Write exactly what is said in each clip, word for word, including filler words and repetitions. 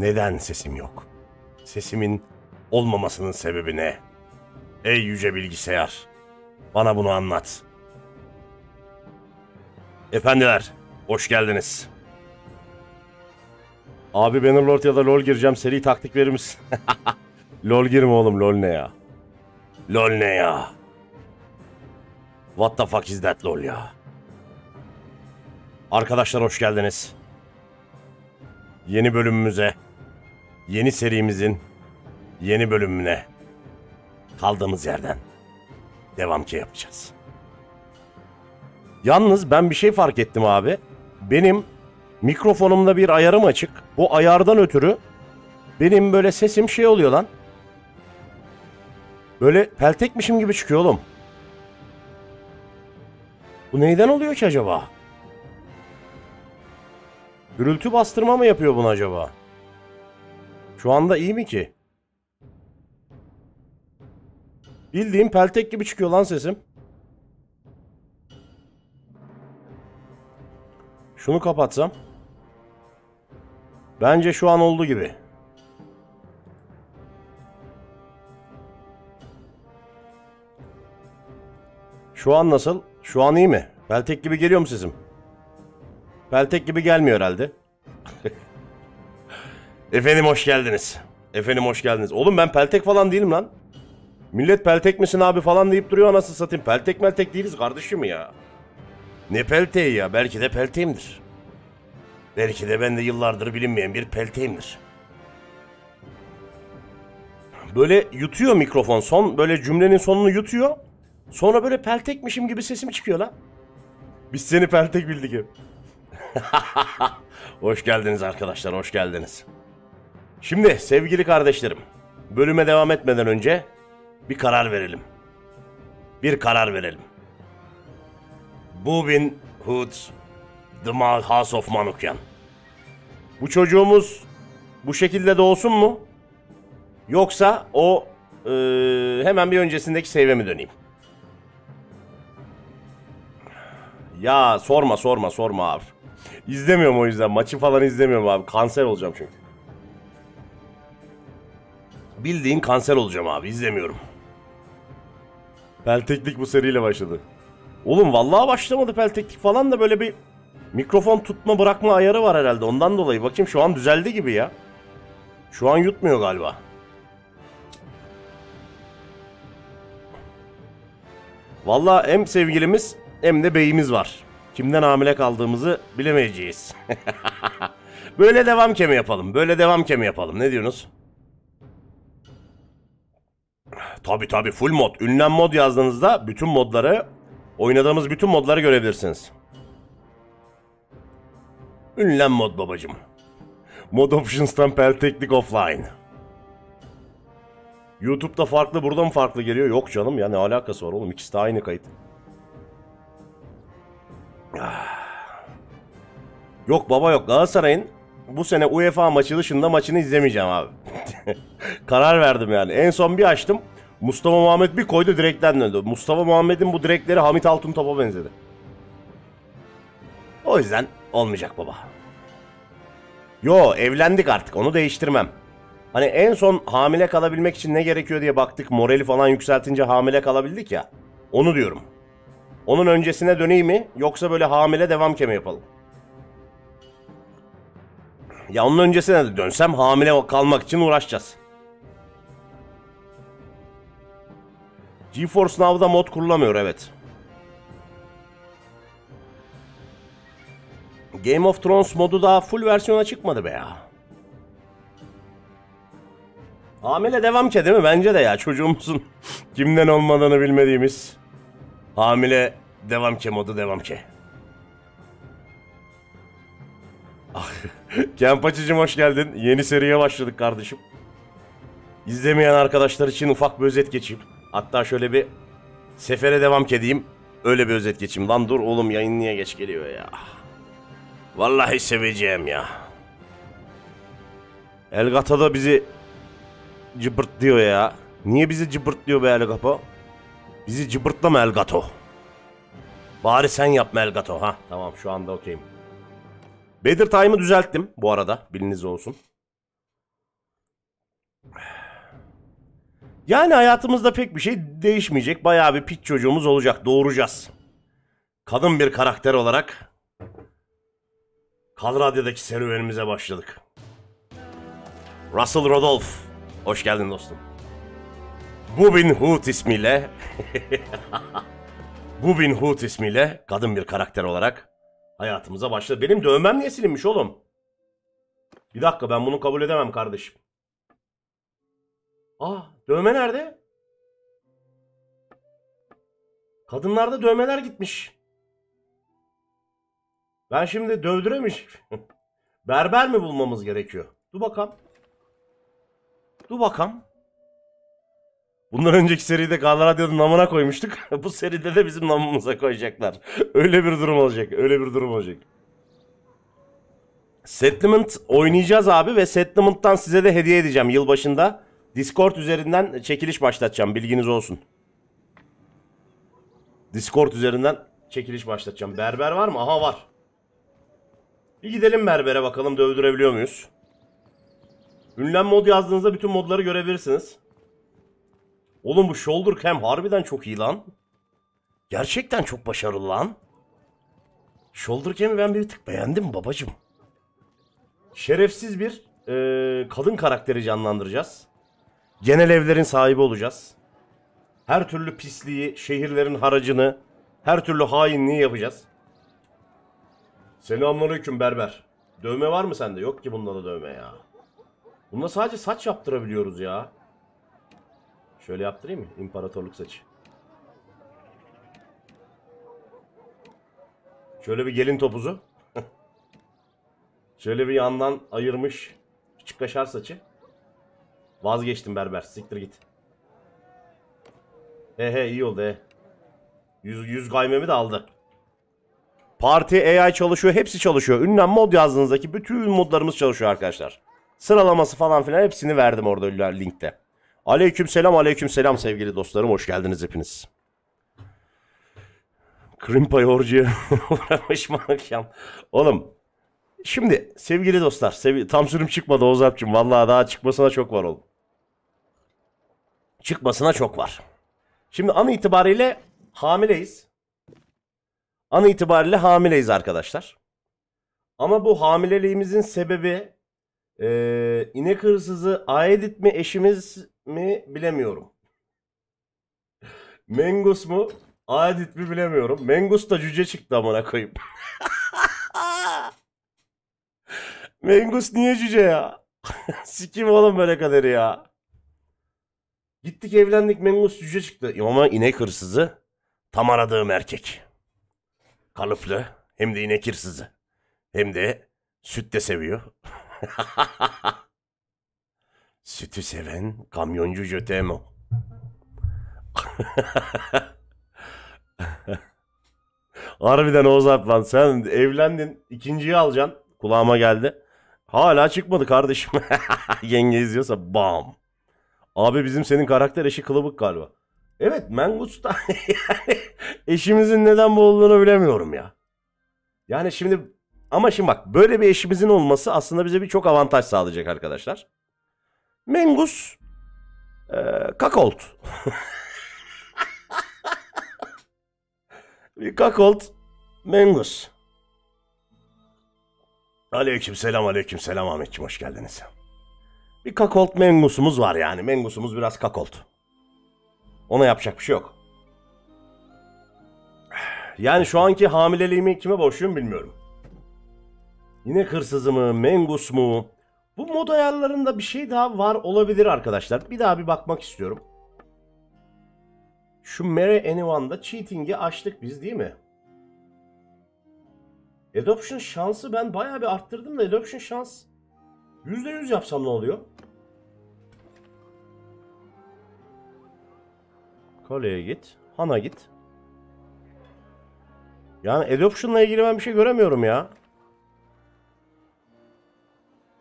Neden sesim yok? Sesimin olmamasının sebebi ne? Ey yüce bilgisayar, bana bunu anlat. Efendiler, hoş geldiniz. Abi Bannerlord ya da LoL gireceğim, seri taktik verir misin? LoL girme oğlum, LoL ne ya? LoL ne ya? What the fuck is that LoL ya? Arkadaşlar hoş geldiniz. Yeni bölümümüze, yeni serimizin yeni bölümüne kaldığımız yerden devam ki yapacağız. Yalnız ben bir şey fark ettim abi. Benim mikrofonumda bir ayarım açık. Bu ayardan ötürü benim böyle sesim şey oluyor lan. Böyle peltekmişim gibi çıkıyor oğlum. Bu neyden oluyor ki acaba? Gürültü bastırma mı yapıyor bunu acaba? Şu anda iyi mi ki? Bildiğim peltek gibi çıkıyor lan sesim. Şunu kapatsam. Bence şu an oldu gibi. Şu an nasıl? Şu an iyi mi? Peltek gibi geliyor mu sesim? Peltek gibi gelmiyor herhalde. Efendim hoş geldiniz. Efendim hoş geldiniz. Oğlum ben peltek falan değilim lan. Millet peltek misin abi falan deyip duruyor anasını satayım. Peltek meltek değiliz kardeşim ya. Ne pelteği ya? Belki de pelteğimdir. Belki de ben de yıllardır bilinmeyen bir pelteğimdir. Böyle yutuyor mikrofon. Son böyle cümlenin sonunu yutuyor. Sonra böyle peltekmişim gibi sesim çıkıyor lan. Biz seni peltek bildik hep. Hoş geldiniz arkadaşlar, hoş geldiniz. Şimdi sevgili kardeşlerim, bölüme devam etmeden önce bir karar verelim. Bir karar verelim. Bubin Hood, The House of Manukyan. Bu çocuğumuz bu şekilde de olsun mu? Yoksa o e, hemen bir öncesindeki save'e mi döneyim? Ya sorma sorma sorma abi. İzlemiyorum o yüzden. Maçı falan izlemiyorum abi. Kanser olacağım çünkü. Bildiğin kanser olacağım abi. İzlemiyorum. Pelteklik bu seriyle başladı. Oğlum vallahi başlamadı pelteklik falan da böyle bir mikrofon tutma bırakma ayarı var herhalde. Ondan dolayı bakayım şu an düzeldi gibi ya. Şu an yutmuyor galiba. Vallahi hem sevgilimiz hem de beyimiz var. Kimden hamile kaldığımızı bilemeyeceğiz. Böyle devam kemi yapalım. Böyle devam kemi yapalım. Ne diyorsunuz? Tabi tabi full mod. Ünlem mod yazdığınızda bütün modları, oynadığımız bütün modları görebilirsiniz. Ünlem mod babacım. Mod options'tan pelteklik offline. YouTube'da farklı, burada mı farklı geliyor? Yok canım ya, ne alakası var oğlum? İkisi de aynı kayıt. Yok baba yok, Galatasaray'ın bu sene UEFA maçı dışında maçını izlemeyeceğim abi. Karar verdim yani. En son bir açtım, Mustafa Muhammed bir koydu, direkten döndü. Mustafa Muhammed'in bu direkleri Hamit Altıntop'a benzedi. O yüzden olmayacak baba. Yo, evlendik artık, onu değiştirmem. Hani en son hamile kalabilmek için ne gerekiyor diye baktık, morali falan yükseltince hamile kalabildik ya. Onu diyorum. Onun öncesine döneyim mi? Yoksa böyle hamile devam kemi yapalım. Ya onun öncesine de dönsem hamile kalmak için uğraşacağız. GeForce Now'da mod kurulamıyor, evet. Game of Thrones modu daha full versiyona çıkmadı be ya. Hamile devam ki değil mi? Bence de ya, çocuğumuzun kimden olmadığını bilmediğimiz... Hamile devam ke modu devam ke. Kempaçıcım hoş geldin. Yeni seriye başladık kardeşim. İzlemeyen arkadaşlar için ufak bir özet geçeyim. Hatta şöyle bir sefere devam ke diyeyim. Öyle bir özet geçeyim. Lan dur oğlum, yayın niye geç geliyor ya. Vallahi seveceğim ya. Elgato da bizi cıbırt diyor ya. Niye bizi cıbırt diyor be Elgato? Bizi cıbırtlama Elgato. Bari sen yapma Elgato. Ha tamam, şu anda okeyim. Bedir Time'ı düzelttim bu arada, biliniz olsun. Yani hayatımızda pek bir şey değişmeyecek. Bayağı bir piç çocuğumuz olacak. Doğuracağız. Kadın bir karakter olarak Kalradya'daki serüvenimize başladık. Russell Rodolph. Hoş geldin dostum. Bubin Hood ismiyle Bubin Hood ismiyle kadın bir karakter olarak hayatımıza başladı. Benim dövmem niye silinmiş oğlum? Bir dakika, ben bunu kabul edemem kardeşim. Aa, dövme nerede? Kadınlarda dövmeler gitmiş. Ben şimdi dövdüremiş. Berber mi bulmamız gerekiyor? Dur bakalım. Dur bakalım. Bundan önceki seride Kalradya'nın namına koymuştuk. Bu seride de bizim namımıza koyacaklar. Öyle bir durum olacak. Öyle bir durum olacak. Settlement oynayacağız abi ve Settlement'tan size de hediye edeceğim yılbaşında. Discord üzerinden çekiliş başlatacağım. Bilginiz olsun. Discord üzerinden çekiliş başlatacağım. Berber var mı? Aha var. Bir gidelim berbere bakalım dövdürebiliyor muyuz? Ünlem mod yazdığınızda bütün modları görebilirsiniz. Oğlum bu Shoulder Camp harbiden çok iyi lan. Gerçekten çok başarılı lan. Shoulder Camp'i ben bir tık beğendim babacım. Şerefsiz bir e, kadın karakteri canlandıracağız. Genel evlerin sahibi olacağız. Her türlü pisliği, şehirlerin haracını, her türlü hainliği yapacağız. Selamünaleyküm berber. Dövme var mı sende? Yok ki bunda da dövme ya. Bunda sadece saç yaptırabiliyoruz ya. Şöyle yaptırayım mı? İmparatorluk saçı. Şöyle bir gelin topuzu. Şöyle bir yandan ayırmış küçük kaşar saçı. Vazgeçtim berber. Siktir git. He he iyi oldu he. Yüz, yüz gaymemi de aldı. Parti A I çalışıyor. Hepsi çalışıyor. Ünlem mod yazdığınızdaki bütün modlarımız çalışıyor arkadaşlar. Sıralaması falan filan hepsini verdim orada linkte. Aleyküm selam aleyküm selam sevgili dostlarım. Hoş geldiniz hepiniz. Krimpay orcuya uğramış mı akşam? Oğlum. Şimdi sevgili dostlar. Sev tam sürüm çıkmadı Ozap'cığım. Vallahi daha çıkmasına çok var oğlum. Çıkmasına çok var. Şimdi an itibariyle hamileyiz. An itibariyle hamileyiz arkadaşlar. Ama bu hamileliğimizin sebebi ee, inek hırsızı Aedit mi eşimiz mi bilemiyorum. Mengus mu Aedit mi bilemiyorum. Mengus da cüce çıktı amına koyayım. Mengus niye cüce ya? Sikim oğlum böyle kaderi ya. Gittik evlendik, Mengus cüce çıktı. Ama inek hırsızı tam aradığım erkek. Kalıplı, hem de inek hırsızı. Hem de süt de seviyor. Sütü seven kamyoncu jötemo. Harbiden Oğuz Alp lan, sen evlendin, ikinciyi alacaksın. Kulağıma geldi. Hala çıkmadı kardeşim. Yenge izliyorsa bam. Abi bizim senin karakter eşi kılıbık galiba. Evet Mengus'ta yani eşimizin neden bu olduğunu bilemiyorum ya. Yani şimdi ama şimdi bak böyle bir eşimizin olması aslında bize birçok avantaj sağlayacak arkadaşlar. Mengus ee, kakolt. Bir kakolt Mengus. Aleyküm selam aleyküm selam Ahmetciğim, hoş geldiniz. Bir kakolt Mengus'umuz var yani. Mengus'umuz biraz kakolt. Ona yapacak bir şey yok. Yani şu anki hamileliğimi kime borçluyum bilmiyorum. Yine hırsızı mı, Mengus mu? Bu mod ayarlarında bir şey daha var olabilir arkadaşlar. Bir daha bir bakmak istiyorum. Şu Marry Anyone'da cheating'i açtık biz değil mi? Adoption şansı ben bayağı bir arttırdım da adoption şans yüzde yüz yapsam ne oluyor? Kaleye git. Hana git. Yani adoption'la ilgili ben bir şey göremiyorum ya.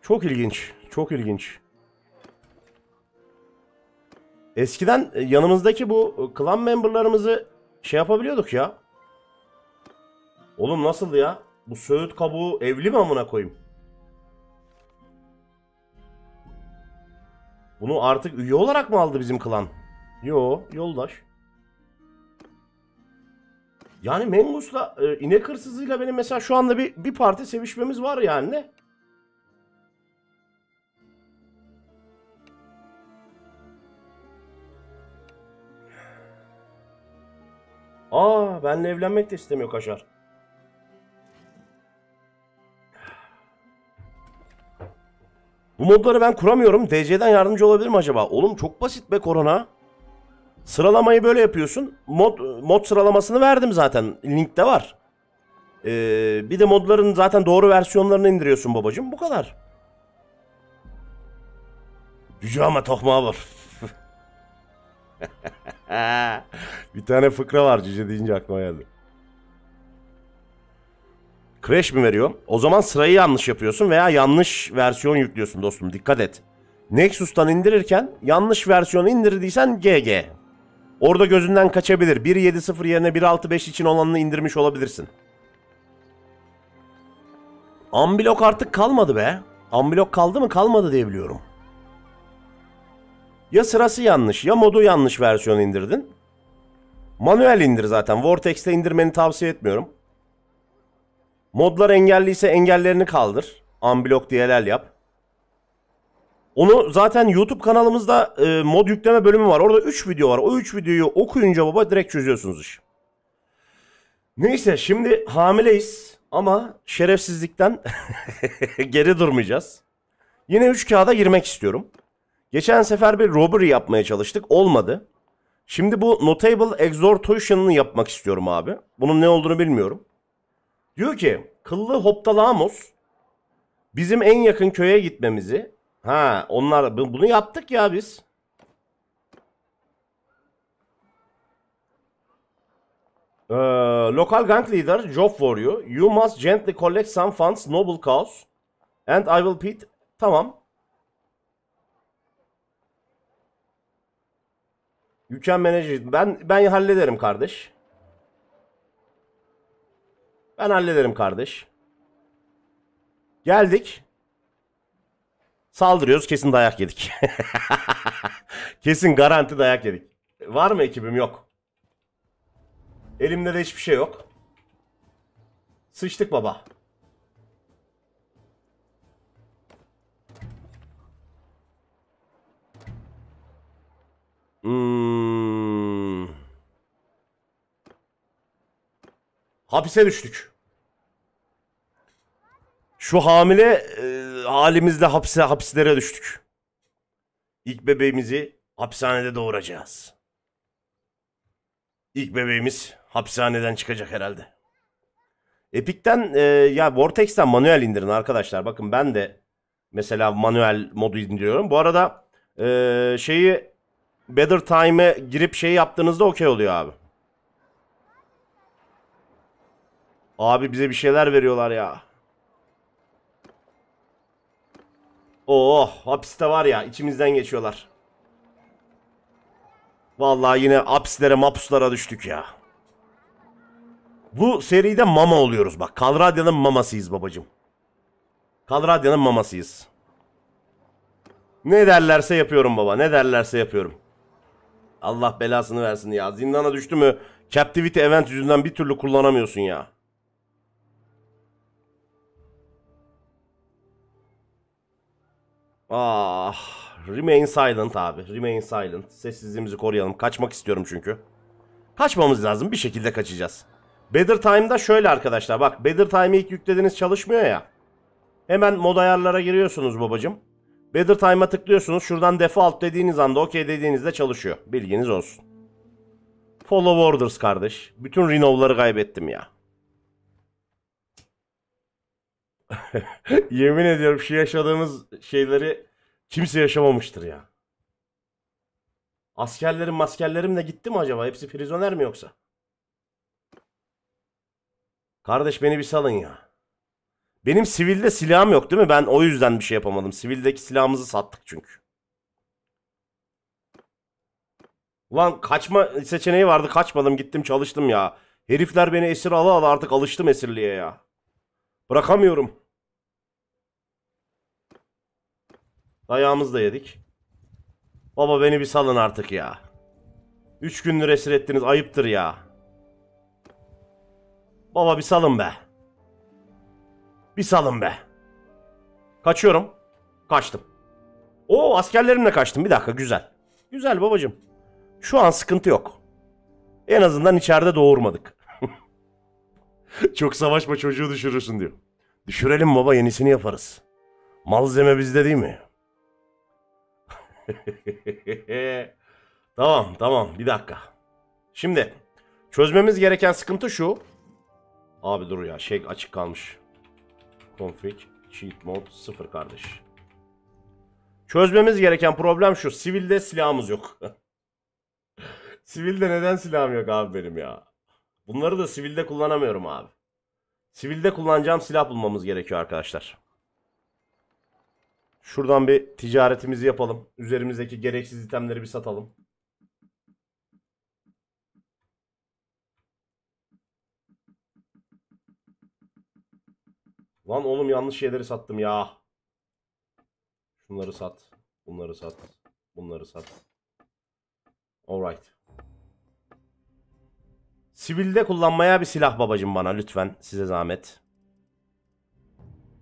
Çok ilginç. Çok ilginç. Eskiden yanımızdaki bu clan memberlarımızı şey yapabiliyorduk ya. Oğlum nasıldı ya? Bu Söğüt kabuğu evli mi amına koyayım? Bunu artık üye olarak mı aldı bizim klan? Yo, yoldaş. Yani Mengus'la, e, inek hırsızıyla benim mesela şu anda bir, bir parti sevişmemiz var yani ne? Aa, benimle evlenmek de istemiyor Kaşar. Bu modları ben kuramıyorum. D C'den yardımcı olabilir mi acaba? Oğlum çok basit be korona. Sıralamayı böyle yapıyorsun. Mod, mod sıralamasını verdim zaten. Linkte var. Ee, bir de modların zaten doğru versiyonlarını indiriyorsun babacığım. Bu kadar. Cüce ama tokmağı var. Bir tane fıkra var cüce deyince aklıma geldi. Crash mi veriyor? O zaman sırayı yanlış yapıyorsun veya yanlış versiyon yüklüyorsun dostum. Dikkat et. Nexus'tan indirirken yanlış versiyonu indirdiysen G G. Orada gözünden kaçabilir. bir nokta yedi sıfır yerine bir nokta altı beş için olanını indirmiş olabilirsin. Unblock artık kalmadı be. Unblock kaldı mı? Kalmadı diye biliyorum. Ya sırası yanlış ya modu yanlış versiyonu indirdin. Manuel indir zaten. Vortex'te indirmeni tavsiye etmiyorum. Modlar engelliyse engellerini kaldır. Unblock diye helal yap. Onu zaten YouTube kanalımızda e, mod yükleme bölümü var. Orada üç video var. O üç videoyu okuyunca baba direkt çözüyorsunuz iş. Neyse şimdi hamileyiz ama şerefsizlikten geri durmayacağız. Yine üç kağıda girmek istiyorum. Geçen sefer bir robbery yapmaya çalıştık. Olmadı. Şimdi bu Notable Exhortation'ını yapmak istiyorum abi. Bunun ne olduğunu bilmiyorum. Diyor ki Kıllı Hoptalamus bizim en yakın köye gitmemizi. Ha onlar bunu yaptık ya biz. Ee, local gang leader job for you. You must gently collect some funds noble cause. And I will pit. Tamam. You can manage. Ben, ben hallederim kardeş. Ben hallederim kardeş. Geldik. Saldırıyoruz. Kesin dayak yedik. Kesin garanti dayak yedik. Var mı ekibim? Yok. Elimde de hiçbir şey yok. Sıçtık baba. Hmm. Hapise düştük. Şu hamile e, halimizde hapse, hapislere düştük. İlk bebeğimizi hapishanede doğuracağız. İlk bebeğimiz hapishaneden çıkacak herhalde. Epic'ten e, ya Vortex'ten manuel indirin arkadaşlar. Bakın ben de mesela manuel modu indiriyorum. Bu arada e, şeyi Better Time'e girip şey yaptığınızda okey oluyor abi. Abi bize bir şeyler veriyorlar ya. Oh, hapiste var ya, içimizden geçiyorlar. Vallahi yine hapislere mapuslara düştük ya. Bu seride mama oluyoruz bak. Kalradya'nın mamasıyız babacığım. Kalradya'nın mamasıyız. Ne derlerse yapıyorum baba. Ne derlerse yapıyorum. Allah belasını versin ya. Zindana düştü mü Captivity Event yüzünden bir türlü kullanamıyorsun ya. Ah, remain silent abi. Remain silent. Sessizliğimizi koruyalım. Kaçmak istiyorum çünkü. Kaçmamız lazım. Bir şekilde kaçacağız. Better Time'da şöyle arkadaşlar. Bak Better Time'ı ilk yüklediğiniz çalışmıyor ya. Hemen mod ayarlara giriyorsunuz babacığım. Better Time'a tıklıyorsunuz. Şuradan default dediğiniz anda okey dediğinizde çalışıyor. Bilginiz olsun. Follow orders kardeş. Bütün renov'ları kaybettim ya. Yemin ediyorum şu yaşadığımız şeyleri kimse yaşamamıştır ya. Askerlerim maskerlerim de gitti mi acaba? Hepsi prizoner mi yoksa? Kardeş beni bir salın ya. Benim sivilde silahım yok değil mi? Ben o yüzden bir şey yapamadım. Sivildeki silahımızı sattık çünkü. Ulan kaçma seçeneği vardı. Kaçmadım, gittim çalıştım ya. Herifler beni esir ala ala artık alıştım esirliğe ya. Bırakamıyorum. Dayağımızı da yedik. Baba beni bir salın artık ya. Üç gündür esir ettiniz, ayıptır ya. Baba bir salın be. Bir salın be. Kaçıyorum. Kaçtım. Oo, askerlerimle kaçtım. Bir dakika, güzel. Güzel babacığım. Şu an sıkıntı yok. En azından içeride doğurmadık. Çok savaşma, çocuğu düşürürsün diyor. Düşürelim baba, yenisini yaparız. Malzeme bizde değil mi? Tamam tamam, bir dakika. Şimdi çözmemiz gereken sıkıntı şu. Abi dur ya, şey açık kalmış. Config cheat mode sıfır kardeş. Çözmemiz gereken problem şu. Sivilde silahımız yok. Sivilde neden silahım yok abi benim ya? Bunları da sivilde kullanamıyorum abi. Sivilde kullanacağım silah bulmamız gerekiyor arkadaşlar. Şuradan bir ticaretimizi yapalım. Üzerimizdeki gereksiz itemleri bir satalım. Lan oğlum yanlış şeyleri sattım ya. Bunları sat. Bunları sat. Bunları sat. Alright. Sivilde kullanmaya bir silah babacım bana lütfen. Size zahmet.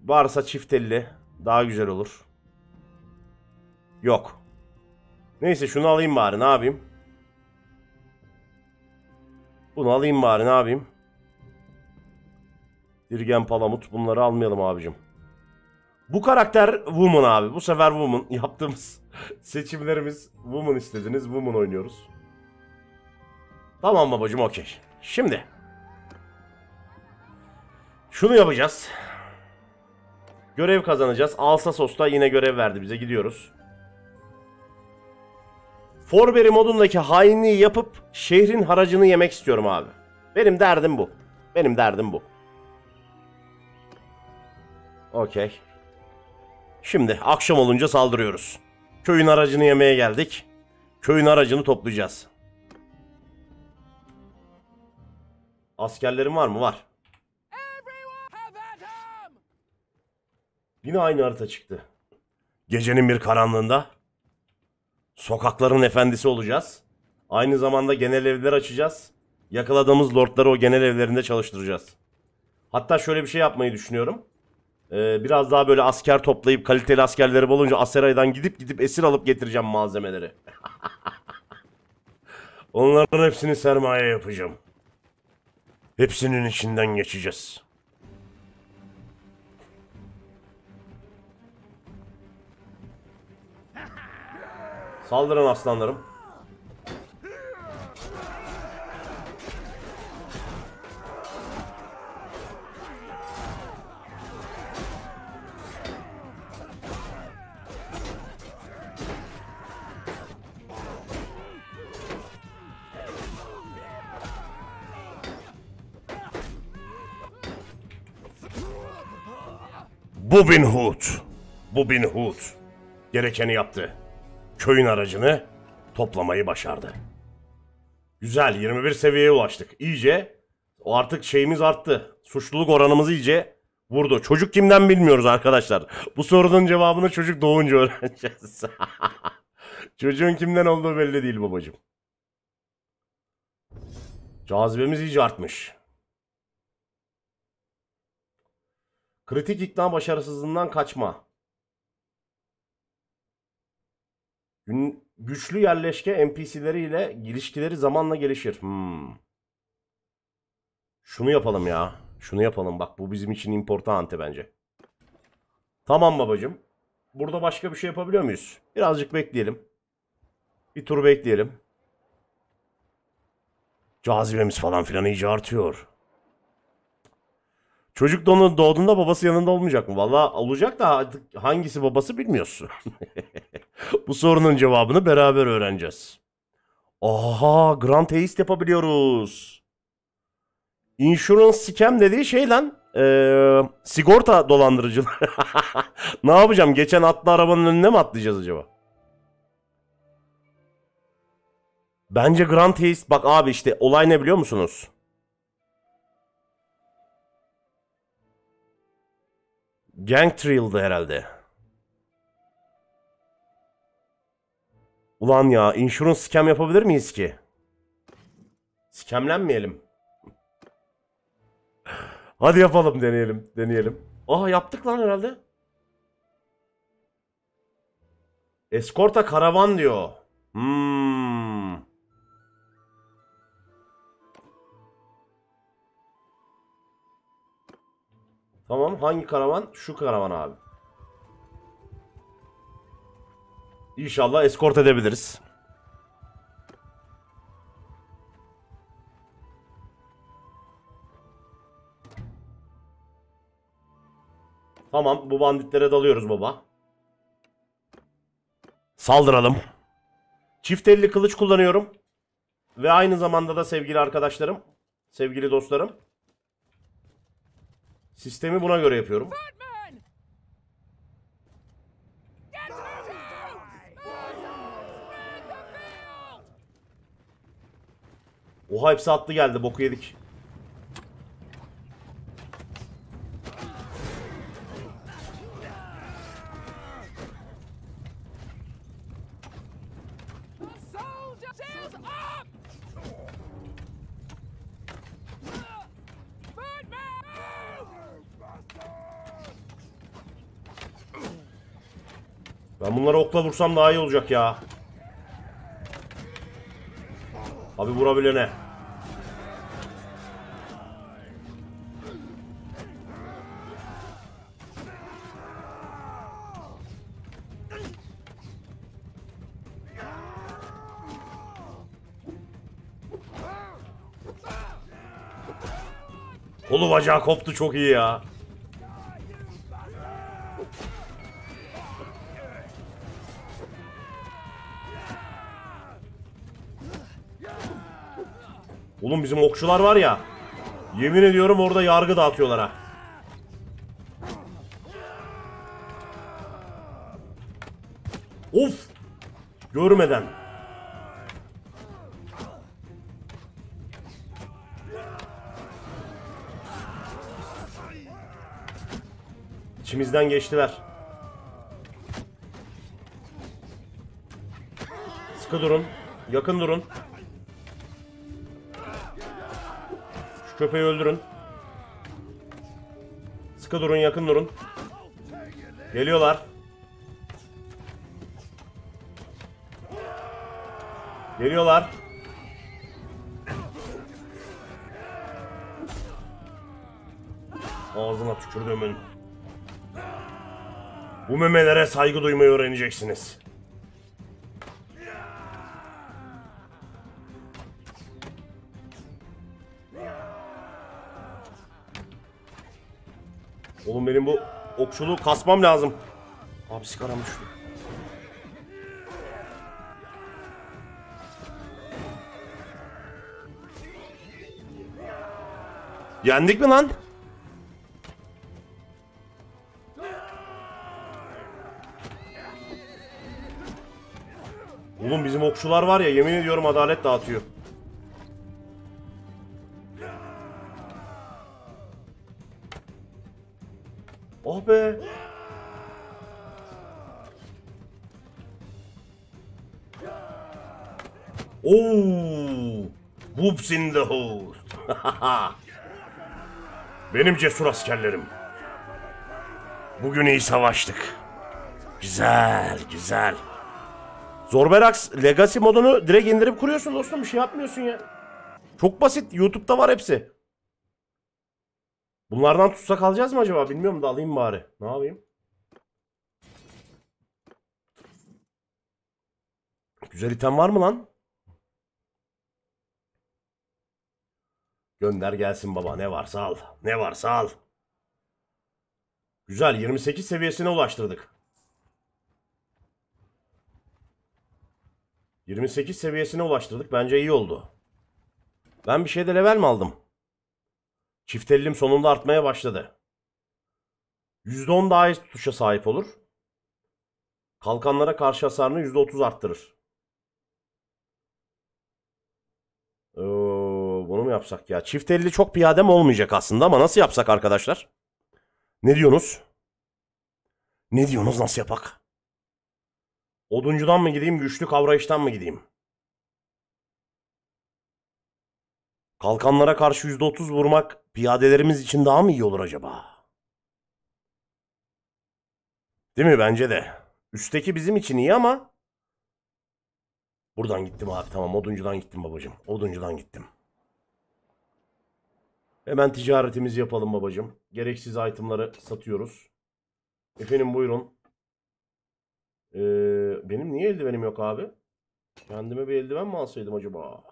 Varsa çift elli. Daha güzel olur. Yok. Neyse şunu alayım bari, ne yapayım? Bunu alayım bari, ne yapayım? Dirgen, palamut, bunları almayalım abicim. Bu karakter woman abi. Bu sefer woman. Yaptığımız seçimlerimiz woman, istediniz woman oynuyoruz. Tamam babacım, okey. Şimdi şunu yapacağız. Görev kazanacağız. Alsasos'ta yine görev verdi bize. Gidiyoruz. Forberry modundaki hainliği yapıp şehrin haracını yemek istiyorum abi. Benim derdim bu. Benim derdim bu. Okey. Şimdi akşam olunca saldırıyoruz. Köyün haracını yemeye geldik. Köyün haracını toplayacağız. Askerlerim var mı? Var. Yine aynı harita çıktı. Gecenin bir karanlığında sokakların efendisi olacağız. Aynı zamanda genel evler açacağız. Yakaladığımız lordları o genel evlerinde çalıştıracağız. Hatta şöyle bir şey yapmayı düşünüyorum. Ee, biraz daha böyle asker toplayıp kaliteli askerleri bulunca Aseray'dan gidip gidip esir alıp getireceğim malzemeleri. Onların hepsini sermaye yapacağım. Hepsinin içinden geçeceğiz. Saldırın aslanlarım. Bubin Hood. Bubin Hood. Gerekeni yaptı. Köyün aracını toplamayı başardı. Güzel, yirmi bir seviyeye ulaştık. İyice o artık şeyimiz arttı. Suçluluk oranımız iyice vurdu. Çocuk kimden bilmiyoruz arkadaşlar. Bu sorunun cevabını çocuk doğunca öğreneceğiz. Çocuğun kimden olduğu belli değil babacığım. Cazibemiz iyice artmış. Kritik ikna başarısızlığından kaçma. Güçlü yerleşke N P C'leriyle ilişkileri zamanla gelişir. Hmm. Şunu yapalım ya. Şunu yapalım. Bak bu bizim için importante bence. Tamam babacığım. Burada başka bir şey yapabiliyor muyuz? Birazcık bekleyelim. Bir tur bekleyelim. Cazibemiz falan filan iyice artıyor. Çocuk doğduğunda babası yanında olmayacak mı? Vallahi olacak da artık hangisi babası bilmiyorsun. Bu sorunun cevabını beraber öğreneceğiz. Aha, Grand Heist yapabiliyoruz. Insurance scam dediği şey lan. Ee, sigorta dolandırıcılığı. Ne yapacağım? Geçen atlı arabanın önüne mi atlayacağız acaba? Bence Grand Heist. Bak abi işte olay ne biliyor musunuz? Gang Thrill'dı herhalde. Ulan ya, insurance scam yapabilir miyiz ki? Scamlenmeyelim. Hadi yapalım, deneyelim, deneyelim. Aha yaptık lan herhalde. Eskorta karavan diyor. Hmm. Tamam, hangi karavan? Şu karavan abi. İnşallah eskort edebiliriz. Tamam, bu banditlere dalıyoruz baba. Saldıralım. Çift elli kılıç kullanıyorum. Ve aynı zamanda da sevgili arkadaşlarım, sevgili dostlarım, sistemi buna göre yapıyorum. Oha, hepsi atlı geldi, boku yedik. Bunları okla vursam daha iyi olacak ya. Abi vurabilene. Kolu bacağı koptu, çok iyi ya. Oğlum bizim okçular var ya, yemin ediyorum orada yargı dağıtıyorlar ha. Of! Görmeden. İçimizden geçtiler. Sıkı durun, yakın durun. Köpeği öldürün. Sıkı durun, yakın durun. Geliyorlar. Geliyorlar. Ağzına tükürdüğümün. Bu memelere saygı duymayı öğreneceksiniz. Oğlum benim bu okçuluğu kasmam lazım. Abi sikaramış. Yendik mi lan? Oğlum bizim okçular var ya, yemin ediyorum adalet dağıtıyor. Oh be. Ooo. Whoops in the hole. Benim cesur askerlerim. Bugün iyi savaştık. Güzel, güzel. Zorberax Legacy modunu direkt indirip kuruyorsun dostum. Bir şey yapmıyorsun ya. Çok basit. YouTube'da var hepsi. Bunlardan tutsak alacağız mı acaba? Bilmiyorum da alayım bari. Ne yapayım? Güzel item var mı lan? Gönder gelsin baba. Ne varsa al. Ne varsa al. Güzel. yirmi sekiz seviyesine ulaştırdık. yirmi sekiz seviyesine ulaştırdık. Bence iyi oldu. Ben bir şeyde level mi aldım? Çift ellim sonunda artmaya başladı. yüzde on daha iyi tutuşa sahip olur. Kalkanlara karşı hasarını yüzde otuz arttırır. Ee, bunu mu yapsak ya? Çift elli çok piyade mi olmayacak aslında ama nasıl yapsak arkadaşlar? Ne diyorsunuz? Ne diyorsunuz, nasıl yapak? Oduncudan mı gideyim, güçlü kavrayıştan mı gideyim? Kalkanlara karşı yüzde otuz vurmak piyadelerimiz için daha mı iyi olur acaba? Değil mi? Bence de. Üstteki bizim için iyi ama... Buradan gittim abi, tamam. Oduncudan gittim babacığım. Oduncudan gittim. Hemen ticaretimizi yapalım babacığım. Gereksiz itemları satıyoruz. Efendim buyurun. Ee, benim niye eldivenim yok abi? Kendime bir eldiven mi alsaydım acaba?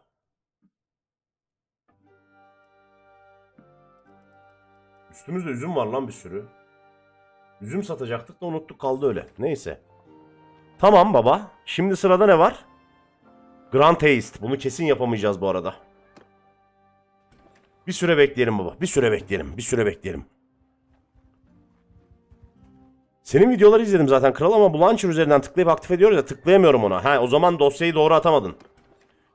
Üstümüzde üzüm var lan bir sürü. Üzüm satacaktık da unuttuk, kaldı öyle. Neyse. Tamam baba. Şimdi sırada ne var? Grand Taste. Bunu kesin yapamayacağız bu arada. Bir süre bekleyelim baba. Bir süre bekleyelim. Bir süre bekleyelim. Senin videoları izledim zaten kral ama bu launcher üzerinden tıklayıp aktif ediyoruz ya, tıklayamıyorum ona. Ha, o zaman dosyayı doğru atamadın.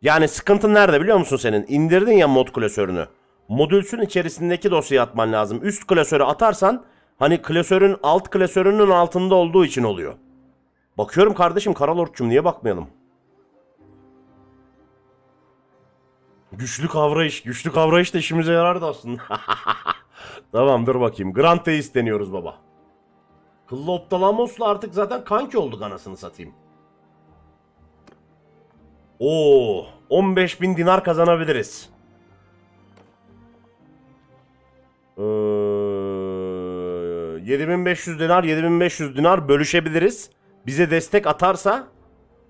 Yani sıkıntın nerede biliyor musun senin? İndirdin ya mod klasörünü. Modülsün içerisindeki dosyayı atman lazım. Üst klasörü atarsan hani klasörün alt klasörünün altında olduğu için oluyor. Bakıyorum kardeşim Karalordçum, niye bakmayalım? Güçlü kavrayış. Güçlü kavrayış da işimize yarardı aslında. Tamam dur bakayım. Grand Taste deniyoruz baba. Kıllı Hoptalamus'la artık zaten kanki olduk anasını satayım. Oo, on beş bin dinar kazanabiliriz. Ee, yedi bin beş yüz dinar, yedi bin beş yüz dinar bölüşebiliriz. Bize destek atarsa,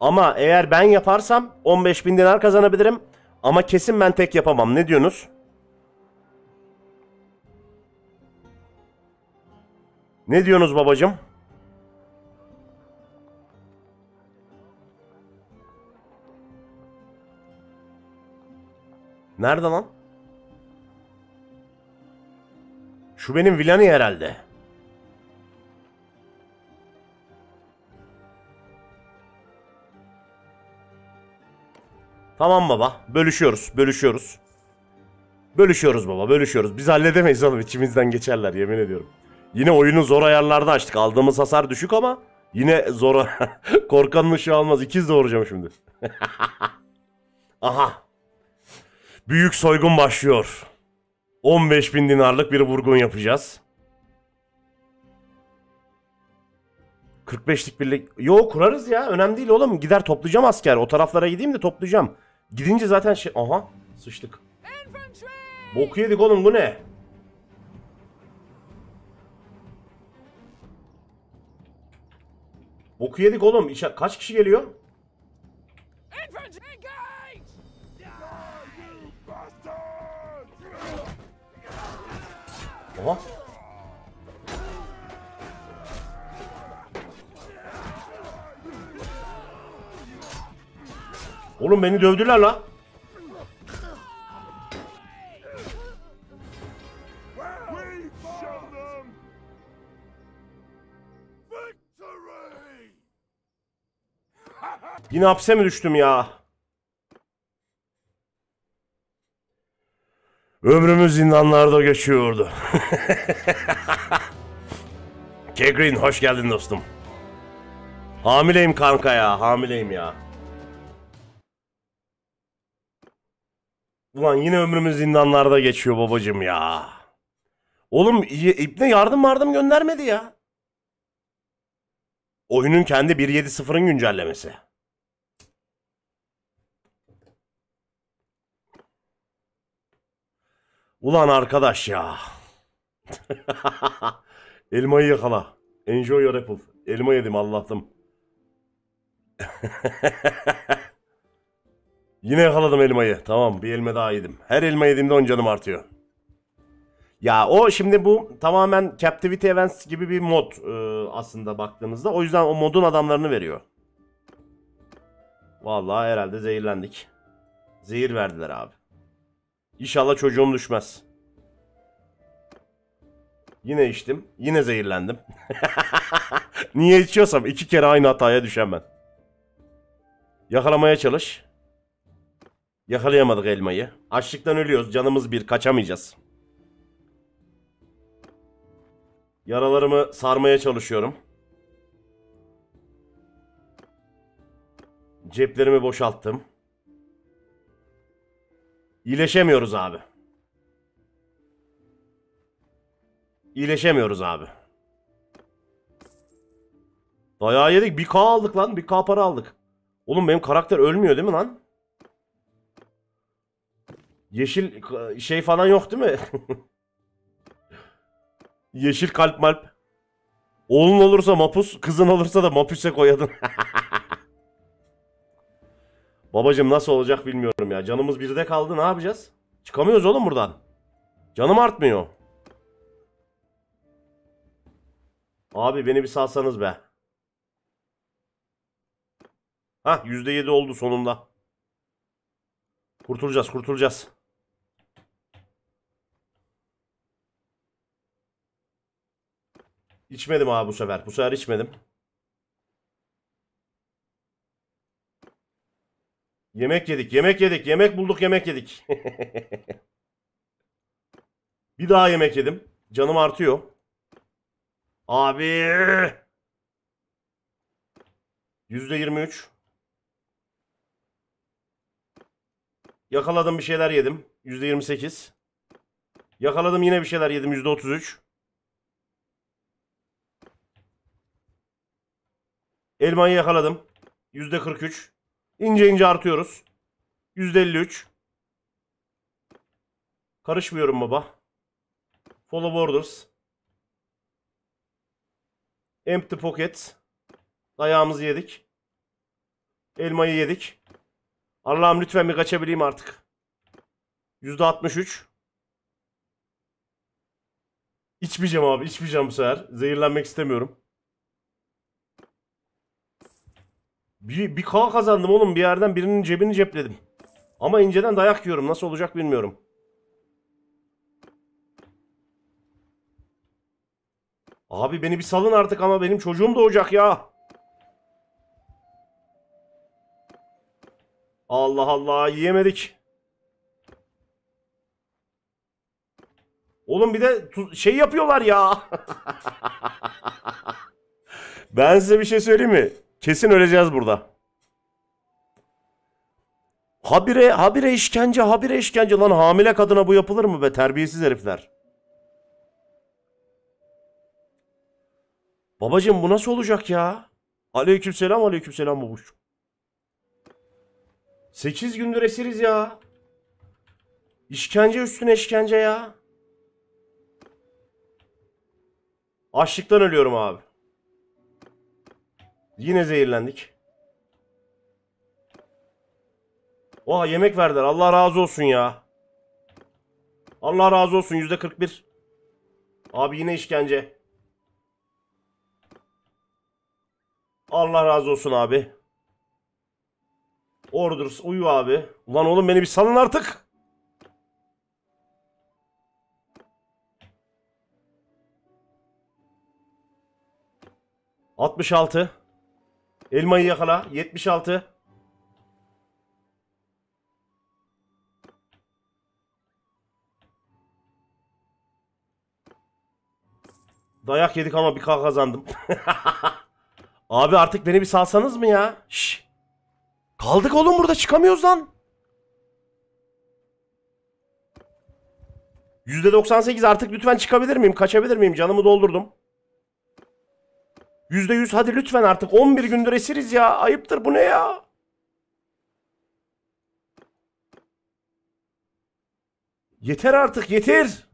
ama eğer ben yaparsam on beş bin dinar kazanabilirim. Ama kesin ben tek yapamam. Ne diyorsunuz? Ne diyorsunuz babacığım? Nerede lan? Şu benim Vlan'i herhalde. Tamam baba. Bölüşüyoruz. Bölüşüyoruz. Bölüşüyoruz baba. Bölüşüyoruz. Biz halledemeyiz oğlum. İçimizden geçerler. Yemin ediyorum. Yine oyunu zor ayarlarda açtık. Aldığımız hasar düşük ama yine zor. Korkanın ışığı almaz. İkiz doğuracağım şimdi. Aha. Büyük soygun başlıyor. on beş bin dinarlık bir vurgun yapacağız. kırk beşlik birlik... Yo kurarız ya. Önemli değil oğlum. Gider toplayacağım asker. O taraflara gideyim de toplayacağım. Gidince zaten şey... Aha. Sıçtık. Boku yedik oğlum, bu ne? Boku yedik oğlum. İşte kaç kişi geliyor? Aha. Oğlum beni dövdüler la. Yine hapse mi düştüm ya? Ömrümüz zindanlarda geçiyordu. Kegrin hoş geldin dostum. Hamileyim kanka ya, hamileyim ya. Ulan yine ömrümüz zindanlarda geçiyor babacım ya. Oğlum İpne yardım vardım göndermedi ya. Oyunun kendi bir nokta yedi sıfırın güncellemesi. Ulan arkadaş ya. Elmayı yakala. Enjoy your apple. Elma yedim Allah'ım. Yine yakaladım elmayı. Tamam, bir elma daha yedim. Her elma yediğimde on canım artıyor. Ya o şimdi bu tamamen Captivity Events gibi bir mod e, aslında baktığımızda. O yüzden o modun adamlarını veriyor. Vallahi herhalde zehirlendik. Zehir verdiler abi. İnşallah çocuğum düşmez. Yine içtim. Yine zehirlendim. Niye içiyorsam iki kere aynı hataya düşen ben. Yakalamaya çalış. Yakalayamadık elmayı. Açlıktan ölüyoruz. Canımız bir. Kaçamayacağız. Yaralarımı sarmaya çalışıyorum. Ceplerimi boşalttım. İyileşemiyoruz abi. İyileşemiyoruz abi. Dayağı yedik. bir K aldık lan. bir K para aldık. Oğlum benim karakter ölmüyor değil mi lan? Yeşil şey falan yok değil mi? Yeşil kalp malp. Oğlun olursa mapus, kızın olursa da mapüse koyadın. Babacım nasıl olacak bilmiyorum ya. Canımız birde kaldı, ne yapacağız? Çıkamıyoruz oğlum buradan. Canım artmıyor. Abi beni bir salsanız be. Hah, yüzde yedi oldu sonunda. Kurtulacağız, kurtulacağız. İçmedim abi bu sefer. Bu sefer içmedim. Yemek yedik, yemek yedik, yemek bulduk, yemek yedik. Bir daha yemek yedim. Canım artıyor. Abi. yüzde yirmi üç. Yakaladım, bir şeyler yedim. yüzde yirmi sekiz. Yakaladım, yine bir şeyler yedim. yüzde otuz üç. Elmayı yakaladım. yüzde kırk üç. İnce ince artıyoruz. yüzde elli üç. Karışmıyorum baba. Follow orders. Empty pocket. Dayağımızı yedik. Elmayı yedik. Allah'ım lütfen bir kaçabileyim artık. yüzde altmış üç. İçmeyeceğim abi, içmeyeceğim bu sefer. Zehirlenmek istemiyorum. Bir, bir K kazandım oğlum, bir yerden birinin cebini cepledim. Ama inceden dayak yiyorum, nasıl olacak bilmiyorum. Abi beni bir salın artık ama, benim çocuğum doğacak ya. Allah Allah, yiyemedik. Oğlum bir de şey yapıyorlar ya. Ben size bir şey söyleyeyim mi? Kesin öleceğiz burada. Habire, habire işkence, habire işkence. Lan hamile kadına bu yapılır mı be, terbiyesiz herifler. Babacığım bu nasıl olacak ya? Aleykümselam, aleykümselam babuş. sekiz gündür esiriz ya. İşkence üstüne işkence ya. Açlıktan ölüyorum abi. Yine zehirlendik. Oha, yemek verdiler. Allah razı olsun ya. Allah razı olsun. yüzde kırk bir. Abi yine işkence. Allah razı olsun abi. Orders, uyu abi. Ulan oğlum beni bir salın artık. altmış altı. Elmayı yakala. yetmiş altı. Dayak yedik ama bir K kazandım. Abi artık beni bir salsanız mı ya? Şşş. Kaldık oğlum burada, çıkamıyoruz lan. yüzde doksan sekiz, artık lütfen çıkabilir miyim? Kaçabilir miyim? Canımı doldurdum. yüzde yüz, hadi lütfen artık. on bir gündür esiriz ya. Ayıptır, bu ne ya? Yeter artık, yeter.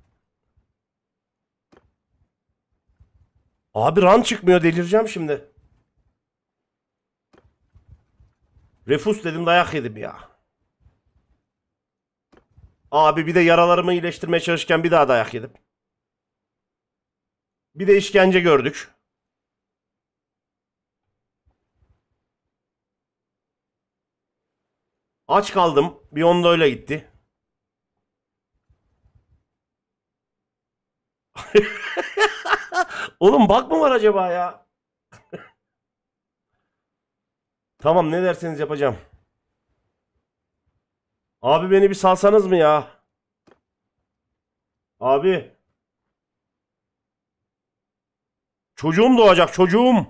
Abi ran çıkmıyor, delireceğim şimdi. Refus dedim, dayak yedim ya. Abi bir de yaralarımı iyileştirmeye çalışırken bir daha dayak yedim. Bir de işkence gördük. Aç kaldım. Bir onda öyle gitti. Oğlum bak mı var acaba ya? Tamam, ne derseniz yapacağım. Abi beni bir salsanız mı ya? Abi. Çocuğum doğacak, çocuğum.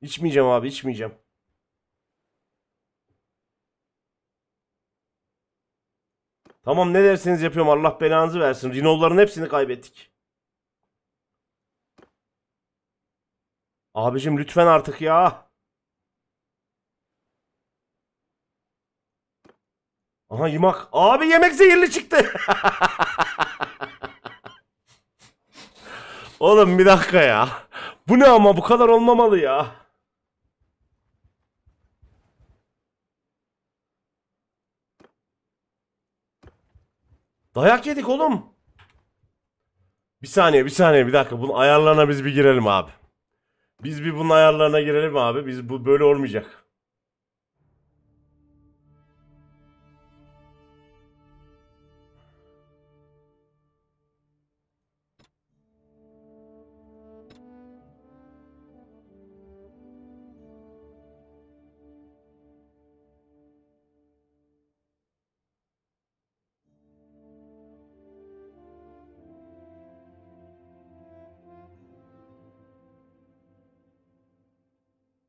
İçmeyeceğim abi, içmeyeceğim. Tamam, ne derseniz yapıyorum, Allah belanızı versin. Rinolların hepsini kaybettik. Abicim lütfen artık ya. Aha yemek. Abi yemek zehirli çıktı. Oğlum bir dakika ya. Bu ne ama, bu kadar olmamalı ya. Dayak yedik oğlum. Bir saniye bir saniye bir dakika. Bunun ayarlarına biz bir girelim abi. Biz bir bunun ayarlarına girelim abi. Biz bu böyle olmayacak.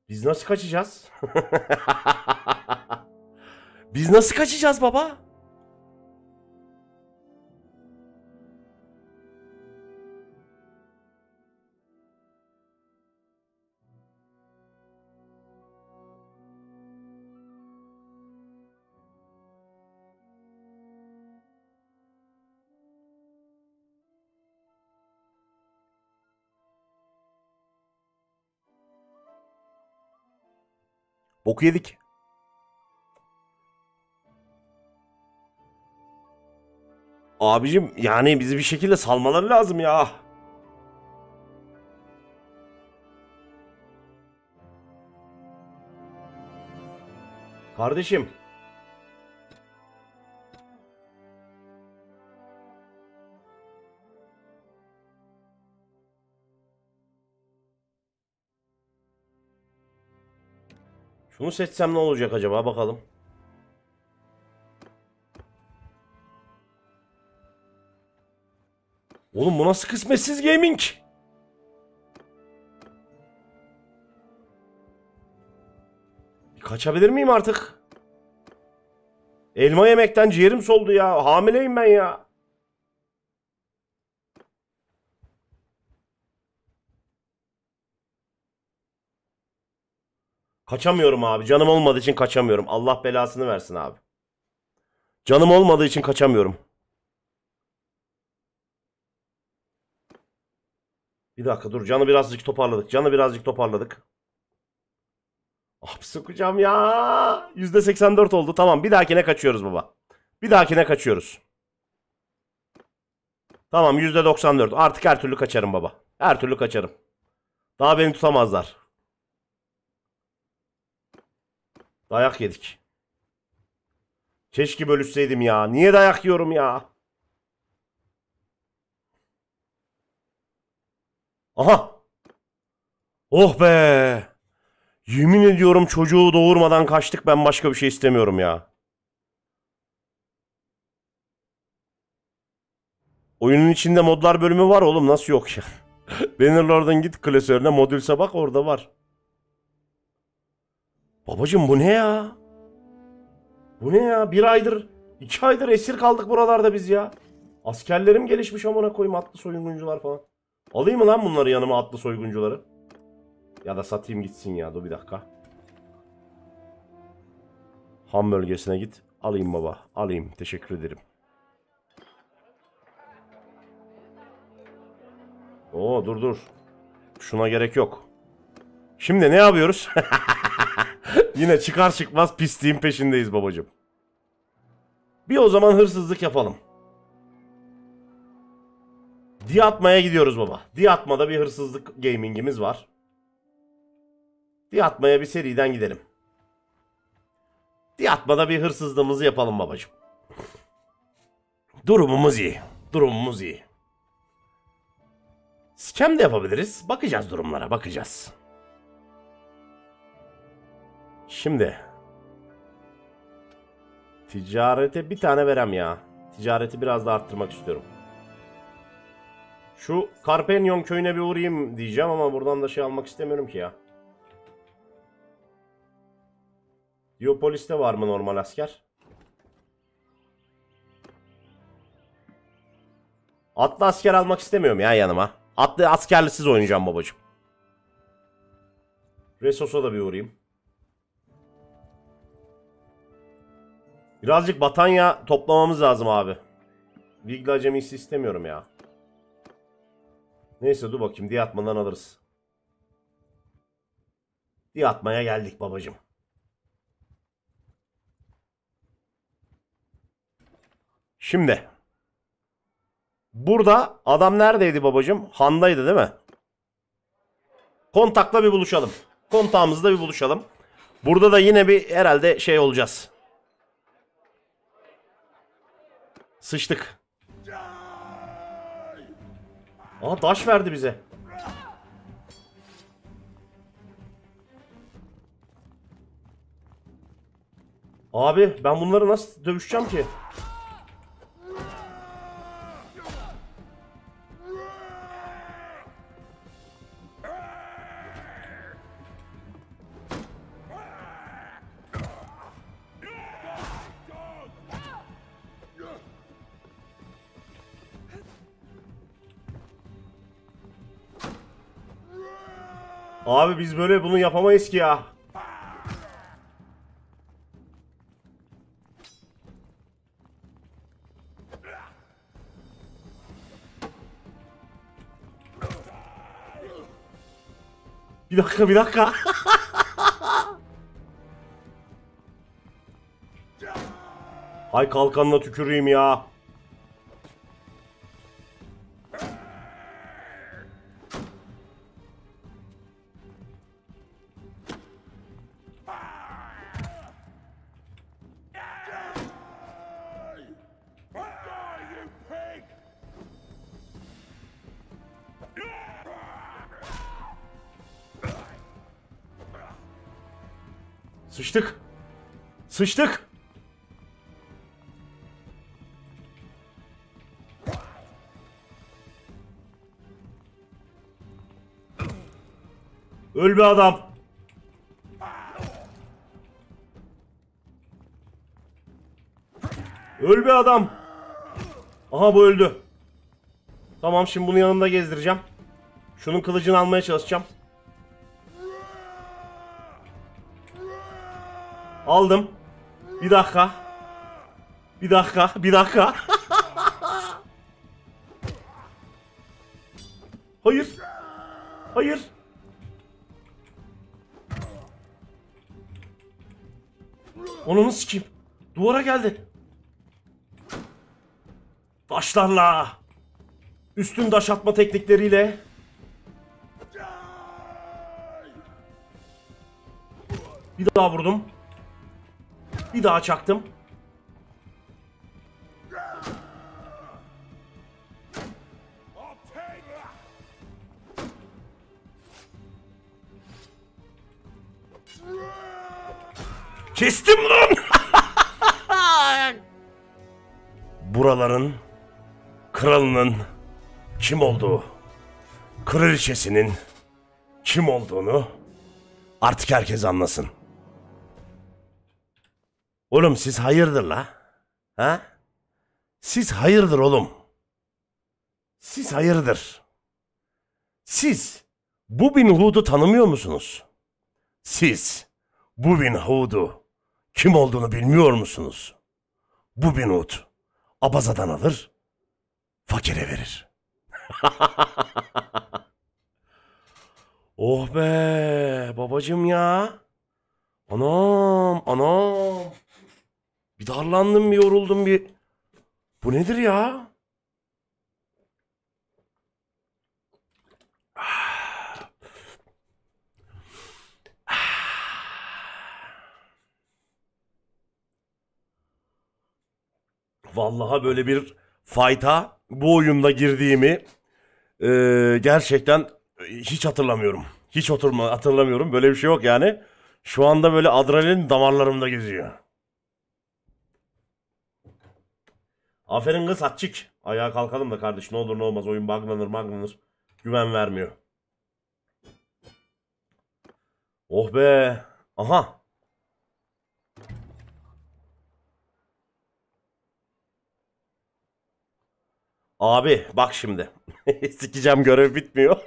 Biz nasıl kaçacağız? Biz nasıl kaçacağız baba? Boku yedik. Abicim yani bizi bir şekilde salmaları lazım ya. Kardeşim. Bunu seçsem ne olacak acaba, bakalım. Oğlum bu nasıl kısmetsiz gaming? Kaçabilir miyim artık? Elma yemekten ciğerim soldu ya. Hamileyim ben ya. Kaçamıyorum abi. Canım olmadığı için kaçamıyorum. Allah belasını versin abi. Canım olmadığı için kaçamıyorum. Bir dakika dur. Canı birazcık toparladık. Canı birazcık toparladık. Abi sokacağım ya. yüzde seksen dört oldu. Tamam, bir dahakine kaçıyoruz baba. Bir dahakine kaçıyoruz. Tamam, yüzde doksan dört. Artık her türlü kaçarım baba. Her türlü kaçarım. Daha beni tutamazlar. Dayak yedik. Keşke bölüşseydim ya. Niye dayak yiyorum ya? Aha. Oh be. Yemin ediyorum çocuğu doğurmadan kaçtık. Ben başka bir şey istemiyorum ya. Oyunun içinde modlar bölümü var oğlum. Nasıl yok ya? Bannerlord'dan git klasörüne, modülse bak, orada var. Babacım bu ne ya? Bu ne ya? Bir aydır, iki aydır esir kaldık buralarda biz ya. Askerlerim gelişmiş amına koyayım, atlı soyguncular falan. Alayım mı lan bunları yanıma, atlı soyguncuları? Ya da satayım gitsin ya, dur bir dakika. Han bölgesine git. Alayım baba, alayım. Teşekkür ederim. Oo dur dur. Şuna gerek yok. Şimdi ne yapıyoruz? Yine çıkar çıkmaz pisliğin peşindeyiz babacığım. Bir o zaman hırsızlık yapalım. Diyatma'ya gidiyoruz baba. Diyatma'da bir hırsızlık gaming'imiz var. Diyatma'ya bir seriden gidelim. Diyatma'da bir hırsızlığımızı yapalım babacığım. Durumumuz iyi. Durumumuz iyi. Scam de yapabiliriz. Bakacağız durumlara, bakacağız. Şimdi ticarete bir tane verem ya. Ticareti biraz da arttırmak istiyorum. Şu Karpenion köyüne bir uğrayayım diyeceğim ama buradan da şey almak istemiyorum ki ya. Diopolis'te var mı normal asker? Atlı asker almak istemiyorum ya yanıma. Atlı askerlisiz oynayacağım babacığım. Resos'a da bir uğrayayım. Birazcık batanya toplamamız lazım abi. Vigla acemisi istemiyorum ya. Neyse dur bakayım. Diye atmadan alırız. Diye atmaya geldik babacığım. Şimdi. Burada adam neredeydi babacığım? Handaydı değil mi? Kontakla bir buluşalım. Kontağımızda bir buluşalım. Burada da yine bir herhalde şey olacağız. Sıçtık. Aa taş verdi bize. Abi ben bunları nasıl dövüşeceğim ki? Abi biz böyle bunu yapamayız ki ya. Bir dakika bir dakika. Hay kalkanına tüküreyim ya. Sıçtık. Sıçtık. Öl be adam. Öl be adam. Aha bu öldü. Tamam şimdi bunu yanımda gezdireceğim. Şunun kılıcını almaya çalışacağım. Aldım. Bir dakika. Bir dakika. Bir dakika. Hayır. Hayır. Onu nasıl sikeyim? Duvara geldi. Taşlarla. Üstün taş atma teknikleriyle. Bir daha vurdum. Bir daha çaktım. Kestim lan. Buraların kralının kim olduğu, kraliçesinin kim olduğunu artık herkes anlasın. Oğlum siz hayırdır la? Ha? Siz hayırdır oğlum? Siz hayırdır? Siz Bubin Hood'u tanımıyor musunuz? Siz Bubin Hood'u kim olduğunu bilmiyor musunuz? Bubin Hood abazadan alır, fakire verir. Oh be babacım ya. Anam anam. Bir darlandım, bir yoruldum, bir... Bu nedir ya? Vallahi böyle bir fight'a bu oyunda girdiğimi e, gerçekten hiç hatırlamıyorum. Hiç oturma, hatırlamıyorum. Böyle bir şey yok yani. Şu anda böyle adrenalin damarlarımda geziyor. Aferin kız atçık. Ayağa kalkalım da kardeş ne olur ne olmaz. Oyun buglanır buglanır. Güven vermiyor. Oh be. Aha. Abi bak şimdi. Sikeceğim, görev bitmiyor.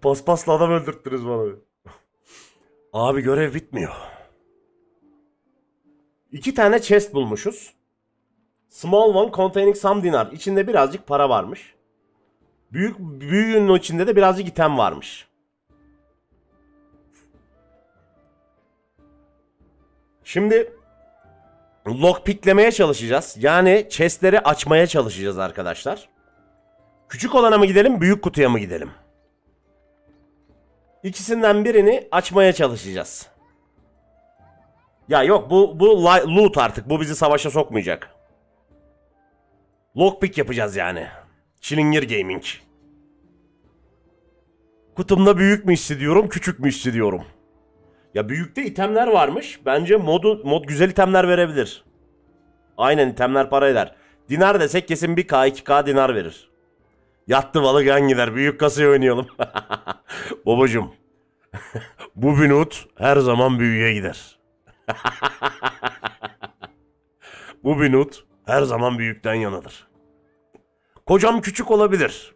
Paspasla adam öldürttünüz bana. Abi görev bitmiyor. İki tane chest bulmuşuz. Small one containing some dinar. İçinde birazcık para varmış. Büyük büyüğünün içinde de birazcık item varmış. Şimdi lockpicklemeye çalışacağız. Yani chestleri açmaya çalışacağız arkadaşlar. Küçük olana mı gidelim, büyük kutuya mı gidelim? İkisinden birini açmaya çalışacağız. Ya yok, bu bu loot artık. Bu bizi savaşa sokmayacak. Lockpick yapacağız yani. Çilingir Gaming. Kutumda büyük mü hissediyorum, küçük mü hissediyorum? Ya büyükte itemler varmış. Bence modu, mod güzel itemler verebilir. Aynen, itemler para eder. Dinar desek kesin bir K iki K dinar verir. Yattı balık yan gider. Büyük kasayı oynayalım. Babacım. Bubin Hood her zaman büyüğe gider. Bubin Hood her zaman büyükten yanadır. Kocam küçük olabilir.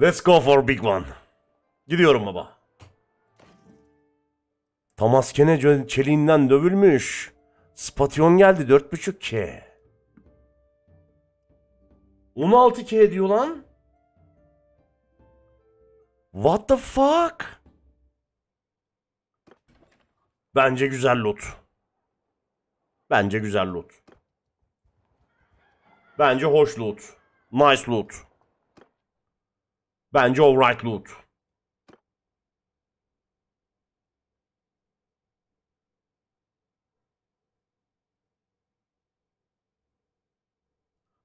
Let's go for big one. Gidiyorum baba. Tamaskene çeliğinden dövülmüş. Spatyon geldi dört buçuk K. on altı K diyor lan. What the fuck? Bence güzel loot. Bence güzel loot. Bence hoş loot. Nice loot. Bence alright loot.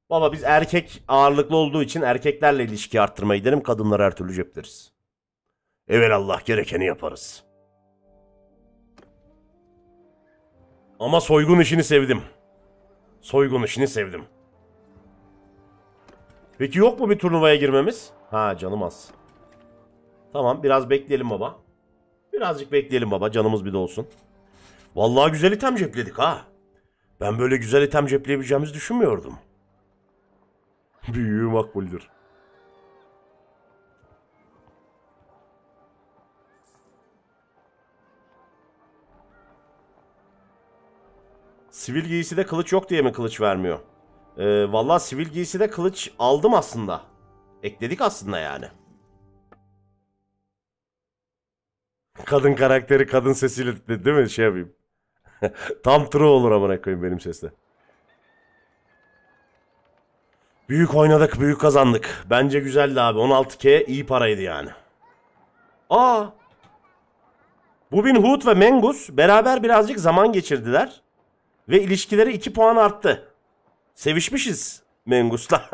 Baba biz erkek ağırlıklı olduğu için erkeklerle ilişki arttırmaya gidelim. Kadınları her türlü cepleriz. Evelallah gerekeni yaparız. Ama soygun işini sevdim. Soygun işini sevdim. Peki yok mu bir turnuvaya girmemiz? Ha canım az. Tamam biraz bekleyelim baba. Birazcık bekleyelim baba, canımız bir de olsun. Vallahi güzel item cepledik ha. Ben böyle güzel item cepleyebileceğimizi düşünmüyordum. Büyüğü makbuldür. Sivil giysi de kılıç yok diye mi kılıç vermiyor? Ee, Valla sivil giysi de kılıç aldım aslında. Ekledik aslında yani. Kadın karakteri kadın sesiyle dedi, değil mi? Şey yapayım. Tam true olur amına koyayım benim sesle. Büyük oynadık, büyük kazandık. Bence güzeldi abi. on altı K iyi paraydı yani. Aa! Bubin Hood ve Mengus beraber birazcık zaman geçirdiler. Ve ilişkileri iki puan arttı. Sevişmişiz Mengus'la.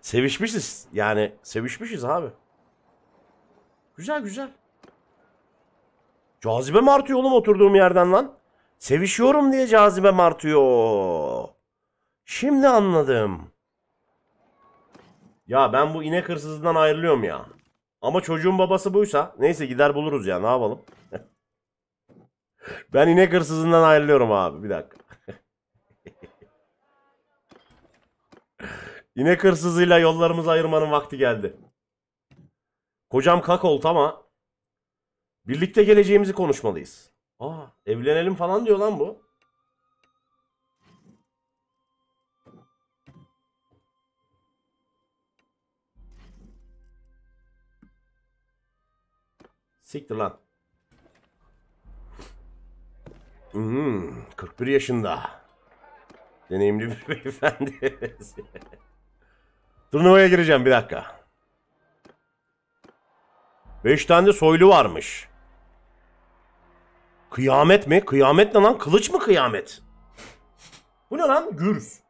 Sevişmişiz. Yani sevişmişiz abi. Güzel güzel. Cazibem artıyor oğlum oturduğum yerden lan. Sevişiyorum diye cazibem artıyor. Şimdi anladım. Ya ben bu inek hırsızından ayrılıyorum ya. Ama çocuğun babası buysa neyse gider buluruz ya, ne yapalım. Ben inek hırsızından ayrılıyorum abi, bir dakika. İnek hırsızıyla yollarımızı ayırmanın vakti geldi. Kocam kakolt ama birlikte geleceğimizi konuşmalıyız. Aa, evlenelim falan diyor lan bu. Siktir lan. Hmm, kırk bir yaşında. Deneyimli bir beyefendi. Turnuvaya gireceğim bir dakika. beş tane de soylu varmış. Kıyamet mi? Kıyamet ne lan? Kılıç mı kıyamet? Bu ne lan? Gürs.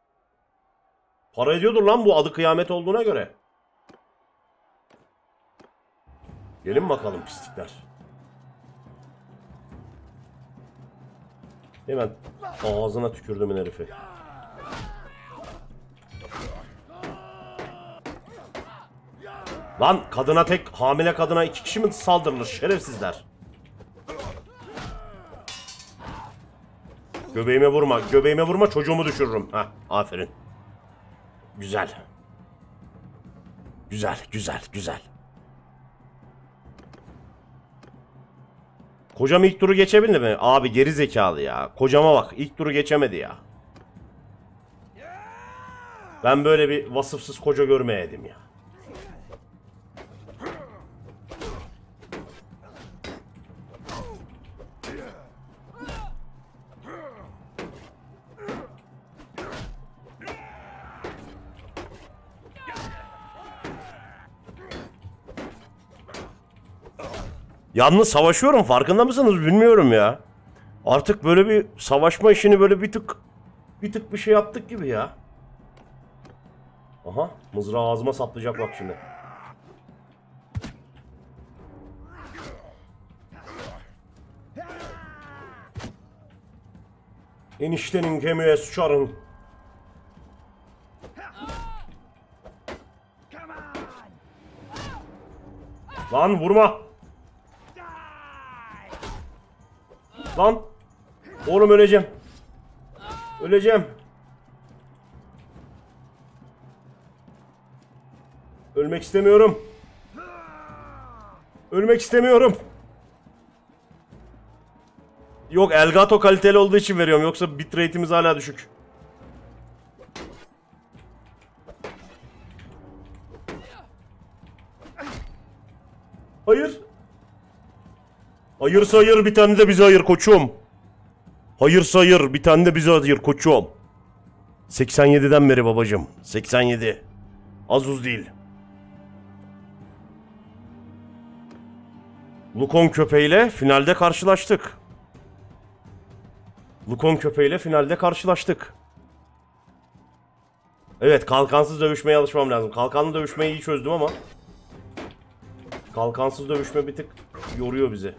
Para ediyordur lan bu, adı kıyamet olduğuna göre. Gelin bakalım pislikler. Hemen ağzına tükürdümün herifi. Lan kadına, tek hamile kadına iki kişi mi saldırılır şerefsizler? Göbeğime vurma. Göbeğime vurma. Çocuğumu düşürürüm. Heh, aferin. Güzel. Güzel, güzel, güzel. Kocam ilk turu geçebildi mi? Abi geri zekalı ya. Kocama bak. İlk turu geçemedi ya. Ben böyle bir vasıfsız koca görmeyeydim ya. Yalnız savaşıyorum, farkında mısınız bilmiyorum ya. Artık böyle bir savaşma işini böyle bir tık bir tık bir şey yaptık gibi ya. Aha, mızrağı ağzıma saplayacak bak şimdi. Eniştenin gemiye sıçarım. Lan vurma. Lan. Oğlum öleceğim. Öleceğim. Ölmek istemiyorum. Ölmek istemiyorum. Yok, Elgato kaliteli olduğu için veriyorum. Yoksa bitrate'imiz hala düşük. Hayır. Hayırsa hayır, bir tane de bize hayır koçum. Hayırsa hayır, bir tane de bize hayır koçum. seksen yedi'den beri babacım. seksen yedi. Az uz değil. Lukon köpeğiyle finalde karşılaştık. Lukon köpeğiyle finalde karşılaştık. Evet, kalkansız dövüşmeye alışmam lazım. Kalkanlı dövüşmeyi iyi çözdüm ama kalkansız dövüşme bir tık yoruyor bizi.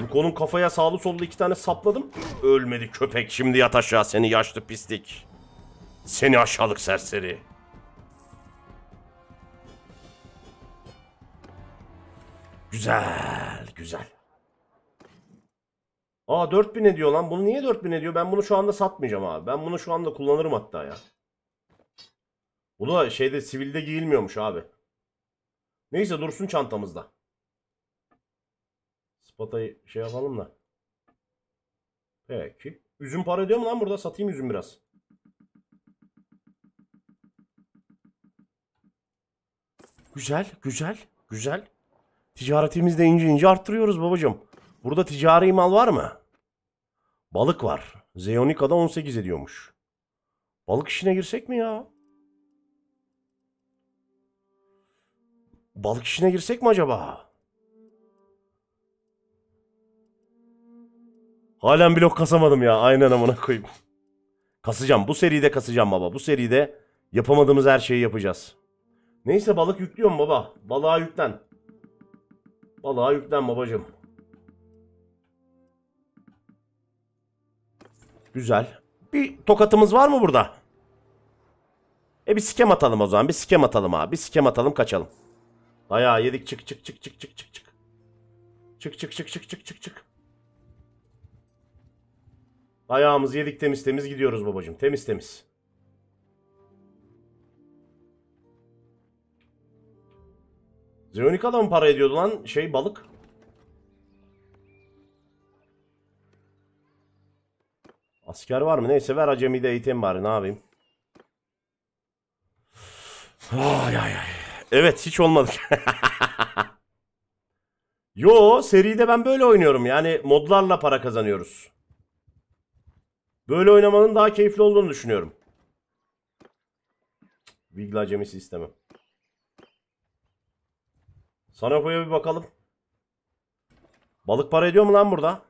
Lukon'un kafaya sağlı sollu iki tane sapladım. Ölmedi köpek. Şimdi yat aşağı seni yaşlı pislik. Seni aşağılık serseri. Güzel, güzel. Aa, dört bin ediyor lan. Bunu niye dört bin ediyor? Ben bunu şu anda satmayacağım abi. Ben bunu şu anda kullanırım hatta ya. Bunu da şeyde, sivilde giyilmiyormuş abi. Neyse, dursun çantamızda. Spatayı şey yapalım da. Peki. Üzüm para ediyor mu lan burada? Satayım üzüm biraz. Güzel, güzel, güzel. Ticaretimizi de ince ince arttırıyoruz babacığım. Burada ticari mal var mı? Balık var. Zeonika'da on sekiz ediyormuş. Balık işine girsek mi ya? Balık işine girsek mi acaba? Halen blok kasamadım ya. Aynen amına koyayım. Kasacağım. Bu seride kasacağım baba. Bu seride yapamadığımız her şeyi yapacağız. Neyse, balık yüklüyorum baba. Balığa yüklen. Balığa yüklen babacığım. Güzel. Bir tokatımız var mı burada? E bir sikem atalım o zaman. Bir sikem atalım abi. Bir sikem atalım, kaçalım. Dayağı yedik. Çık çık çık çık çık çık çık. Çık çık çık çık çık çık çık. Dayağımızı yedik, temiz temiz gidiyoruz babacığım. Temiz temiz. Zeonika'da mı para ediyordu lan şey balık? Asker var mı? Neyse, ver acemi de eğitim bari, ne yapayım? Ay ay ay. Evet, hiç olmadık. Yo, seride ben böyle oynuyorum. Yani modlarla para kazanıyoruz. Böyle oynamanın daha keyifli olduğunu düşünüyorum. Vigla acemisi istemem. Sanopo'ya bir bakalım. Balık para ediyor mu lan burada?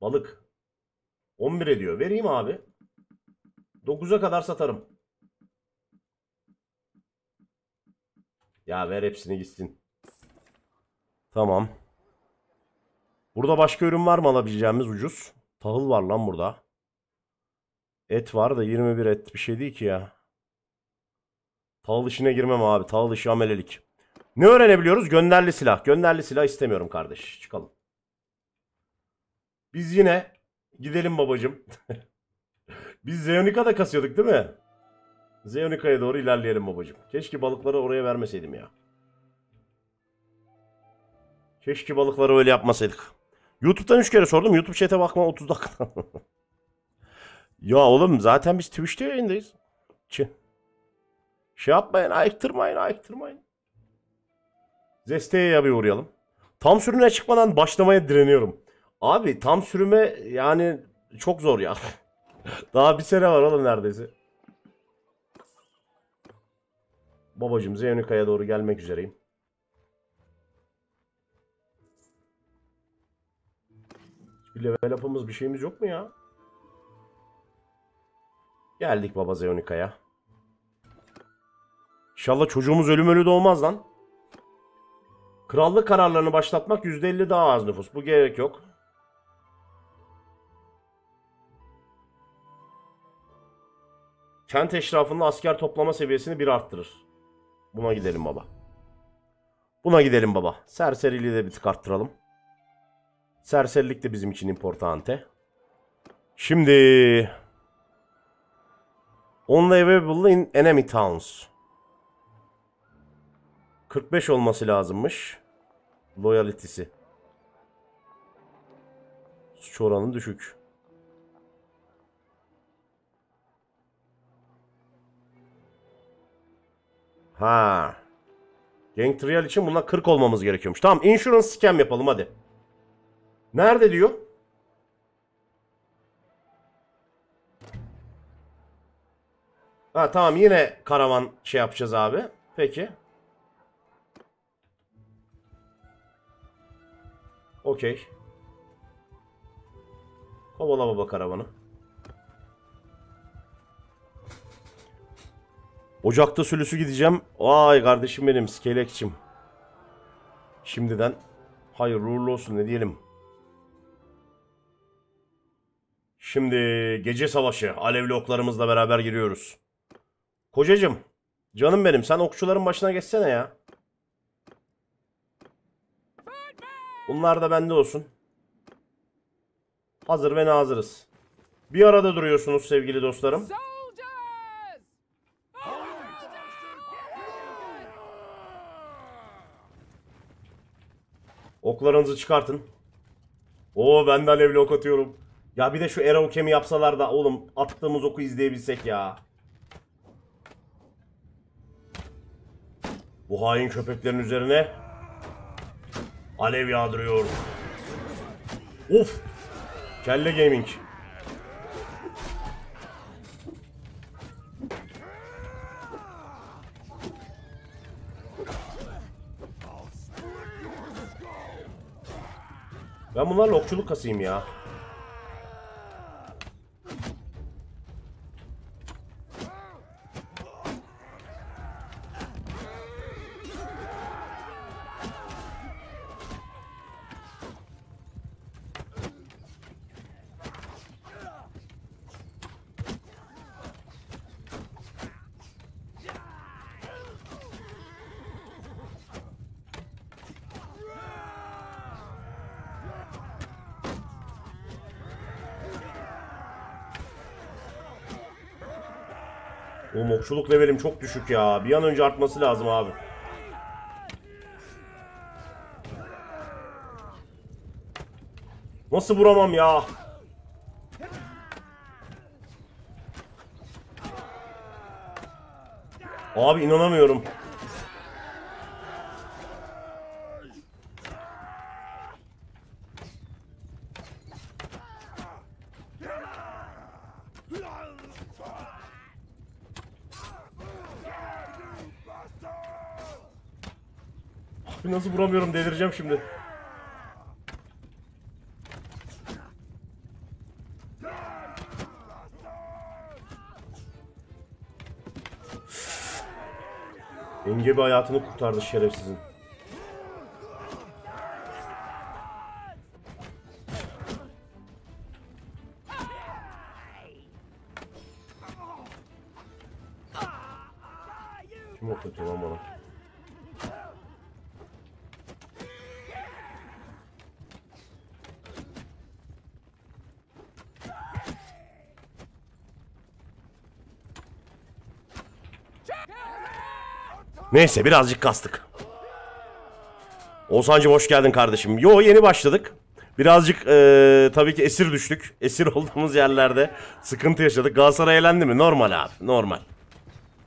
Balık. on bir ediyor. Vereyim abi. dokuza'a kadar satarım. Ya ver hepsini gitsin. Tamam. Burada başka ürün var mı alabileceğimiz ucuz? Tahıl var lan burada. Et var da yirmi bir et bir şey değil ki ya. Tahıl işine girmem abi. Tahıl işi amelelik. Ne öğrenebiliyoruz? Gönderli silah. Gönderli silah istemiyorum kardeş. Çıkalım. Biz yine gidelim babacım. Biz Zeonika'da kasıyorduk değil mi? Zeonika'ya doğru ilerleyelim babacım. Keşke balıkları oraya vermeseydim ya. Keşke balıkları öyle yapmasaydık. YouTube'dan üç kere sordum. YouTube chat'e bakma otuz dakika. Ya oğlum zaten biz Twitch'te yayındayız. Çi. Şey yapmayın, ayıktırmayın, ayıktırmayın. Zeste'ye bir uğrayalım. Tam sürüme çıkmadan başlamaya direniyorum. Abi tam sürüme yani çok zor ya. Daha bir sene var oğlum neredeyse. Babacım Zeyonika'ya doğru gelmek üzereyim. Bir level up'ımız bir şeyimiz yok mu ya? Geldik baba Zeyonika'ya. İnşallah çocuğumuz ölüm ölü de olmaz lan. Krallık kararlarını başlatmak yüzde elli daha az nüfus. Bu gerek yok. Kent eşrafının asker toplama seviyesini bir arttırır. Buna gidelim baba. Buna gidelim baba. Serseriliği de bir tık arttıralım. Serserilik de bizim için importante. Şimdi... Only available in enemy towns. kırk beş olması lazımmış. Loyalitesi. Suç oranı düşük. Ha. Gang trial için bundan kırk olmamız gerekiyormuş. Tamam, insurance scam yapalım hadi. Nerede diyor? Ha tamam, yine karavan şey yapacağız abi. Peki. Okey. Kovala baba karavanı. Ocakta sülüsü gideceğim. Vay kardeşim benim, skelekçim. Şimdiden hayırlı uğurlu olsun ne diyelim. Şimdi gece savaşı alevli oklarımızla beraber giriyoruz. Kocacım, canım benim, sen okçuların başına geçsene ya. Bunlar da bende olsun. Hazır ve nazırız. Bir arada duruyorsunuz sevgili dostlarım. Oklarınızı çıkartın. Oo ben de alevli ok atıyorum. Ya bir de şu arrow cam'i yapsalar da oğlum attığımız oku izleyebilsek ya. Bu hain köpeklerin üzerine alev yağdırıyor. Of! Kelle Gaming. Ben bunlarla okçuluk kasayım ya. Okçuluk levelim çok düşük ya. Bir an önce artması lazım abi. Nasıl vuramam ya? Abi inanamıyorum. Nasıl vuramıyorum, delireceğim şimdi. Engebi hayatını kurtardı şerefsizin. Kim oklatıyor lan bana? Neyse birazcık kastık. Oğuzhan'cığım hoş geldin kardeşim. Yo, yeni başladık. Birazcık ee, tabii ki esir düştük. Esir olduğumuz yerlerde sıkıntı yaşadık. Galatasaray elendi mi? Normal abi. Normal.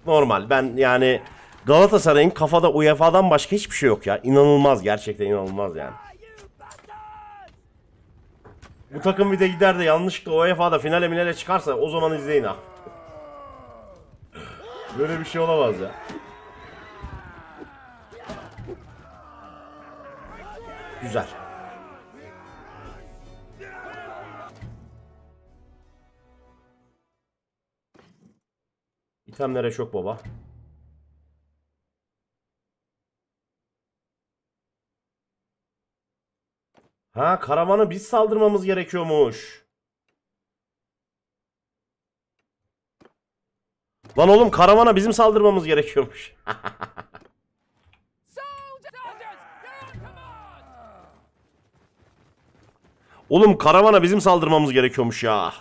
Normal. Ben yani Galatasaray'ın kafada U E F A'dan başka hiçbir şey yok ya. İnanılmaz. Gerçekten inanılmaz yani. Bu takım bir de gider de yanlışlıkla U E F A'da finale minale çıkarsa o zaman izleyin ha. Böyle bir şey olamaz ya. Güzel. İtemlere şok baba. Ha, karavana biz saldırmamız gerekiyormuş. Lan oğlum, karavana bizim saldırmamız gerekiyormuş. Oğlum karavana bizim saldırmamız gerekiyormuş ya.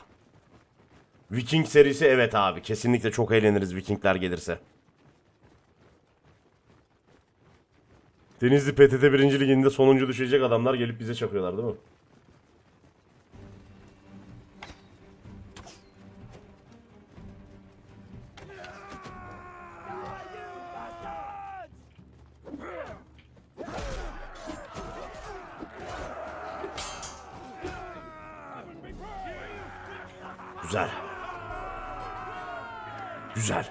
Viking serisi evet abi. Kesinlikle çok eğleniriz Vikingler gelirse. Denizli P T T birinci liginde sonuncu düşecek adamlar gelip bize çakıyorlar değil mi? Güzel. Güzel.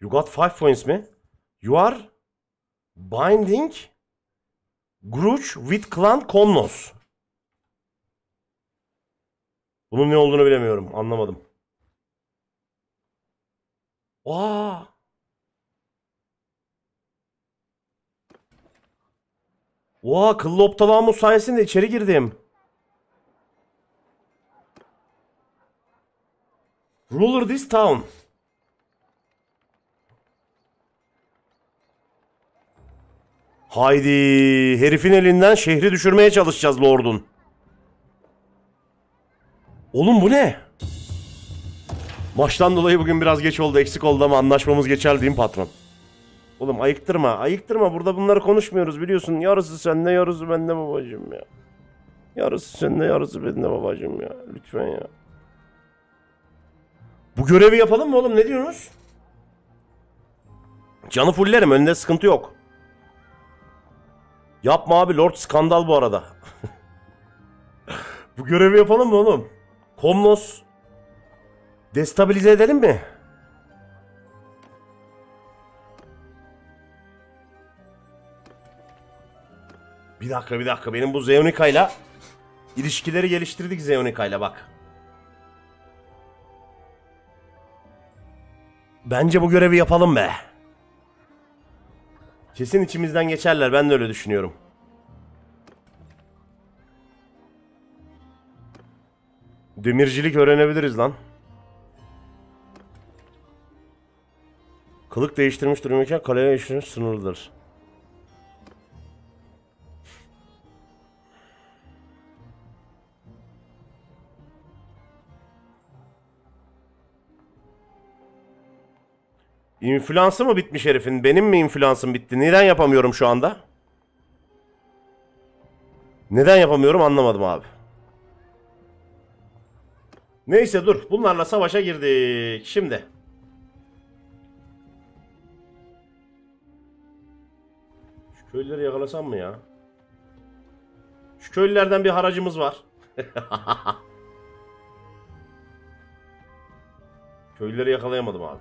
You got five points mi? You are binding grudge with clan Komnos. Bunun ne olduğunu bilemiyorum. Anlamadım. Aa! Oha, Kıllı Hoptalamus sayesinde içeri girdim. Ruler this town. Haydi, herifin elinden şehri düşürmeye çalışacağız Lord'un. Oğlum bu ne? Maçtan dolayı bugün biraz geç oldu, eksik oldu ama anlaşmamız geçerli değil mi patron? Oğlum ayıktırma, ayıktırma. Burada bunları konuşmuyoruz biliyorsun. Yarısı sende, yarısı bende babacığım ya. Yarısı sende, yarısı bende babacığım ya. Lütfen ya. Bu görevi yapalım mı oğlum, ne diyorsunuz? Canı fullerim, önünde sıkıntı yok. Yapma abi, Lord skandal bu arada. Bu görevi yapalım mı oğlum? Komnos destabilize edelim mi? Bir dakika bir dakika. Benim bu Zeonika'yla ilişkileri geliştirdik Zeonika'yla bak. Bence bu görevi yapalım be. Kesin içimizden geçerler. Ben de öyle düşünüyorum. Demircilik öğrenebiliriz lan. Kılık değiştirmiş durumdayken kaleye erişim sınırlıdır. İnfluansı mı bitmiş herifin? Benim mi influansım bitti? Neden yapamıyorum şu anda? Neden yapamıyorum anlamadım abi. Neyse dur. Bunlarla savaşa girdik. Şimdi. Şu köylüleri yakalasam mı ya? Şu köylülerden bir haracımız var. Köylüleri yakalayamadım abi.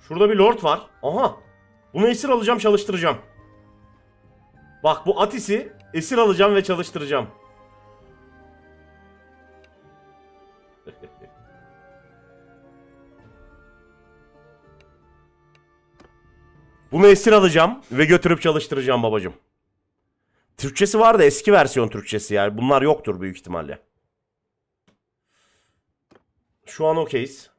Şurada bir lord var. Aha. Bunu esir alacağım, çalıştıracağım. Bak bu Atis'i esir alacağım ve çalıştıracağım. Bunu esir alacağım ve götürüp çalıştıracağım babacığım. Türkçesi var da eski versiyon Türkçesi yani. Bunlar yoktur büyük ihtimalle. Şu an okeyiz.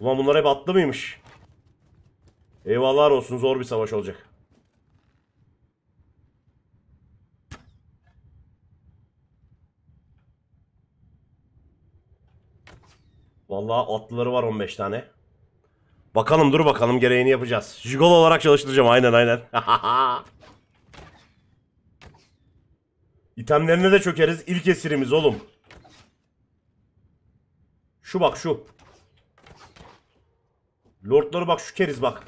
Ulan bunlar hep atlı mıymış? Eyvallah olsun, zor bir savaş olacak. Vallahi atlıları var on beş tane. Bakalım, dur bakalım, gereğini yapacağız. Jigol olarak çalıştıracağım, aynen aynen. İtemlerine de çökeriz, ilk esirimiz oğlum. Şu bak şu. Lordları bak şu keriz bak.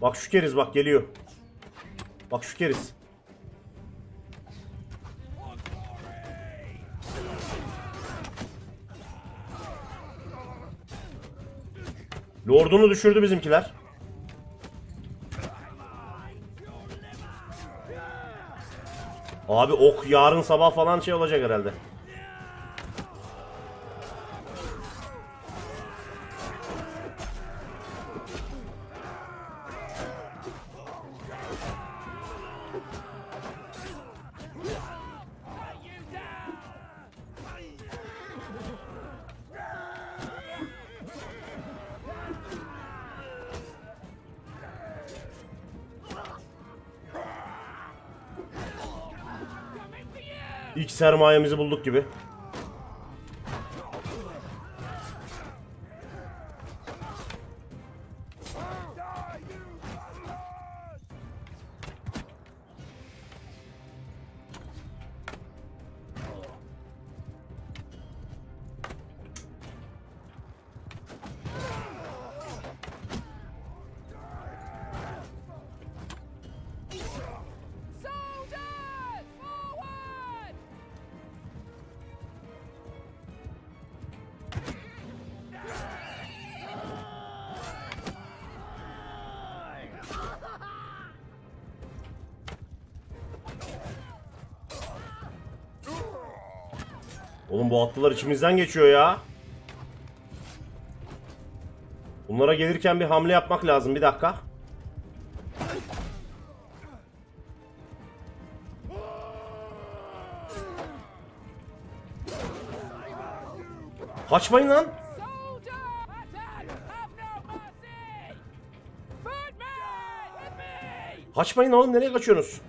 Bak şu keriz bak geliyor. Bak şu keriz. Lordunu düşürdü bizimkiler. Abi ok yarın sabah falan şey olacak herhalde. İlk sermayemizi bulduk gibi. Oğlum bu atlılar içimizden geçiyor ya. Bunlara gelirken bir hamle yapmak lazım. Bir dakika. Kaçmayın lan. Kaçmayın oğlum, nereye kaçıyorsunuz?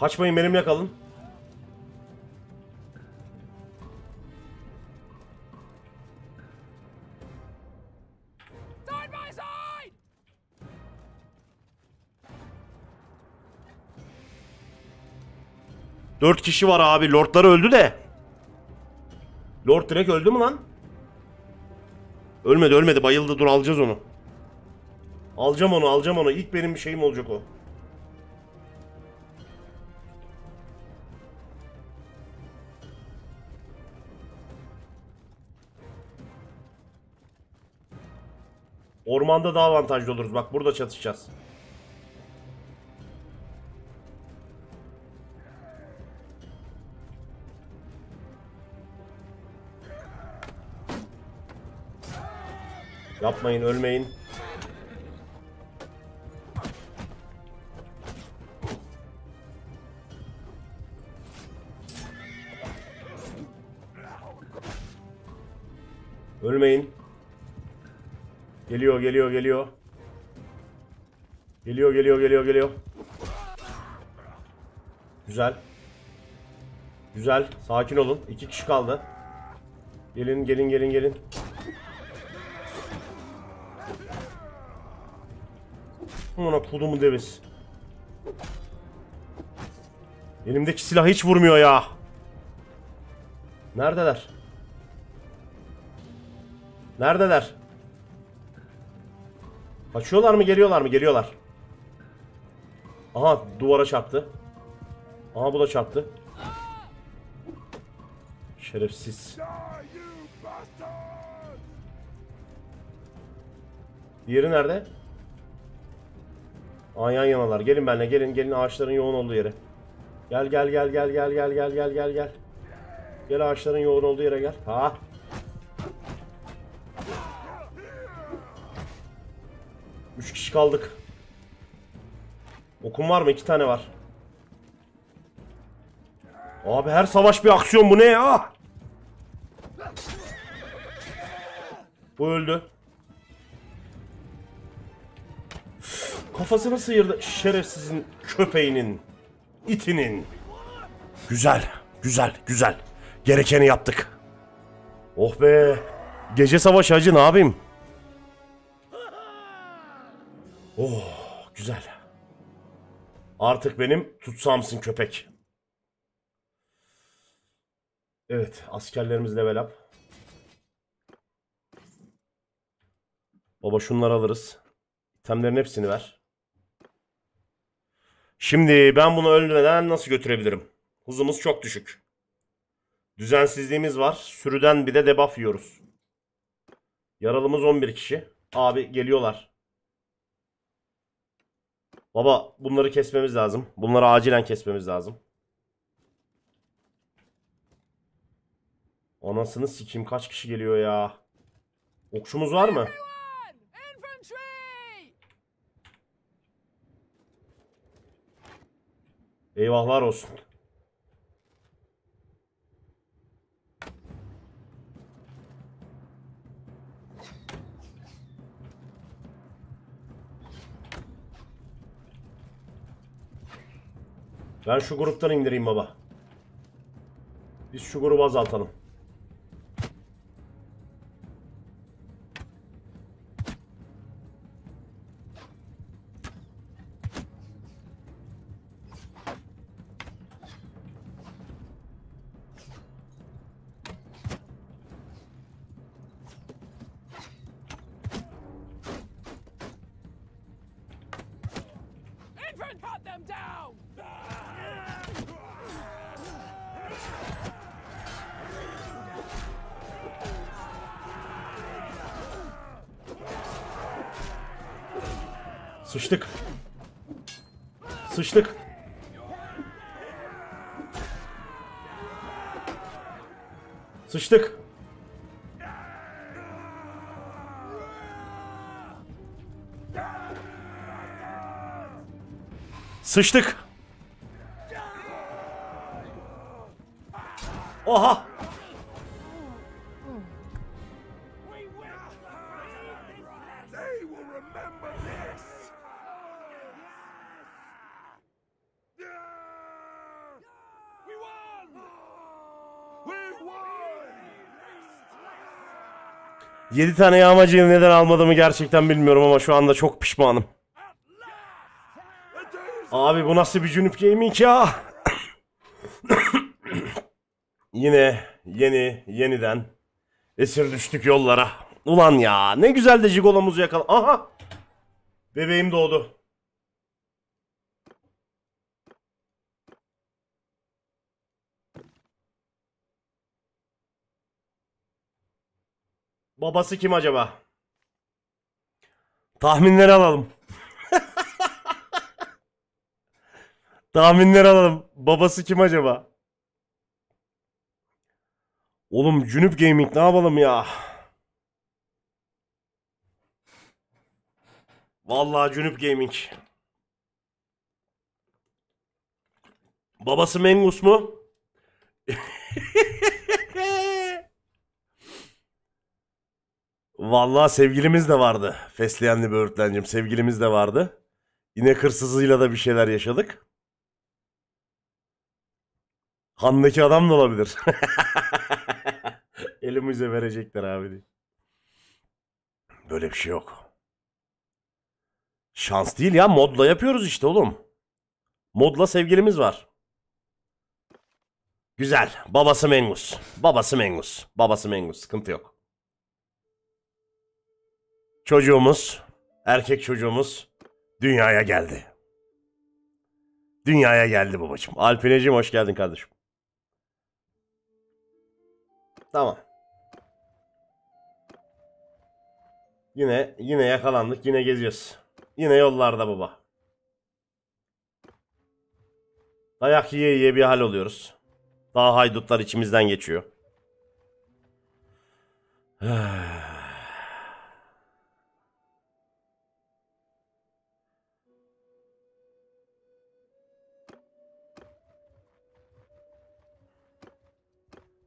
Kaçmayın, benimle kalın. Dört kişi var abi. Lordlar öldü de. Lord direkt öldü mü lan? Ölmedi ölmedi. Bayıldı. Dur alacağız onu. Alacağım onu alacağım onu. İlk benim bir şeyim olacak o. Ormanda daha avantajlı oluruz. Bak burada çatışacağız. Yapmayın, ölmeyin. Ölmeyin. Geliyor, geliyor, geliyor. Geliyor, geliyor, geliyor, geliyor. Güzel. Güzel. Sakin olun. İki kişi kaldı. Gelin, gelin, gelin, gelin. Ona kudumu devesi. Elimdeki silah hiç vurmuyor ya. Neredeler? Neredeler? Kaçıyorlar mı? Geliyorlar mı? Geliyorlar. Aha duvara çarptı. Aha bu da çarptı. Şerefsiz. Diğeri nerede? Aa yan yanalar. Gelin benimle, gelin gelin ağaçların yoğun olduğu yere. Gel gel gel gel gel gel gel gel gel gel. Gel ağaçların yoğun olduğu yere gel. Ha. Üç kişi kaldık. Okum var mı? İki tane var. Abi her savaş bir aksiyon, bu ne ya? Bu öldü. Kafasını sıyırdı şerefsizin köpeğinin, itinin. Güzel, güzel, güzel. Gerekeni yaptık. Oh be. Gece savaşı hacı, ne yapayım? Oh, güzel. Artık benim tutsağımsın köpek. Evet, askerlerimiz level up. Baba şunları alırız. İtemlerin hepsini ver. Şimdi ben bunu ölmeden nasıl götürebilirim? Hızımız çok düşük. Düzensizliğimiz var. Sürüden bir de debuff yiyoruz. Yaralımız on bir kişi. Abi geliyorlar. Baba bunları kesmemiz lazım. Bunları acilen kesmemiz lazım. Anasını sikeyim, kaç kişi geliyor ya. Okçumuz var mı? Eyvahlar olsun. Ben şu gruptan indireyim baba. Biz şu grubu azaltalım. Sıçtık. Sıçtık. Sıçtık. Sıçtık. Oha. yedi tane yağmacıyı neden almadığımı gerçekten bilmiyorum ama şu anda çok pişmanım. Abi bu nasıl bir Junip Gaming ya? Yine yeni yeniden esir düştük yollara. Ulan ya, ne güzel de jigolomuzu yakaladık. Aha! Bebeğim doğdu. Babası kim acaba? Tahminleri alalım. Tahminleri alalım. Babası kim acaba? Oğlum Junip Gaming ne yapalım ya? Vallahi Junip Gaming. Babası Mengus mu? Vallahi sevgilimiz de vardı. Fesleyenli bir öğretmencim. Sevgilimiz de vardı. İnek hırsızıyla da bir şeyler yaşadık. Handaki adam da olabilir. Elimize verecekler abi. Böyle bir şey yok. Şans değil ya. Modla yapıyoruz işte oğlum. Modla sevgilimiz var. Güzel. Babası Mengus. Babası Mengus. Babası Mengus. Sıkıntı yok. Çocuğumuz, erkek çocuğumuz dünyaya geldi. Dünyaya geldi babacığım. Alpineciğim hoş geldin kardeşim. Tamam. Yine yine yakalandık, yine geziyoruz. Yine yollarda baba. Dayak yiye yiye bir hal oluyoruz. Daha haydutlar içimizden geçiyor.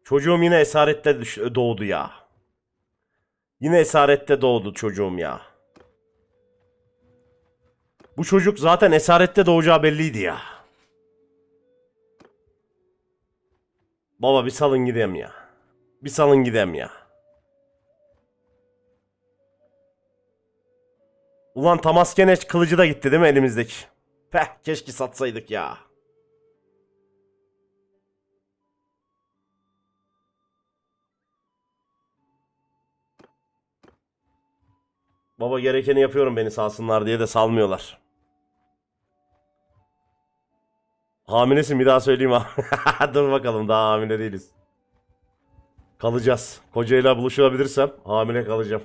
Çocuğum yine esarette doğdu ya. Yine esarette doğdu çocuğum ya. Bu çocuk zaten esarette doğacağı belliydi ya. Baba bir salın gidem ya. Bir salın gidem ya. Ulan Tamaskeneç kılıcı da gitti değil mi elimizdeki? Peh, keşke satsaydık ya. Baba gerekeni yapıyorum beni salsınlar diye de salmıyorlar. Hamilesin bir daha söyleyeyim ha. Dur bakalım, daha hamile değiliz. Kalacağız. Kocayla buluşabilirsem hamile kalacağım.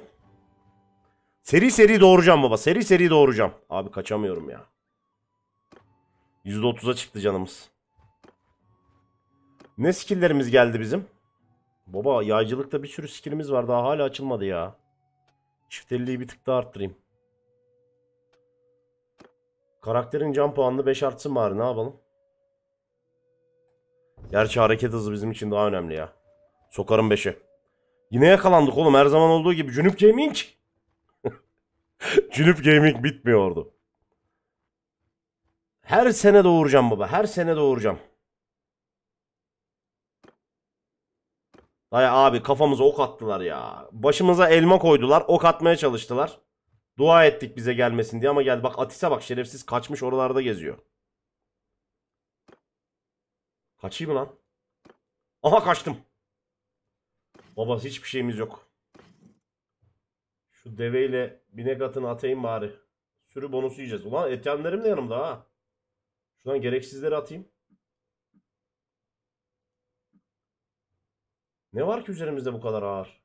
Seri seri doğuracağım baba. Seri seri doğuracağım. Abi kaçamıyorum ya. yüzde otuza çıktı canımız. Ne skilllerimiz geldi bizim? Baba yaycılıkta bir sürü skillimiz var. Daha hala açılmadı ya. Çiftelliği bir tık daha arttırayım. Karakterin can puanını beş artsın bari, ne yapalım? Gerçi hareket hızı bizim için daha önemli ya. Sokarım beşe. Yine yakalandık oğlum, her zaman olduğu gibi. Cünüp Gaming. Cünüp Gaming bitmiyordu. Her sene doğuracağım baba. Her sene doğuracağım. Hay abi, kafamıza ok attılar ya. Başımıza elma koydular. Ok atmaya çalıştılar. Dua ettik bize gelmesin diye ama geldi. Bak Atis'e bak, şerefsiz kaçmış, oralarda geziyor. Kaçayım mı lan? Aha kaçtım. Baba hiçbir şeyimiz yok. Şu deveyle binek atını atayım bari. Sürü bonusu yiyeceğiz. Ulan etyenlerim de yanımda ha. Şuradan gereksizleri atayım. Ne var ki üzerimizde bu kadar ağır?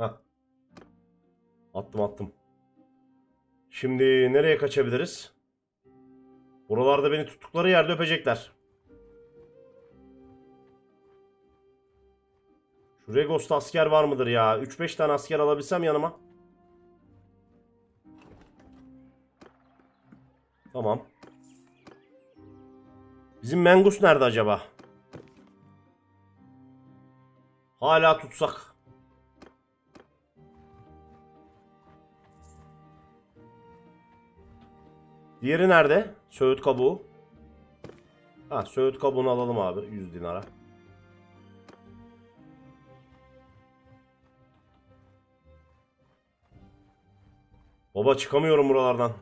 Heh. Attım attım. Şimdi nereye kaçabiliriz? Buralarda beni tuttukları yerde öpecekler. Şu Regos'ta asker var mıdır ya? üç beş tane asker alabilsem yanıma. Tamam. Bizim Mengus nerede acaba? Hala tutsak. Diğeri nerede? Söğüt kabuğu. Ha, Söğüt kabuğunu alalım abi. yüz dinara. Baba çıkamıyorum buralardan.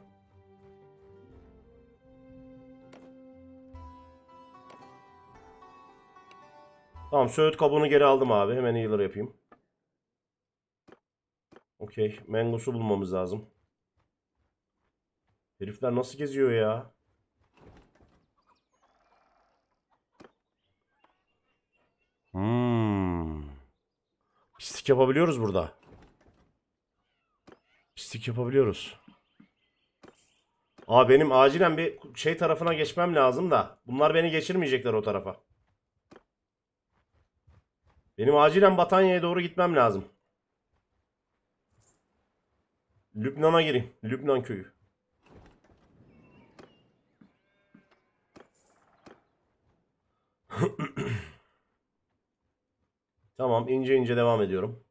Tamam, Söğüt kabuğunu geri aldım abi. Hemen healer yapayım. Okey. Mengus'u bulmamız lazım. Herifler nasıl geziyor ya? Hmm. Pislik yapabiliyoruz burada. Pislik yapabiliyoruz. Aa, benim acilen bir şey tarafına geçmem lazım da. Bunlar beni geçirmeyecekler o tarafa. Benim acilen Batanya'ya doğru gitmem lazım. Lübnan'a gireyim. Lübnan köyü. Tamam, ince ince devam ediyorum.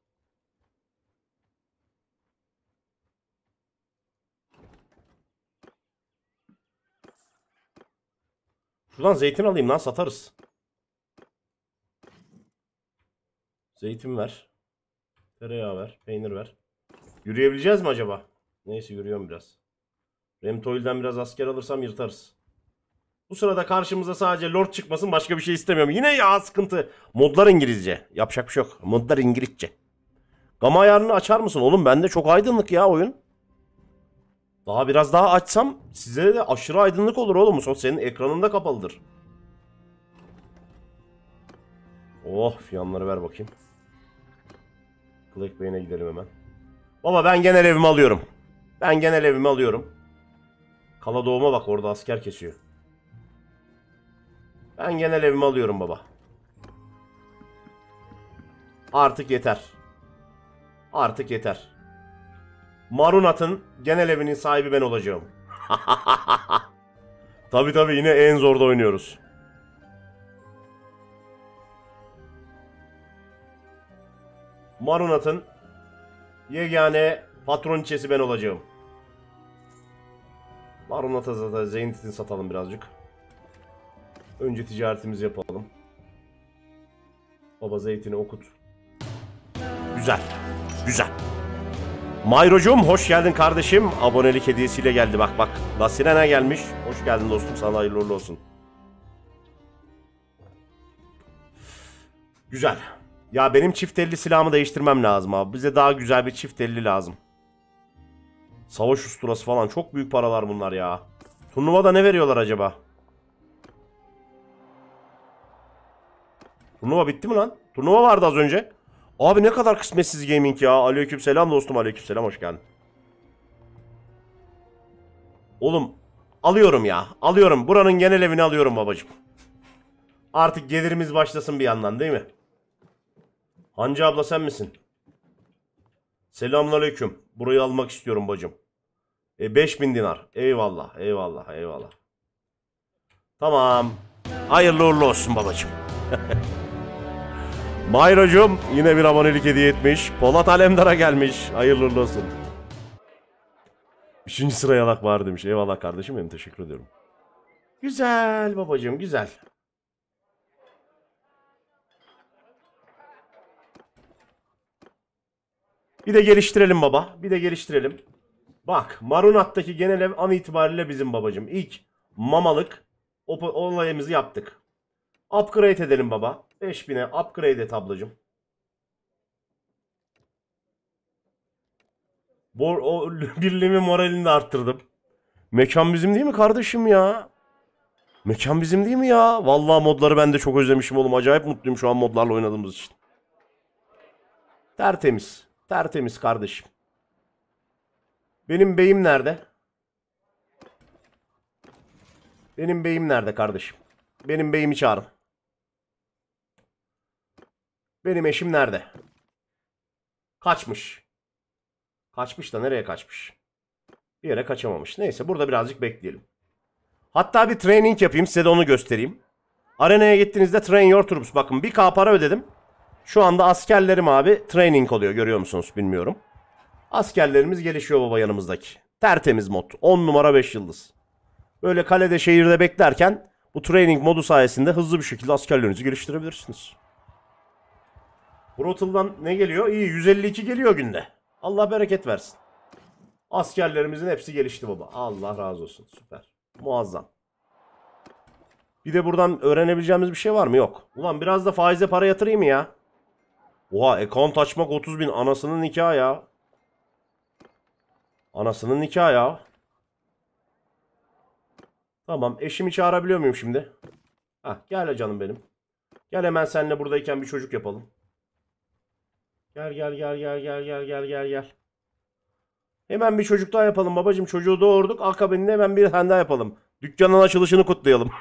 Şuradan zeytin alayım lan, satarız. Zeytin ver. Tereyağı ver, peynir ver. Yürüyebileceğiz mi acaba? Neyse, yürüyorum biraz. Remtoil'den biraz asker alırsam yırtarız. Bu sırada karşımıza sadece Lord çıkmasın, başka bir şey istemiyorum. Yine ya sıkıntı. Modlar İngilizce. Yapacak bir şey yok. Modlar İngilizce. Gama ayarını açar mısın? Oğlum bende çok aydınlık ya oyun. Daha biraz daha açsam size de aşırı aydınlık olur oğlum. Son senin ekranında kapalıdır. Oh, yanları ver bakayım. Black Bane'e gidelim hemen. Baba ben genel evimi alıyorum. Ben genel evimi alıyorum. Kaladok'a bak, orada asker kesiyor. Ben genel evimi alıyorum baba. Artık yeter. Artık yeter. Marunath'ın genel evinin sahibi ben olacağım. Tabi tabi, yine en zorda oynuyoruz. Marunath'ın yegane patroniçesi ben olacağım. Marunath'a zaten Zenith'ini satalım birazcık. Önce ticaretimizi yapalım. Baba Zeytin'i okut. Güzel. Güzel. Mayrocuğum hoş geldin kardeşim. Abonelik hediyesiyle geldi bak bak. La Sirena gelmiş. Hoş geldin dostum, sana hayırlı uğurlu olsun. Güzel. Ya benim çift elli silahımı değiştirmem lazım abi. Bize daha güzel bir çift elli lazım. Savaş usturası falan. Çok büyük paralar bunlar ya. Turnuvada ne veriyorlar acaba? Turnuva bitti mi lan? Turnuva vardı az önce. Abi ne kadar kısmetsiz gaming ya. Aleykümselam dostum, aleykümselam, hoş geldin. Oğlum alıyorum ya. Alıyorum. Buranın genel evini alıyorum babacığım. Artık gelirimiz başlasın bir yandan değil mi? Hancı abla sen misin? Selamünaleyküm. Burayı almak istiyorum bacım. E, beş bin dinar. Eyvallah, eyvallah, eyvallah. Tamam. Hayırlı uğurlu olsun babacığım. Mayrocuğum yine bir abonelik hediye etmiş. Polat Alemdar'a gelmiş. Hayırlı uğurlu olsun. Üçüncü sıraya bak var demiş. Eyvallah kardeşim benim, teşekkür ediyorum. Güzel babacığım, güzel. Bir de geliştirelim baba. Bir de geliştirelim. Bak Marunath'taki genel ev an itibariyle bizim babacığım. İlk mamalık olayımızı yaptık. Upgrade edelim baba. beş bine upgrade et ablacığım. Bor o birliğimin moralini de arttırdım. Mekan bizim değil mi kardeşim ya? Mekan bizim değil mi ya? Vallahi modları ben de çok özlemişim oğlum. Acayip mutluyum şu an modlarla oynadığımız için. Tertemiz. Tertemiz kardeşim. Benim beyim nerede? Benim beyim nerede kardeşim? Benim beyimi çağırın. Benim eşim nerede? Kaçmış. Kaçmış da nereye kaçmış? Bir yere kaçamamış. Neyse burada birazcık bekleyelim. Hatta bir training yapayım, size de onu göstereyim. Arenaya gittiğinizde train your troops. Bakın bir bin para ödedim. Şu anda askerlerim abi training oluyor. Görüyor musunuz bilmiyorum. Askerlerimiz gelişiyor baba yanımızdaki. Tertemiz mod. on numara beş yıldız. Böyle kalede şehirde beklerken bu training modu sayesinde hızlı bir şekilde askerlerinizi geliştirebilirsiniz. Brotal'dan ne geliyor? İyi, yüz elli iki geliyor günde. Allah bereket versin. Askerlerimizin hepsi gelişti baba. Allah razı olsun. Süper. Muazzam. Bir de buradan öğrenebileceğimiz bir şey var mı? Yok. Ulan biraz da faize para yatırayım ya. Oha, account açmak otuz bin, anasının nikahı ya. Anasının nikahı ya. Tamam, eşimi çağırabiliyor muyum şimdi? Heh, gel canım benim. Gel hemen seninle buradayken bir çocuk yapalım. Gel gel gel gel gel gel gel gel gel. Hemen bir çocuk daha yapalım babacım, çocuğu doğurduk, akabinde hemen bir tane daha yapalım. Dükkanın açılışını kutlayalım.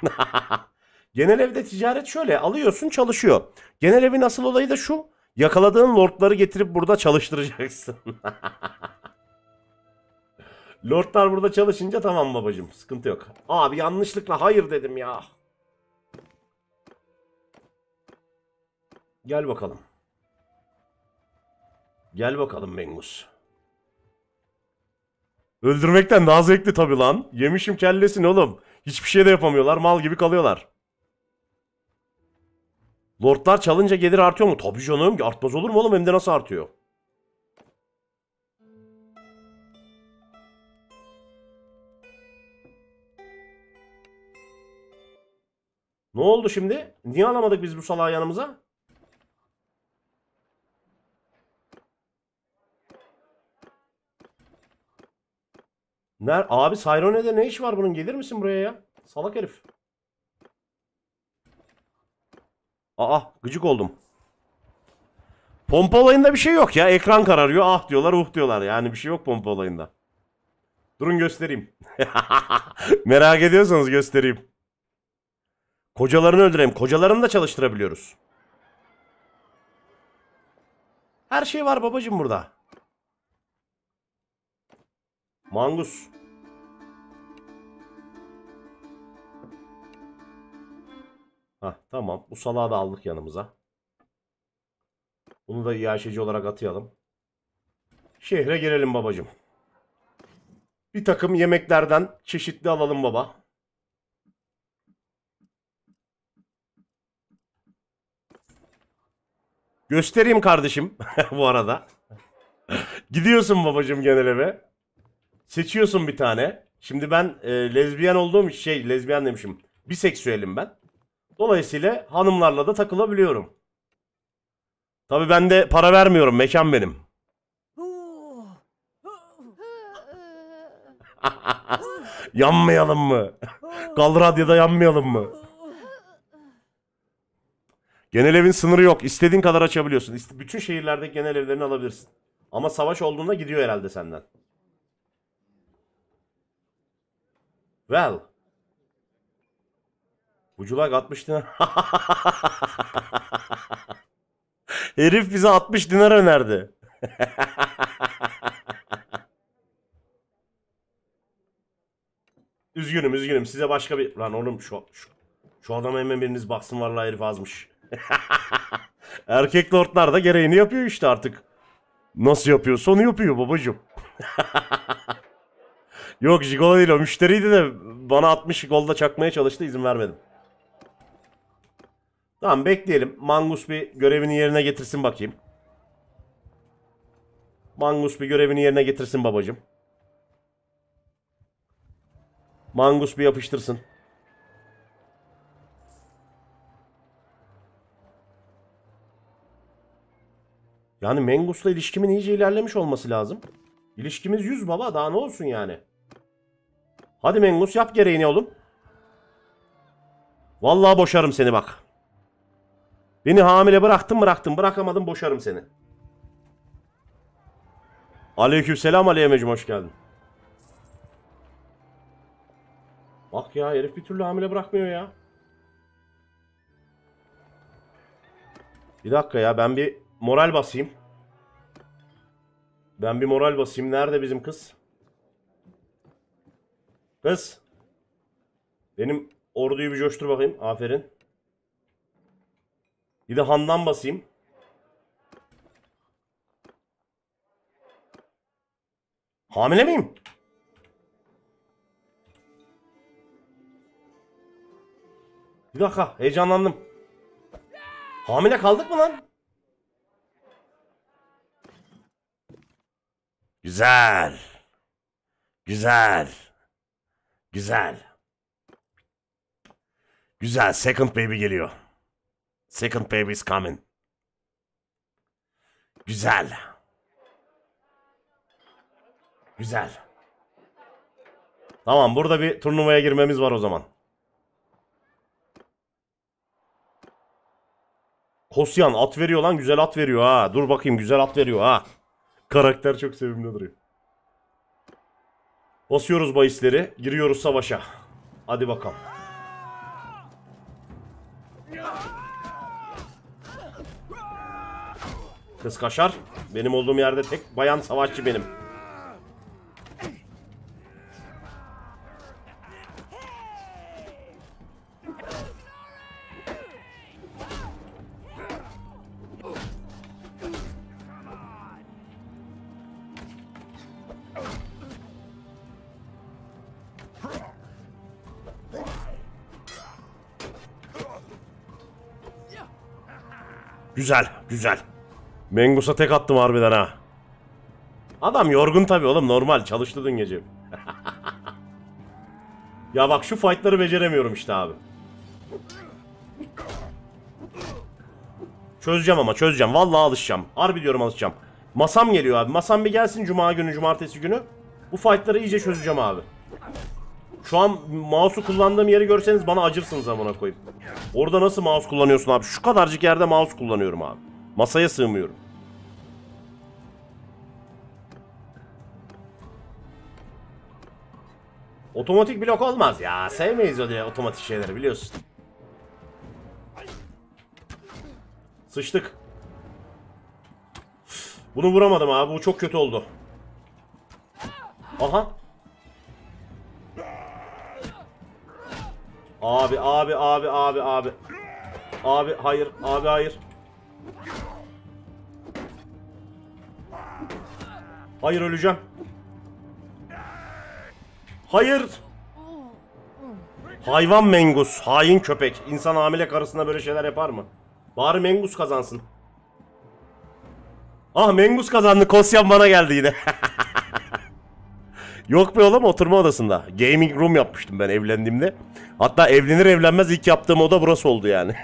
Genel evde ticaret şöyle, alıyorsun çalışıyor. Genel evin asıl olayı da şu. Yakaladığın lordları getirip burada çalıştıracaksın. Lordlar burada çalışınca tamam babacığım, sıkıntı yok. Abi yanlışlıkla hayır dedim ya. Gel bakalım. Gel bakalım Mengus. Öldürmekten daha zevkli tabi lan. Yemişim kellesini oğlum. Hiçbir şey de yapamıyorlar, mal gibi kalıyorlar. Lordlar çalınca gelir artıyor mu? Tabii canım, artmaz olur mu oğlum? Hem de nasıl artıyor? Ne oldu şimdi? Niye alamadık biz bu salağı yanımıza? Ner abi, Sayrone'de ne iş var bunun? Gelir misin buraya ya? Salak herif. Aa, gıcık oldum. Pompa olayında bir şey yok ya. Ekran kararıyor. Ah diyorlar, uh diyorlar. Yani bir şey yok pompa olayında. Durun göstereyim. Merak ediyorsanız göstereyim. Kocalarını öldüreyim. Kocalarını da çalıştırabiliyoruz. Her şey var babacığım burada. Mengus. Hah, tamam. Bu salağı da aldık yanımıza. Bunu da iaşeci olarak atayalım. Şehre girelim babacığım. Bir takım yemeklerden çeşitli alalım baba. Göstereyim kardeşim bu arada. Gidiyorsun babacığım genel eve. Seçiyorsun bir tane. Şimdi ben e, lezbiyen olduğum şey lezbiyen demişim. Biseksüelim ben. Dolayısıyla hanımlarla da takılabiliyorum. Tabii ben de para vermiyorum. Mekan benim. Yanmayalım mı? Kal radyada yanmayalım mı? Genel evin sınırı yok. İstediğin kadar açabiliyorsun. Bütün şehirlerde genel evlerini alabilirsin. Ama savaş olduğunda gidiyor herhalde senden. Well. Buculak altmış dinar. Herif bize altmış dinar önerdi. Üzgünüm üzgünüm. Size başka bir... Lan oğlum şu, şu, şu adama hemen biriniz baksın. Vallahi herif azmış. Erkek lordlar da gereğini yapıyor işte artık. Nasıl yapıyor? Sonu yapıyor babacığım. Yok jigola değil o. Müşteriydi de bana altmış golda çakmaya çalıştı. İzin vermedim. Tamam bekleyelim. Mengus bir görevini yerine getirsin bakayım. Mengus bir görevini yerine getirsin babacığım. Mengus bir yapıştırsın. Yani Mengus'la ilişkimin iyice ilerlemiş olması lazım. İlişkimiz yüz baba. Daha ne olsun yani. Hadi Mengus yap gereğini oğlum. Vallahi boşarım seni bak. Beni hamile bıraktın bıraktın. Bırakamadım boşarım seni. Aleykümselam Aleyhemecim hoş geldin. Bak ya herif bir türlü hamile bırakmıyor ya. Bir dakika ya ben bir moral basayım. Ben bir moral basayım. Nerede bizim kız? Kız. Benim orduyu bir coştur bakayım. Aferin. Bir de handan basayım. Hamile miyim? Bir dakika heyecanlandım. Hamile kaldık mı lan? Güzel. Güzel. Güzel. Güzel. Second baby geliyor. Second baby is coming. Güzel. Güzel. Tamam burada bir turnuvaya girmemiz var o zaman. Kosyan at veriyor lan. Güzel at veriyor ha. Dur bakayım güzel at veriyor ha. Karakter çok sevimli duruyor. Basıyoruz bahisleri. Giriyoruz savaşa. Hadi bakalım. Kız kaşar. Benim olduğum yerde tek bayan savaşçı benim. Güzel, güzel. Mengus'a tek attım harbiden ha. Adam yorgun tabii oğlum normal çalıştı dün gece. Ya bak şu fight'ları beceremiyorum işte abi. Çözeceğim ama çözeceğim. Vallahi alışacağım. Harbi diyorum alışacağım. Masam geliyor abi. Masam bir gelsin cuma günü, cumartesi günü. Bu fight'ları iyice çözeceğim abi. Şu an mouse'u kullandığım yeri görseniz bana acırsınız amına koyayım. Orada nasıl mouse kullanıyorsun abi? Şu kadarcık yerde mouse kullanıyorum abi. Masaya sığmıyorum. Otomatik blok olmaz ya. Sevmeyiz öyle otomatik şeyleri biliyorsun. Sıçtık. Bunu vuramadım abi. Bu çok kötü oldu. Aha. Abi abi abi abi abi. Abi hayır abi hayır. Hayır öleceğim. Hayır. Hayvan Mengus. Hain köpek. İnsan hamile karısına böyle şeyler yapar mı? Bari Mengus kazansın. Ah Mengus kazandı. Kosyan bana geldi yine. Yok be oğlum, oturma odasında. Gaming room yapmıştım ben evlendiğimde. Hatta evlenir evlenmez ilk yaptığım oda burası oldu yani.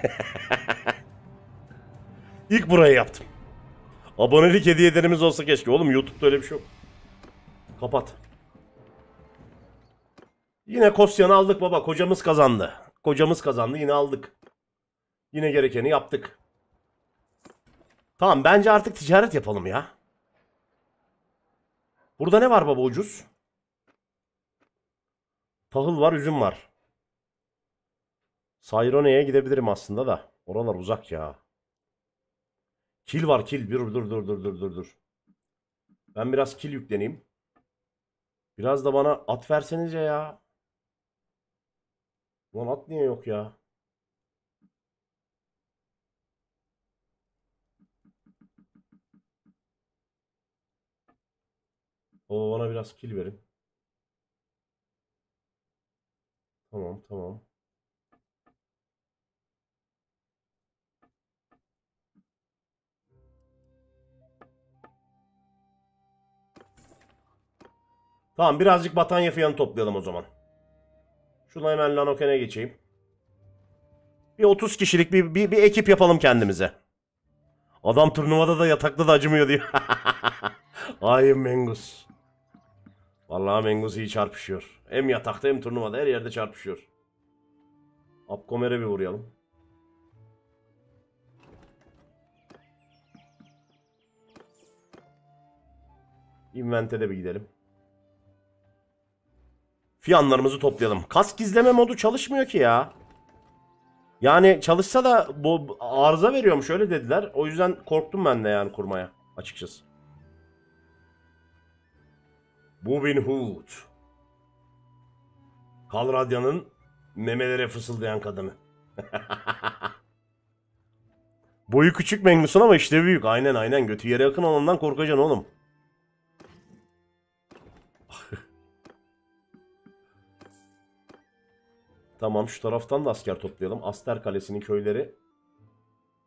İlk burayı yaptım. Abonelik hediyelerimiz olsa keşke. Oğlum YouTube'da öyle bir şey yok. Kapat. Yine Kosyan'ı aldık baba. Kocamız kazandı. Kocamız kazandı. Yine aldık. Yine gerekeni yaptık. Tamam, bence artık ticaret yapalım ya. Burada ne var baba ucuz? Tahıl var, üzüm var. Sayrone'ye gidebilirim aslında da. Oralar uzak ya. Kil var kil. Dur dur dur dur dur dur. Ben biraz kil yükleneyim. Biraz da bana at versenize ya. Lan at niye yok ya? O bana biraz kil verin. Tamam tamam. Tamam, birazcık batanya fiyanı toplayalım o zaman. Şuna hemen Lanoken'e geçeyim. Bir otuz kişilik bir, bir, bir ekip yapalım kendimize. Adam turnuvada da yatakta da acımıyor diyor. Ay Mengus. Vallahi Mengus iyi çarpışıyor. Hem yatakta hem turnuvada her yerde çarpışıyor. Abkomer'e bir vuruyalım. Invent'e bir gidelim. Fiyanlarımızı toplayalım. Kask gizleme modu çalışmıyor ki ya. Yani çalışsa da bu arıza veriyormuş öyle dediler. O yüzden korktum ben de yani kurmaya açıkçası. Bubin Hood. Kalradya'nın memelere fısıldayan kadını. Boyu küçük Mengus'un ama işte büyük. Aynen aynen, götü yere yakın olandan korkacaksın oğlum. Tamam, şu taraftan da asker toplayalım. Aster kalesinin köyleri.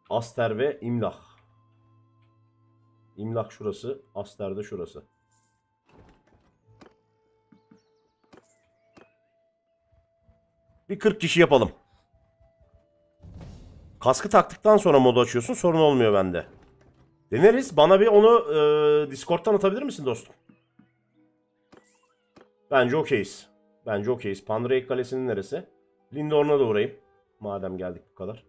Aster ve İmlak. İmlak şurası. Aster de şurası. Bir kırk kişi yapalım. Kaskı taktıktan sonra modu açıyorsun. Sorun olmuyor bende. Deneriz. Bana bir onu e, Discord'tan atabilir misin dostum? Bence okeyiz. Bence okeyiz. Pandre kalesinin neresi? Lindor'una da uğrayayım. Madem geldik bu kadar.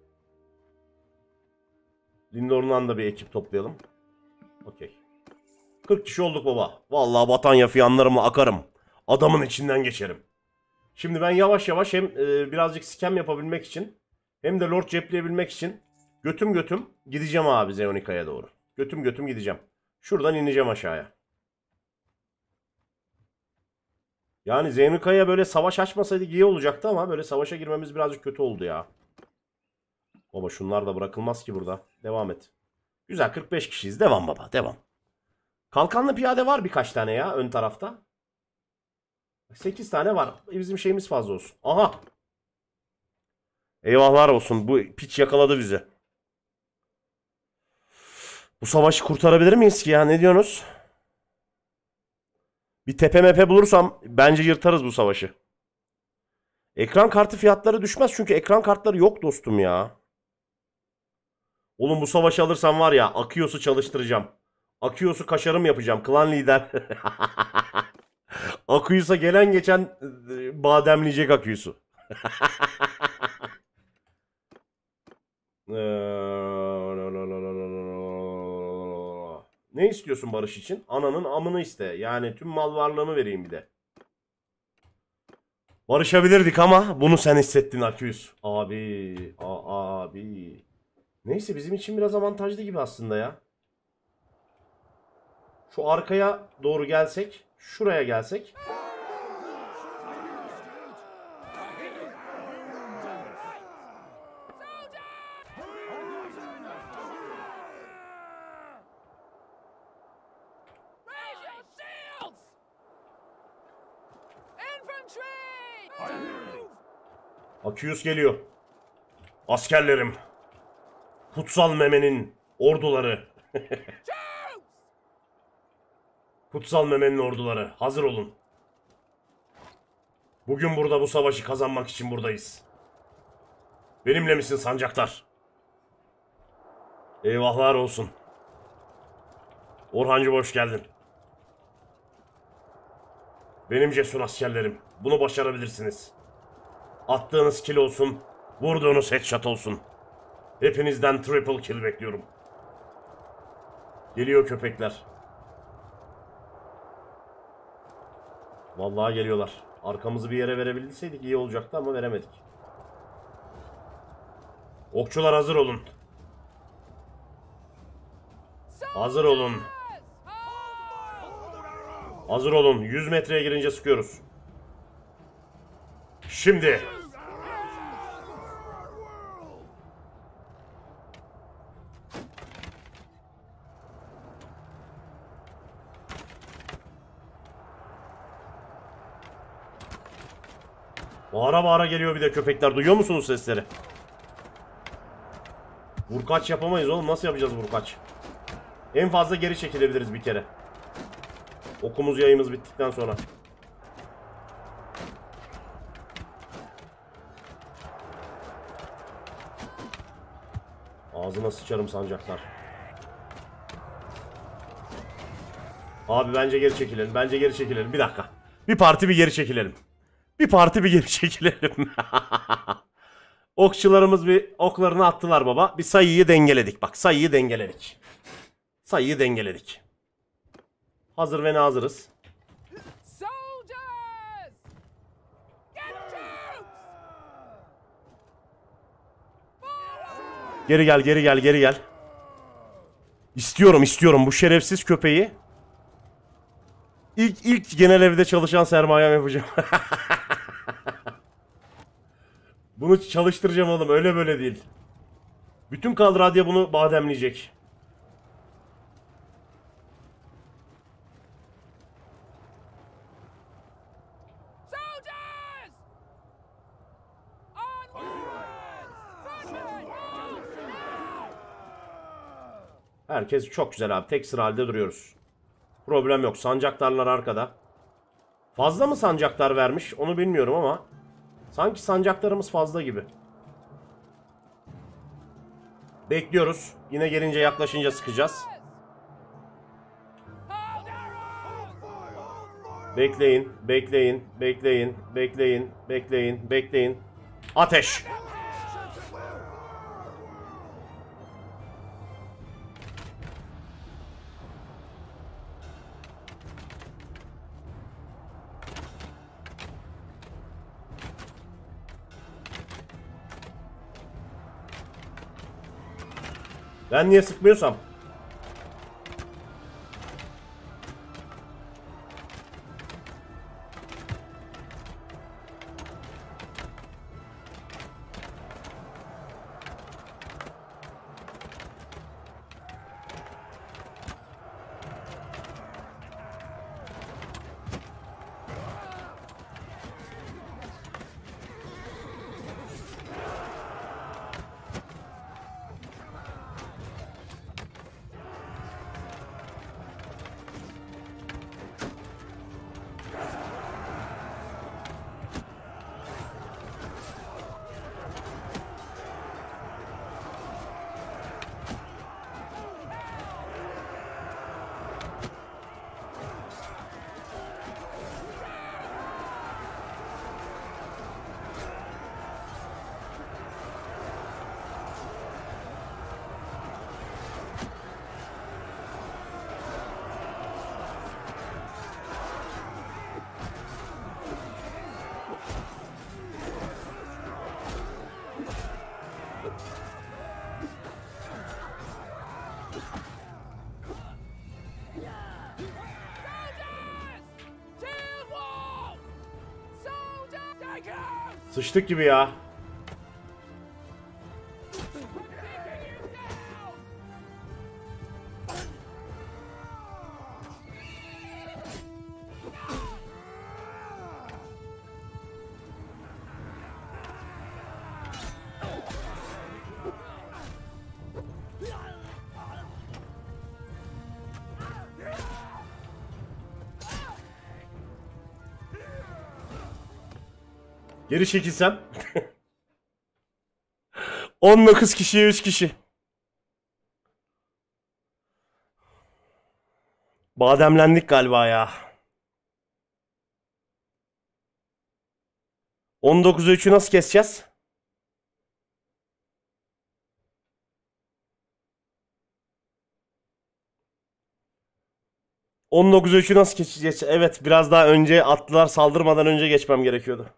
Lindor'undan da bir ekip toplayalım. Okey. kırk kişi olduk baba. Vallahi batanya fiyanlarımla akarım. Adamın içinden geçerim. Şimdi ben yavaş yavaş hem e, birazcık sikem yapabilmek için hem de Lord cepleyebilmek için götüm götüm gideceğim abi Zeonika'ya doğru. Götüm götüm gideceğim. Şuradan ineceğim aşağıya. Yani Zeonika'ya böyle savaş açmasaydık iyi olacaktı ama böyle savaşa girmemiz birazcık kötü oldu ya. Baba şunlar da bırakılmaz ki burada. Devam et. Güzel, kırk beş kişiyiz. Devam baba, devam. Kalkanlı piyade var birkaç tane ya ön tarafta. sekiz tane var. Bizim şeyimiz fazla olsun. Aha. Eyvahlar olsun. Bu piç yakaladı bizi. Bu savaşı kurtarabilir miyiz ki ya? Ne diyorsunuz? Bir tepe mepe bulursam bence yırtarız bu savaşı. Ekran kartı fiyatları düşmez çünkü ekran kartları yok dostum ya. Oğlum bu savaşı alırsam var ya Akios'u çalıştıracağım. Akios'u kaşarım yapacağım. Klan lider. Akios'a gelen geçen bademleyecek Akios'u. Ne istiyorsun barış için? Ananın amını iste. Yani tüm mal varlığımı vereyim bir de. Barışabilirdik ama bunu sen hissettin Akios. Abi, a abi. Neyse bizim için biraz avantajlı gibi aslında ya. Şu arkaya doğru gelsek, şuraya gelsek. Akios geliyor. Askerlerim. Kutsal memenin orduları. Kutsal memenin orduları. Hazır olun. Bugün burada bu savaşı kazanmak için buradayız. Benimle misin sancaktar? Eyvahlar olsun. Orhancı hoş geldin. Benim cesur askerlerim. Bunu başarabilirsiniz. Attığınız kill olsun, vurduğunuz headshot olsun. Hepinizden triple kill bekliyorum. Geliyor köpekler. Vallahi geliyorlar. Arkamızı bir yere verebilseydik iyi olacaktı ama veremedik. Okçular hazır olun. Hazır olun. Hazır olun. yüz metreye girince sıkıyoruz. Şimdi. Bağıra bağıra geliyor bir de köpekler. Duyuyor musunuz sesleri? Vurkaç yapamayız oğlum. Nasıl yapacağız vurkaç? En fazla geri çekilebiliriz bir kere. Okumuz yayımız bittikten sonra. Ağzına sıçarım sancaklar. Abi bence geri çekilelim. Bence geri çekilelim. Bir dakika. Bir parti bir geri çekilelim. Bir parti bir geri çekilelim. Okçularımız bir oklarını attılar baba. Bir sayıyı dengeledik. Bak sayıyı dengeledik. Sayıyı dengeledik. Hazır ve nazırız. Geri gel, geri gel, geri gel. İstiyorum, istiyorum bu şerefsiz köpeği. İlk ilk genel evde çalışan sermayem yapacağım. Bunu çalıştıracağım oğlum, öyle böyle değil. Bütün Kalradya bunu bademleyecek. Herkes çok güzel abi. Tek sıra halde duruyoruz. Problem yok. Sancaktarlar arkada. Fazla mı sancaktar vermiş? Onu bilmiyorum ama sanki sancaktarımız fazla gibi. Bekliyoruz. Yine gelince yaklaşınca sıkacağız. Bekleyin. Bekleyin. Bekleyin. Bekleyin. Bekleyin. Bekleyin. Ateş! Ben niye sıkmıyorsam? Sıçtık gibi ya. Geri çekilsem. on dokuz kişiye üç kişi. Bademlendik galiba ya. on dokuza üçü nasıl keseceğiz? on dokuza üçü nasıl geçeceğiz? Evet, biraz daha önce atlılar saldırmadan önce geçmem gerekiyordu.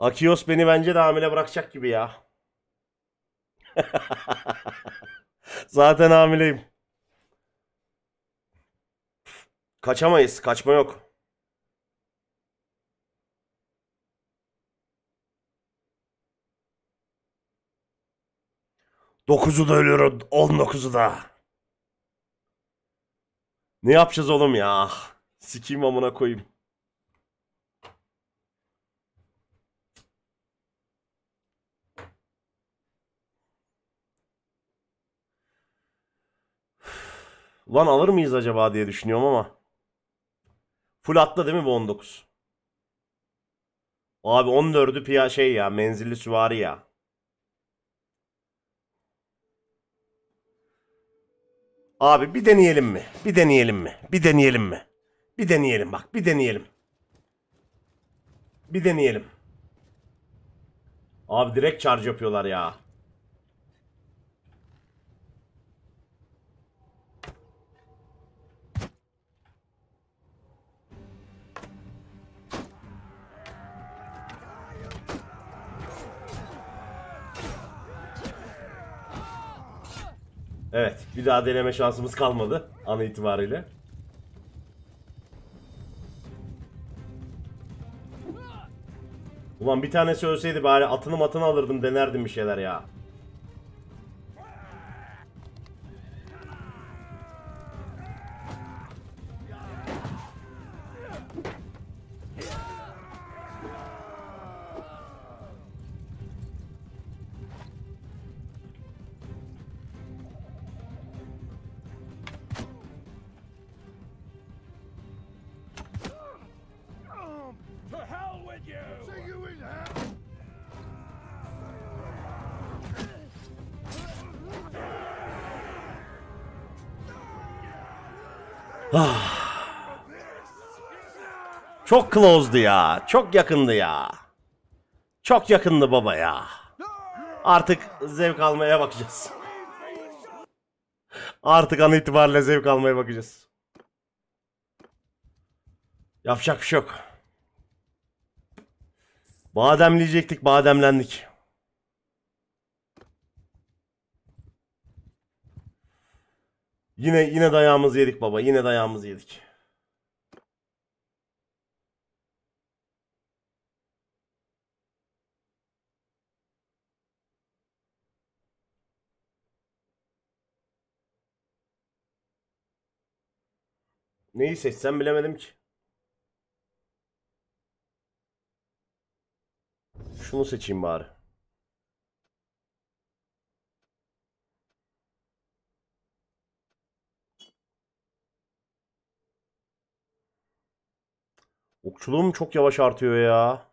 Akios beni bence de hamile bırakacak gibi ya. Zaten hamileyim. Kaçamayız. Kaçma yok. dokuzu da ölüyorum. on dokuzu da. Ne yapacağız oğlum ya? Sikeyim amına koyayım. Lan alır mıyız acaba diye düşünüyorum ama. Full atla değil mi bu on dokuz? Abi on dördü piya şey ya, menzilli süvari ya. Abi bir deneyelim mi? Bir deneyelim mi? Bir deneyelim mi? Bir deneyelim bak, bir deneyelim. Bir deneyelim. Abi direkt charge yapıyorlar ya. Evet, bir daha deneme şansımız kalmadı an itibariyle. Ulan bir tanesi ölseydi bari atını matını alırdım, denerdim bir şeyler ya. Çok close'du ya. Çok yakındı ya. Çok yakındı baba ya. Artık zevk almaya bakacağız. Artık an itibariyle zevk almaya bakacağız. Yapacak bir şey yok. Bademleyecektik, bademlendik. Yine yine dayağımızı yedik baba. Yine dayağımızı yedik. Neyi seçsem bilemedim ki. Şunu seçeyim bari. Okçuluğum çok yavaş artıyor ya.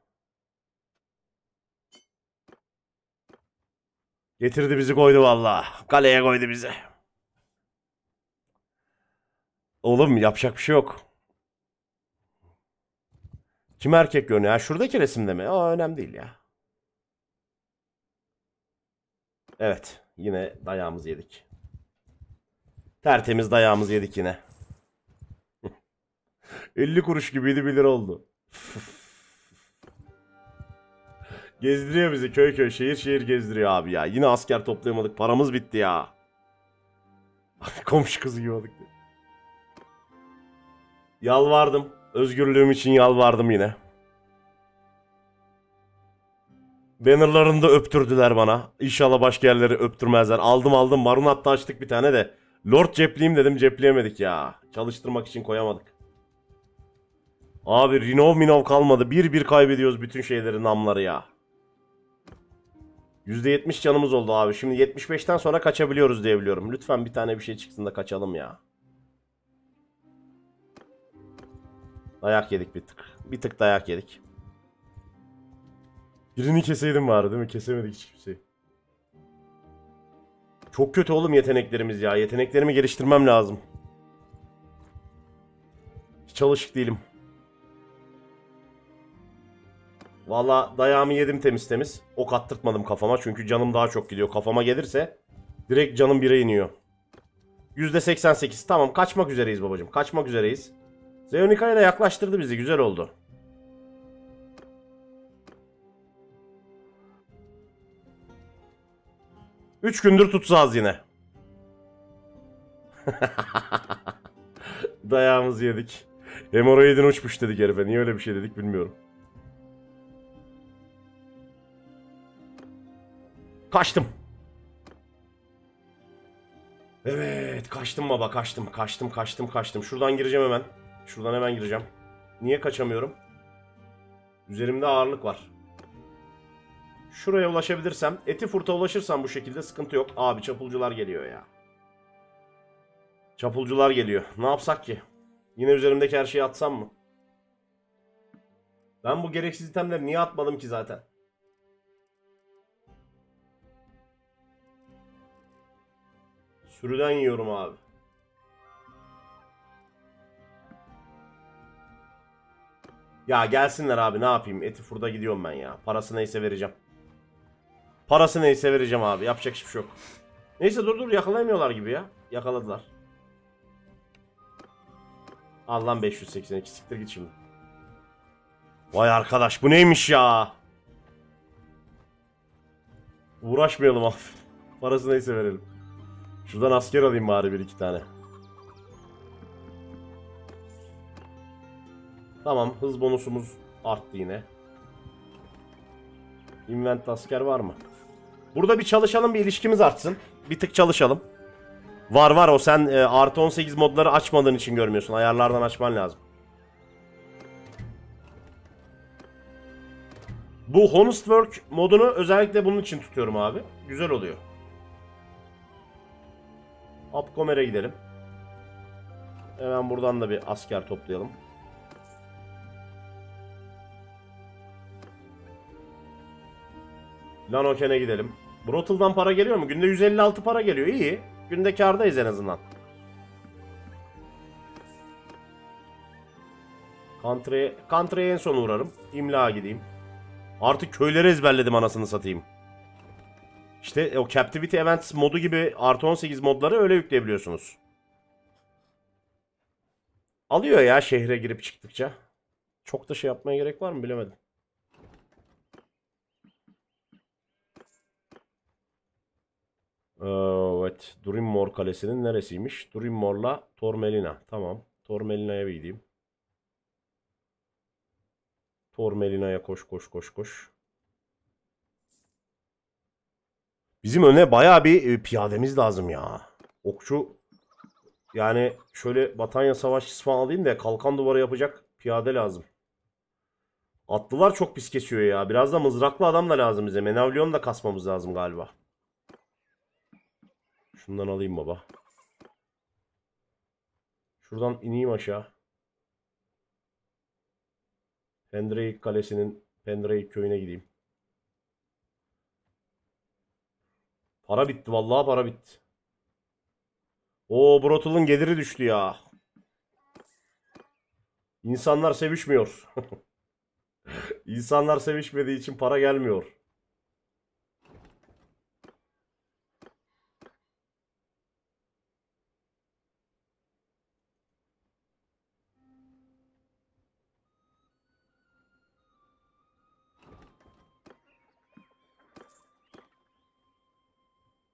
Getirdi bizi, koydu vallahi. Kaleye koydu bizi. Oğlum yapacak bir şey yok. Kim erkek görünüyor? Ya şuradaki resimde mi? Aa, önemli değil ya. Evet. Yine dayağımızı yedik. Tertemiz dayağımızı yedik yine. elli kuruş gibiydi, bir lira oldu. Gezdiriyor bizi köy köy, şehir şehir gezdiriyor abi ya. Yine asker toplayamadık. Paramız bitti ya. Komşu kızı gibi olduk. Yalvardım. Özgürlüğüm için yalvardım yine. Bannerlarını da öptürdüler bana. İnşallah başka yerleri öptürmezler. Aldım aldım. Marunath'ta açtık bir tane de. Lord cepliyim dedim, cepleyemedik ya. Çalıştırmak için koyamadık. Abi Rinov Minov kalmadı. Bir bir kaybediyoruz bütün şeyleri, namları ya. yüzde yetmiş canımız oldu abi. Şimdi yetmiş beşten sonra kaçabiliyoruz diye biliyorum. Lütfen bir tane bir şey çıksın da kaçalım ya. Dayak yedik bir tık. Bir tık dayak yedik. Birini keseydim bari değil mi? Kesemedik hiç kimseyi. Çok kötü oğlum yeteneklerimiz ya. Yeteneklerimi geliştirmem lazım. Hiç çalışık değilim. Valla dayağımı yedim temiz temiz. Ok attırtmadım kafama çünkü canım daha çok gidiyor. Kafama gelirse direkt canım bire iniyor. yüzde seksen sekiz. Tamam, kaçmak üzereyiz babacığım. Kaçmak üzereyiz. Zeonika'ya da yaklaştırdı bizi. Güzel oldu. Üç gündür tutsağız yine. Dayağımızı yedik. Hemoroidin uçmuş dedik herife. Niye öyle bir şey dedik bilmiyorum. Kaçtım. Evet, kaçtım baba, kaçtım kaçtım kaçtım kaçtım. Şuradan gireceğim hemen. Şuradan hemen gireceğim. Niye kaçamıyorum? Üzerimde ağırlık var. Şuraya ulaşabilirsem, Eti Furta ulaşırsam bu şekilde sıkıntı yok. Abi çapulcular geliyor ya. Çapulcular geliyor. Ne yapsak ki? Yine üzerimdeki her şeyi atsam mı? Ben bu gereksiz itemleri niye atmadım ki zaten? Sürüden yiyorum abi. Ya gelsinler abi, ne yapayım? Eti Furta gidiyorum ben ya. Parası neyse vereceğim. Parası neyse vereceğim abi. Yapacak hiçbir şey yok. Neyse dur dur, yakalayamıyorlar gibi ya. Yakaladılar. Al lan beş yüz seksen iki, siktir git şimdi. Vay arkadaş, bu neymiş ya? Uğraşmayalım abi. Parası neyse verelim. Şuradan asker alayım bari bir iki tane. Tamam, hız bonusumuz arttı yine. Invent asker var mı? Burada bir çalışalım, bir ilişkimiz artsın. Bir tık çalışalım. Var var, o sen e, artı on sekiz modları açmadığın için görmüyorsun. Ayarlardan açman lazım. Bu Honest Work modunu özellikle bunun için tutuyorum abi. Güzel oluyor. Upcomer'e gidelim. Hemen buradan da bir asker toplayalım. Lanoken'e gidelim. Brottle'dan para geliyor mu? Günde yüz elli altı para geliyor. İyi. Günde kârdayız en azından. Country'ye country en son uğrarım. İmla'a gideyim. Artık köyleri ezberledim anasını satayım. İşte o Captivity Events modu gibi artı on sekiz modları öyle yükleyebiliyorsunuz. Alıyor ya şehre girip çıktıkça. Çok da şey yapmaya gerek var mı bilemedim. Evet. Dreammore kalesinin neresiymiş? Dreammore'la Tormelina. Tamam. Tormelina'ya bir gideyim. Tormelina'ya koş koş koş koş. Bizim öne bayağı bir piyademiz lazım ya. Okçu. Yani şöyle Batanya savaşçısı falan alayım da kalkan duvarı yapacak piyade lazım. Atlılar çok pis kesiyor ya. Biraz da mızraklı adam da lazım bize. Menavlyon da kasmamız lazım galiba. Şundan alayım baba. Şuradan ineyim aşağı. Pendrey kalesinin Pendrey köyüne gideyim. Para bitti vallahi, para bitti. Oo, Brottle'ın geliri düştü ya. İnsanlar sevişmiyor. İnsanlar sevişmediği için para gelmiyor.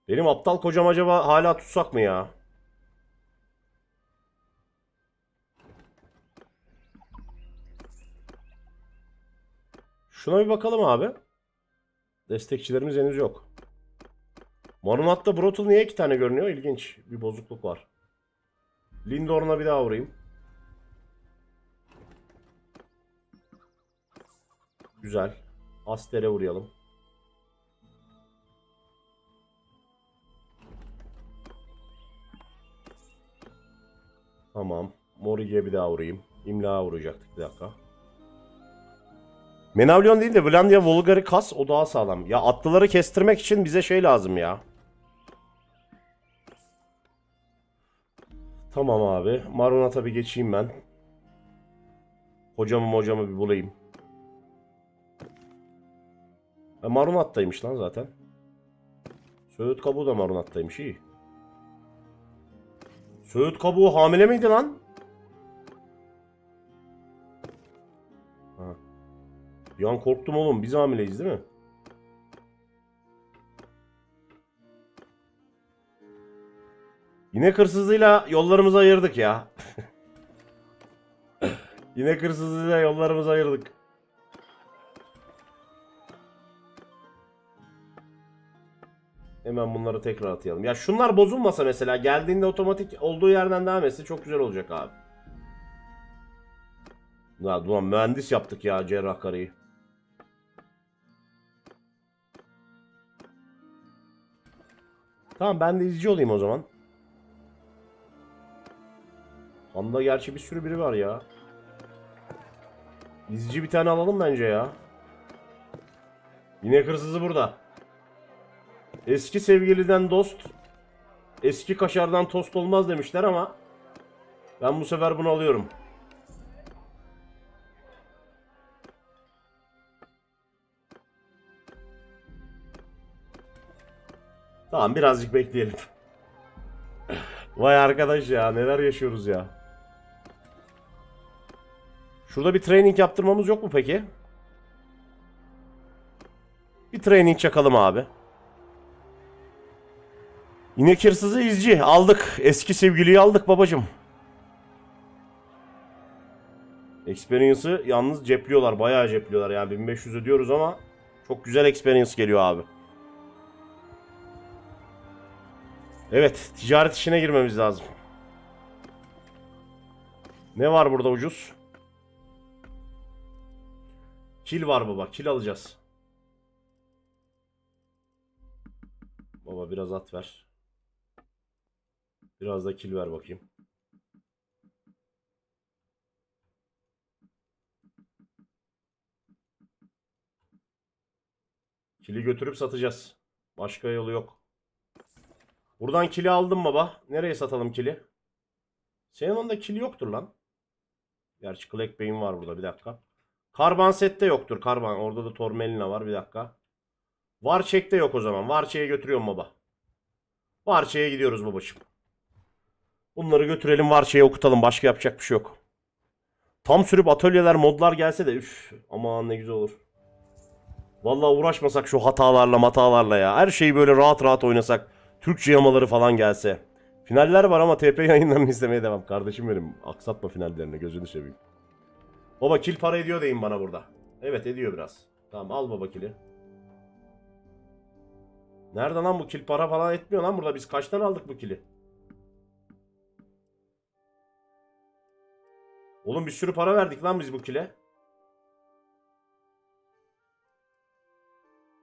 Benim aptal kocam acaba hala tutsak mı ya? Şuna bir bakalım abi. Destekçilerimiz henüz yok. Marunath'ta Brotul niye iki tane görünüyor? İlginç. Bir bozukluk var. Lindorn'a bir daha uğrayayım. Güzel. Aster'e uğrayalım. Tamam. Mori'ye bir daha uğrayayım. İmla'ya uğrayacaktık. Bir dakika. Menavlion değil de Vlandia, Volgari, Kas o daha sağlam. Ya atlıları kestirmek için bize şey lazım ya. Tamam abi. Marunath'a bir geçeyim ben. Hocamı hocamı bir bulayım. E, Marunath'taymış lan zaten. Söğüt kabuğu da Marunath'taymış, iyi. Söğüt kabuğu hamile miydi lan? Ha. Bir an korktum oğlum, biz hamileyiz değil mi? İnek hırsızlığıyla yollarımızı ayırdık ya. İnek hırsızlığıyla yollarımızı ayırdık. Hemen bunları tekrar atayalım. Ya şunlar bozulmasa mesela, geldiğinde otomatik olduğu yerden devam etse çok güzel olacak abi. Ya ulan mühendis yaptık ya cerrah karıyı. Tamam, ben de izci olayım o zaman. Handa gerçi bir sürü biri var ya. İzci bir tane alalım bence ya. İnek hırsızı burada. Eski sevgiliden dost, eski kaşardan tost olmaz demişler ama ben bu sefer bunu alıyorum. Tamam, birazcık bekleyelim. Vay arkadaş ya, neler yaşıyoruz ya. Şurada bir training yaptırmamız yok mu peki? Bir training çakalım abi. İnek hırsızı, izci aldık. Eski sevgiliyi aldık babacım. Experience'ı yalnız cepliyorlar. Bayağı cepliyorlar yani. bin beş yüz ödüyoruz ama çok güzel experience geliyor abi. Evet, ticaret işine girmemiz lazım. Ne var burada ucuz? Kil var baba. Kil alacağız. Baba biraz at ver. Biraz da kil ver bakayım. Kili götürüp satacağız. Başka yolu yok. Buradan kili aldım baba. Nereye satalım kili? Senin onda kili yoktur lan. Gerçi Clack Bey'in var burada, bir dakika. Karban sette yoktur. Karban. Orada da Tormelina var, bir dakika. Varçek'te yok o zaman. Varçek'e götürüyorum baba. Varçek'e gidiyoruz babacığım. Bunları götürelim, Varçek'e okutalım. Başka yapacak bir şey yok. Tam sürüp atölyeler, modlar gelse de üf, aman ne güzel olur. Vallahi uğraşmasak şu hatalarla matalarla ya. Her şeyi böyle rahat rahat oynasak. Türkçe yamaları falan gelse. Finaller var ama T P yayından izlemeye devam. Kardeşim benim, aksatma finallerini, gözünü seveyim. Baba kil para ediyor deyin bana burada. Evet ediyor biraz. Tamam al baba kili. Nerede lan bu kil? Para falan etmiyor lan burada. Biz kaçtan aldık bu kili? Oğlum bir sürü para verdik lan biz bu kile.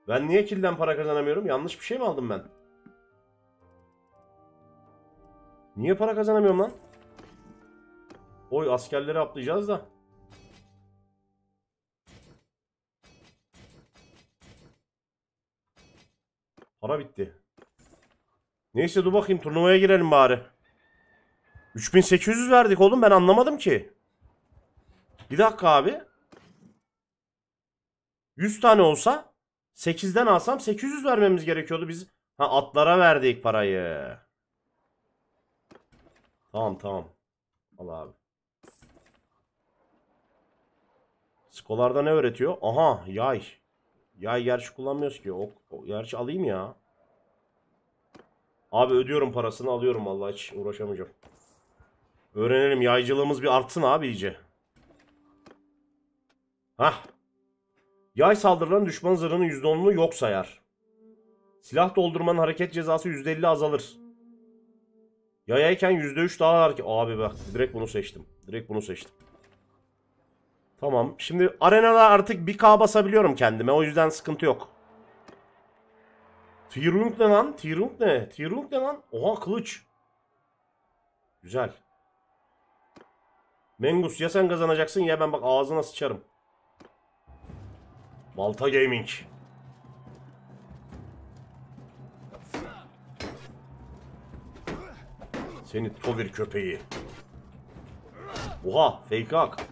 Ben niye kilden para kazanamıyorum? Yanlış bir şey mi aldım ben? Niye para kazanamıyorum lan? Oy askerleri atlayacağız da. Para bitti. Neyse dur bakayım, turnuvaya girelim bari. üç bin sekiz yüz verdik oğlum, ben anlamadım ki. Bir dakika abi. yüz tane olsa sekizden alsam sekiz yüz vermemiz gerekiyordu biz. Ha, atlara verdik parayı. Tamam tamam. Al abi. Skolarda ne öğretiyor? Aha yay. Yay gerçi kullanmıyoruz ki. O, o, gerçi alayım ya. Abi ödüyorum parasını, alıyorum vallahi, hiç uğraşamayacağım. Öğrenelim, yaycılığımız bir artsın abi iyice. Hah. Yay saldırılan düşman zırhının yüzde onunu yok sayar. Silah doldurmanın hareket cezası yüzde elli azalır. Yayayken yüzde üç daha hareket... Abi bak direkt bunu seçtim. Direkt bunu seçtim. Tamam. Şimdi arenada artık bir K basabiliyorum kendime. O yüzden sıkıntı yok. Tirunk ne lan? Tirunk ne? Tirunk ne lan? Oha kılıç. Güzel. Mengus ya sen kazanacaksın ya ben bak ağzına sıçarım. Malta Gaming. Seni tovir köpeği. Oha fake hak.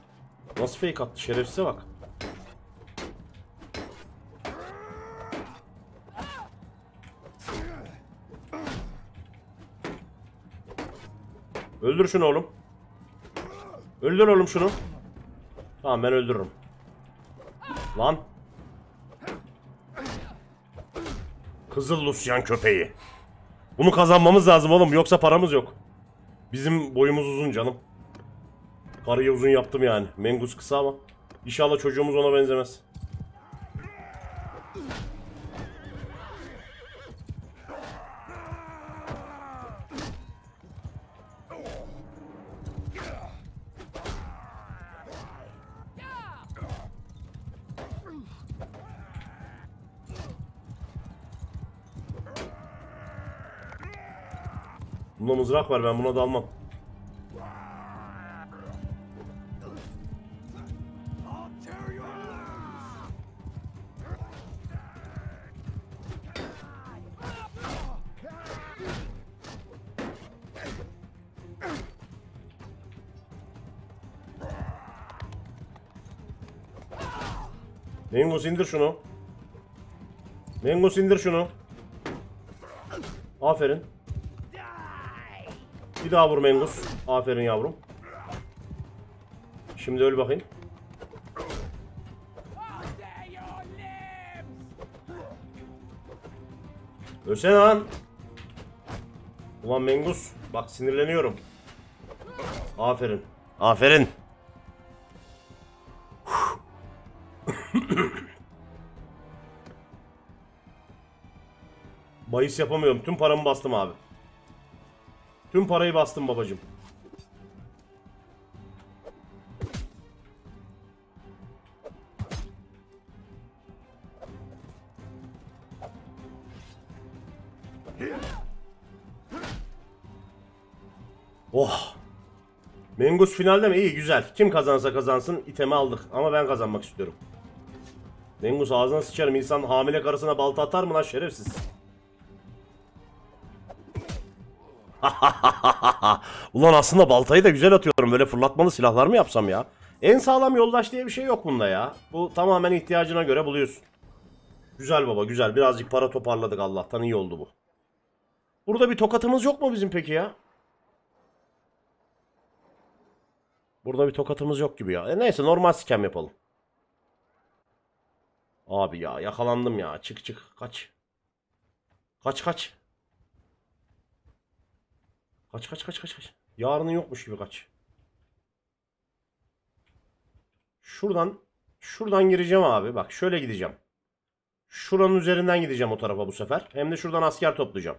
Nasıl fake attı şerefsize bak. Öldür şunu oğlum. Öldür oğlum şunu. Tamam ben öldürürüm. Lan. Kızıl Lusyan köpeği. Bunu kazanmamız lazım oğlum yoksa paramız yok. Bizim boyumuz uzun canım. Karıyı uzun yaptım yani. Mengus kısa ama. İnşallah çocuğumuz ona benzemez. Bunda mızrak var ben buna dalmam. Mengus indir şunu. Mengus indir şunu. Aferin. Bir daha vur Mengus. Aferin yavrum. Şimdi öl bakayım. Ölsene lan. Ulan Mengus. Bak sinirleniyorum. Aferin. Aferin. Bahis yapamıyorum. Tüm paramı bastım abi. Tüm parayı bastım babacığım. Oh. Mengus finalde mi? İyi güzel. Kim kazansa kazansın itemi aldık. Ama ben kazanmak istiyorum. Mengus ağzına sıçarım. İnsan hamile karısına balta atar mı lan şerefsiz? Ulan aslında baltayı da güzel atıyorum. Böyle fırlatmalı silahlar mı yapsam ya? En sağlam yoldaş diye bir şey yok bunda ya. Bu tamamen ihtiyacına göre buluyorsun. Güzel baba güzel. Birazcık para toparladık Allah'tan iyi oldu bu. Burada bir tokatımız yok mu bizim peki ya? Burada bir tokatımız yok gibi ya. E neyse normal scam yapalım. Abi ya yakalandım ya. Çık çık kaç. Kaç kaç. Kaç kaç kaç kaç kaç. Yarının yokmuş gibi kaç. Şuradan şuradan gireceğim abi. Bak şöyle gideceğim. Şuranın üzerinden gideceğim o tarafa bu sefer. Hem de şuradan asker toplayacağım.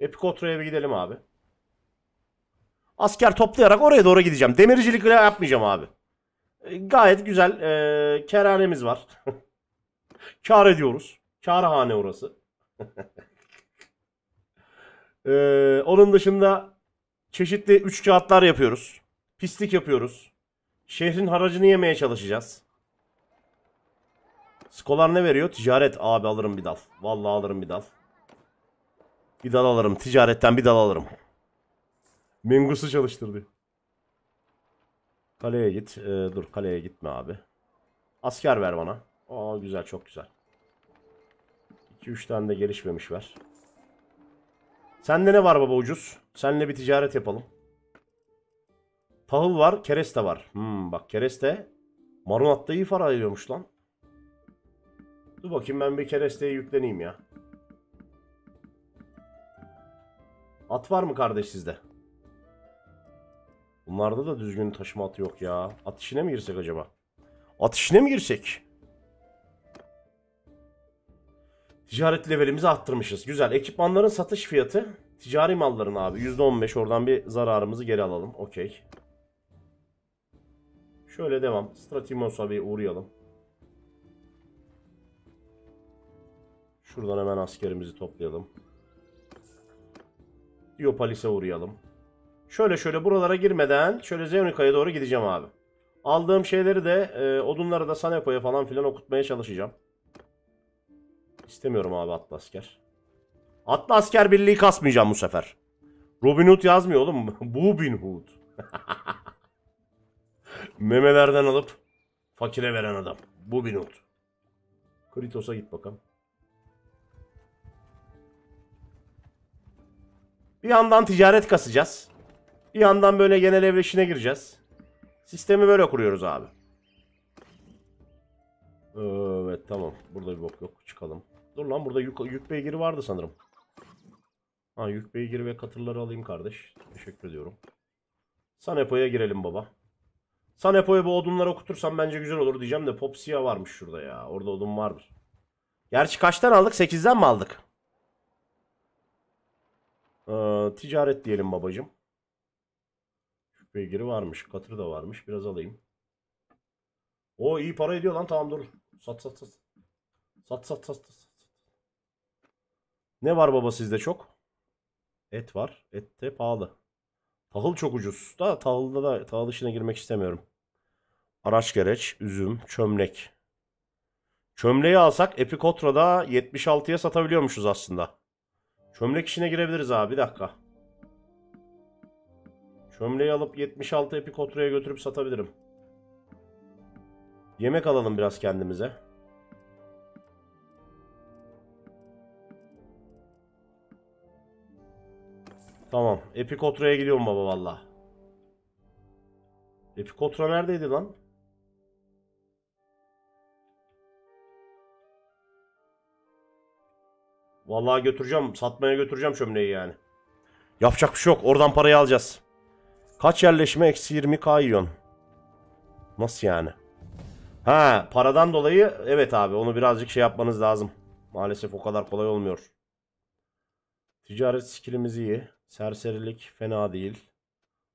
Epikotra'ya bir gidelim abi. Asker toplayarak oraya doğru gideceğim. Demircilik yapmayacağım abi. E, gayet güzel e, kerhanemiz var. Kar ediyoruz. Kârhane orası. Ee, onun dışında çeşitli üç kağıtlar yapıyoruz. Pislik yapıyoruz. Şehrin haracını yemeye çalışacağız. Skolar ne veriyor? Ticaret. Abi alırım bir dal. Vallahi alırım bir dal. Bir dal alırım. Ticaretten bir dal alırım. Mengus'u çalıştırdı. Kaleye git. Ee, dur kaleye gitme abi. Asker ver bana. Aa güzel çok güzel. iki üç tane de gelişmemiş ver. Sende ne var baba ucuz? Seninle bir ticaret yapalım. Tahıl var, kereste var. Hmm, bak kereste. Marunath'ta iyi para ediyormuş lan. Dur bakayım ben bir keresteye yükleneyim ya. At var mı kardeş sizde? Bunlarda da düzgün taşıma atı yok ya. At işine mi girsek acaba? At işine mi girsek? Ticaret levelimizi arttırmışız. Güzel. Ekipmanların satış fiyatı. Ticari malların abi. yüzde on beş. Oradan bir zararımızı geri alalım. Okey. Şöyle devam. Stratimos abiye uğrayalım. Şuradan hemen askerimizi toplayalım. Diopalis'e uğrayalım. Şöyle şöyle buralara girmeden şöyle Zeonika'ya doğru gideceğim abi. Aldığım şeyleri de e, odunları da Sanepo'ya falan filan okutmaya çalışacağım. İstemiyorum abi atlı asker. Atlı asker birliği kasmayacağım bu sefer. Robin Hood yazmıyor oğlum. Bubin Hood. Memelerden alıp fakire veren adam. Bubin Hood. Kritos'a git bakalım. Bir yandan ticaret kasacağız. Bir yandan böyle genel evleşine gireceğiz. Sistemi böyle kuruyoruz abi. Evet tamam. Burada bir bok yok. Çıkalım. Dur lan burada yük, yük beygiri vardı sanırım. Ha yük beygiri ve katırları alayım kardeş. Teşekkür ediyorum. Sanepo'ya girelim baba. Sanepo'ya bu odunları okutursam bence güzel olur diyeceğim de Popsia varmış şurada ya. Orada odun vardır. Gerçi kaçtan aldık? sekizden mi aldık? Ee, ticaret diyelim babacım. Yük beygiri varmış. Katır da varmış. Biraz alayım. O iyi para ediyor lan. Tamam dur. Sat sat sat. Sat sat sat sat. Ne var baba sizde çok? Et var. Et de pahalı. Tahıl çok ucuz. Da tahılda da tahıl işine girmek istemiyorum. Araç gereç, üzüm, çömlek. Çömleği alsak Epikotra'da yetmiş altıya satabiliyormuşuz aslında. Çömlek işine girebiliriz abi. Bir dakika. Çömleği alıp yetmiş altı Epikotra'ya götürüp satabilirim. Yemek alalım biraz kendimize. Tamam. Epikotra'ya gidiyorum baba valla. Epikotra neredeydi lan? Vallahi götüreceğim. Satmaya götüreceğim çömleği yani. Yapacak bir şey yok. Oradan parayı alacağız. Kaç yerleşme? Eksi yirmi bin yiyon. Nasıl yani? Ha, paradan dolayı evet abi onu birazcık şey yapmanız lazım. Maalesef o kadar kolay olmuyor. Ticaret skillimiz iyi. Serserilik fena değil.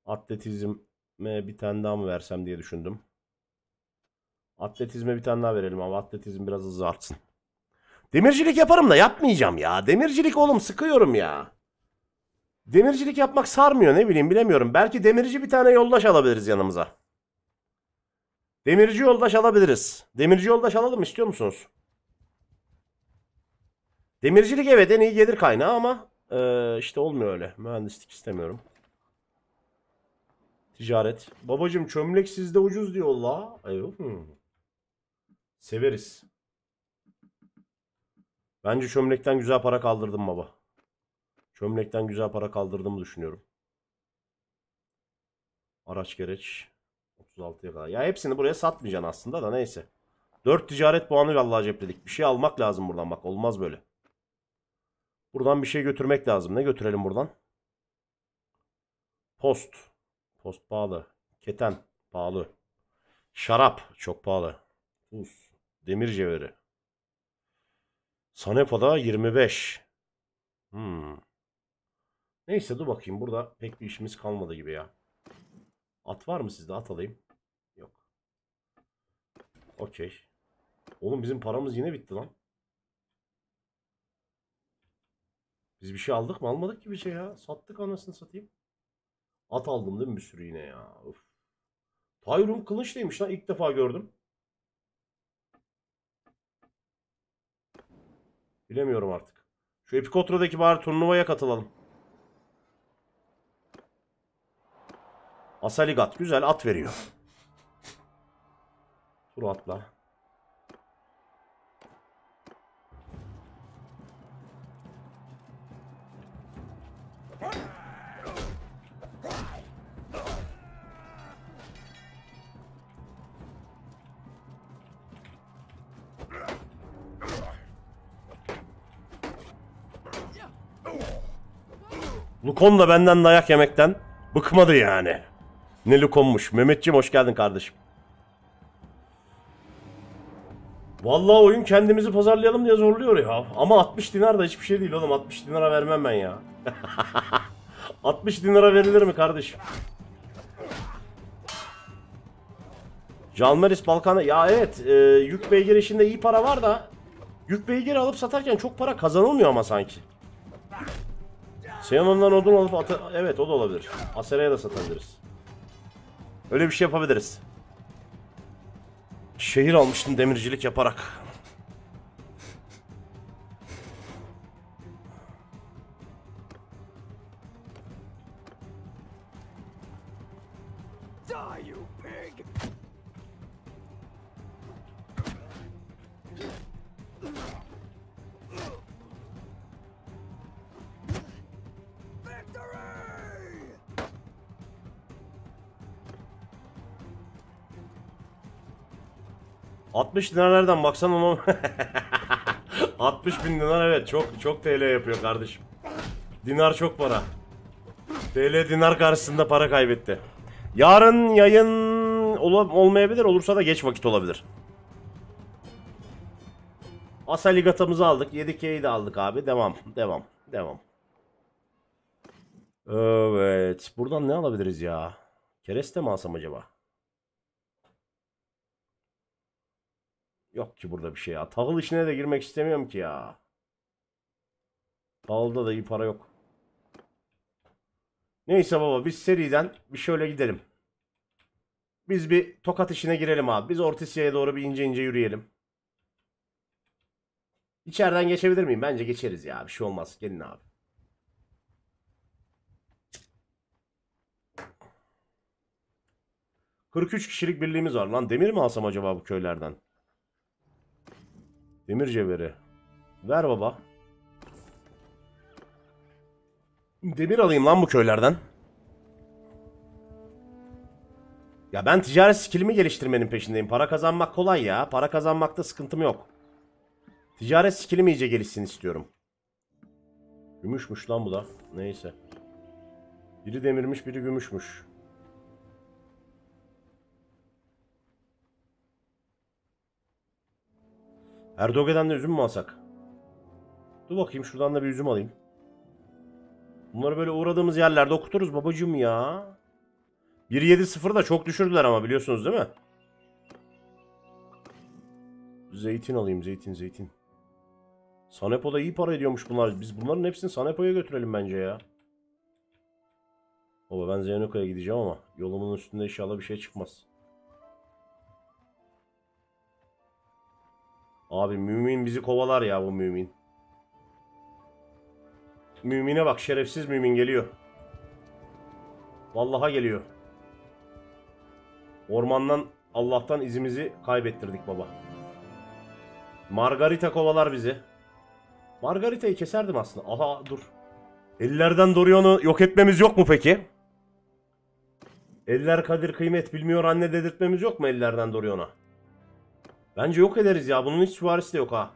Atletizme bir tane daha mı versem diye düşündüm. Atletizme bir tane daha verelim ama atletizm biraz hızlı artsın. Demircilik yaparım da yapmayacağım ya. Demircilik oğlum sıkıyorum ya. Demircilik yapmak sarmıyor ne bileyim bilemiyorum. Belki demirci bir tane yoldaş alabiliriz yanımıza. Demirci yoldaş alabiliriz. Demirci yoldaş alalım istiyor musunuz? Demircilik evet en iyi gelir kaynağı ama ee, işte olmuyor öyle. Mühendislik istemiyorum. Ticaret. Babacım çömlek sizde ucuz diyor la. Hmm. Severiz. Bence çömlekten güzel para kaldırdım baba. Çömlekten güzel para kaldırdığımı düşünüyorum. Araç gereç. otuz altıya kadar. Ya hepsini buraya satmayacaksın aslında da neyse. dört ticaret puanı vallahi cepledik. Bir şey almak lazım buradan bak. Olmaz böyle. Buradan bir şey götürmek lazım. Ne götürelim buradan? Post. Post pahalı. Keten pahalı. Şarap çok pahalı. Tuz. Demir cevheri. Sanepa'da yirmi beş. Hmm. Neyse dur bakayım. Burada pek bir işimiz kalmadı gibi ya. At var mı sizde? At alayım. Yok. Okey. Oğlum bizim paramız yine bitti lan. Biz bir şey aldık mı? Almadık ki bir şey ya. Sattık anasını satayım. At aldım değil mi bir sürü yine ya. Of. Tayrum kılıç neymiş lan? İlk defa gördüm. Bilemiyorum artık. Şu Epikotra'daki bari turnuvaya katılalım. Asaligat güzel at veriyor. Dur atla. Lukon da benden dayak yemekten bıkmadı yani. Ne Lukon'muş. Mehmetciğim hoş geldin kardeşim. Vallahi oyun kendimizi pazarlayalım diye zorluyor ya. Ama altmış dinar da hiçbir şey değil oğlum. altmış dinara vermem ben ya. altmış dinara verilir mi kardeşim? Canmeris Balkan'a... Ya evet, e, yük beygir işinde iyi para var da... Yük beygir alıp satarken çok para kazanılmıyor ama sanki. Seyon'dan odun alıp ata... Evet, o da olabilir. Asera'ya da satabiliriz. Öyle bir şey yapabiliriz. Şehir almıştım demircilik yaparak. altmış dinarlardan baksan onu. altmış bin dinar evet, çok çok T L yapıyor kardeşim. Dinar çok para. T L dinar karşısında para kaybetti. Yarın yayın ol olmayabilir, olursa da geç vakit olabilir. Asaligat'ımızı aldık, yedi K'yi de aldık abi. Devam, devam, devam. Evet, buradan ne alabiliriz ya? Kereste mi alsam acaba? Yok ki burada bir şey ya. Tahıl işine de girmek istemiyorum ki ya. Tahılda da iyi para yok. Neyse baba, biz seriden bir şöyle gidelim. Biz bir tokat işine girelim abi. Biz Ortisya'ya doğru bir ince ince yürüyelim. İçeriden geçebilir miyim? Bence geçeriz ya. Bir şey olmaz. Gelin abi. kırk üç kişilik birliğimiz var. Lan demir mi alsam acaba bu köylerden? Demir cevheri. Ver baba. Demir alayım lan bu köylerden. Ya ben ticaret skillimi geliştirmenin peşindeyim. Para kazanmak kolay ya. Para kazanmakta sıkıntım yok. Ticaret skillim iyice gelişsin istiyorum. Gümüşmüş lan bu da. Neyse. Biri demirmiş, biri gümüşmüş. Erdoğan'dan de üzüm mü alsak? Dur bakayım, şuradan da bir üzüm alayım. Bunları böyle uğradığımız yerlerde okuturuz babacığım ya. bir yedi sıfır da çok düşürdüler ama, biliyorsunuz değil mi? Zeytin alayım, zeytin zeytin. Sanepo'da iyi para ediyormuş bunlar. Biz bunların hepsini Sanepo'ya götürelim bence ya. Baba ben Zeonika'ya gideceğim ama yolumun üstünde inşallah bir şey çıkmaz. Abi mümin bizi kovalar ya, bu mümin. Mümine bak, şerefsiz mümin geliyor. Vallaha geliyor. Ormandan Allah'tan izimizi kaybettirdik baba. Margarita kovalar bizi. Margarita'yı keserdim aslında. Aha dur. Ellerden Dorion'u yok etmemiz yok mu peki? Eller kadir kıymet bilmiyor anne dedirtmemiz yok mu ellerden Dorion'a? Bence yok ederiz ya. Bunun hiç süvarisi de yok ha.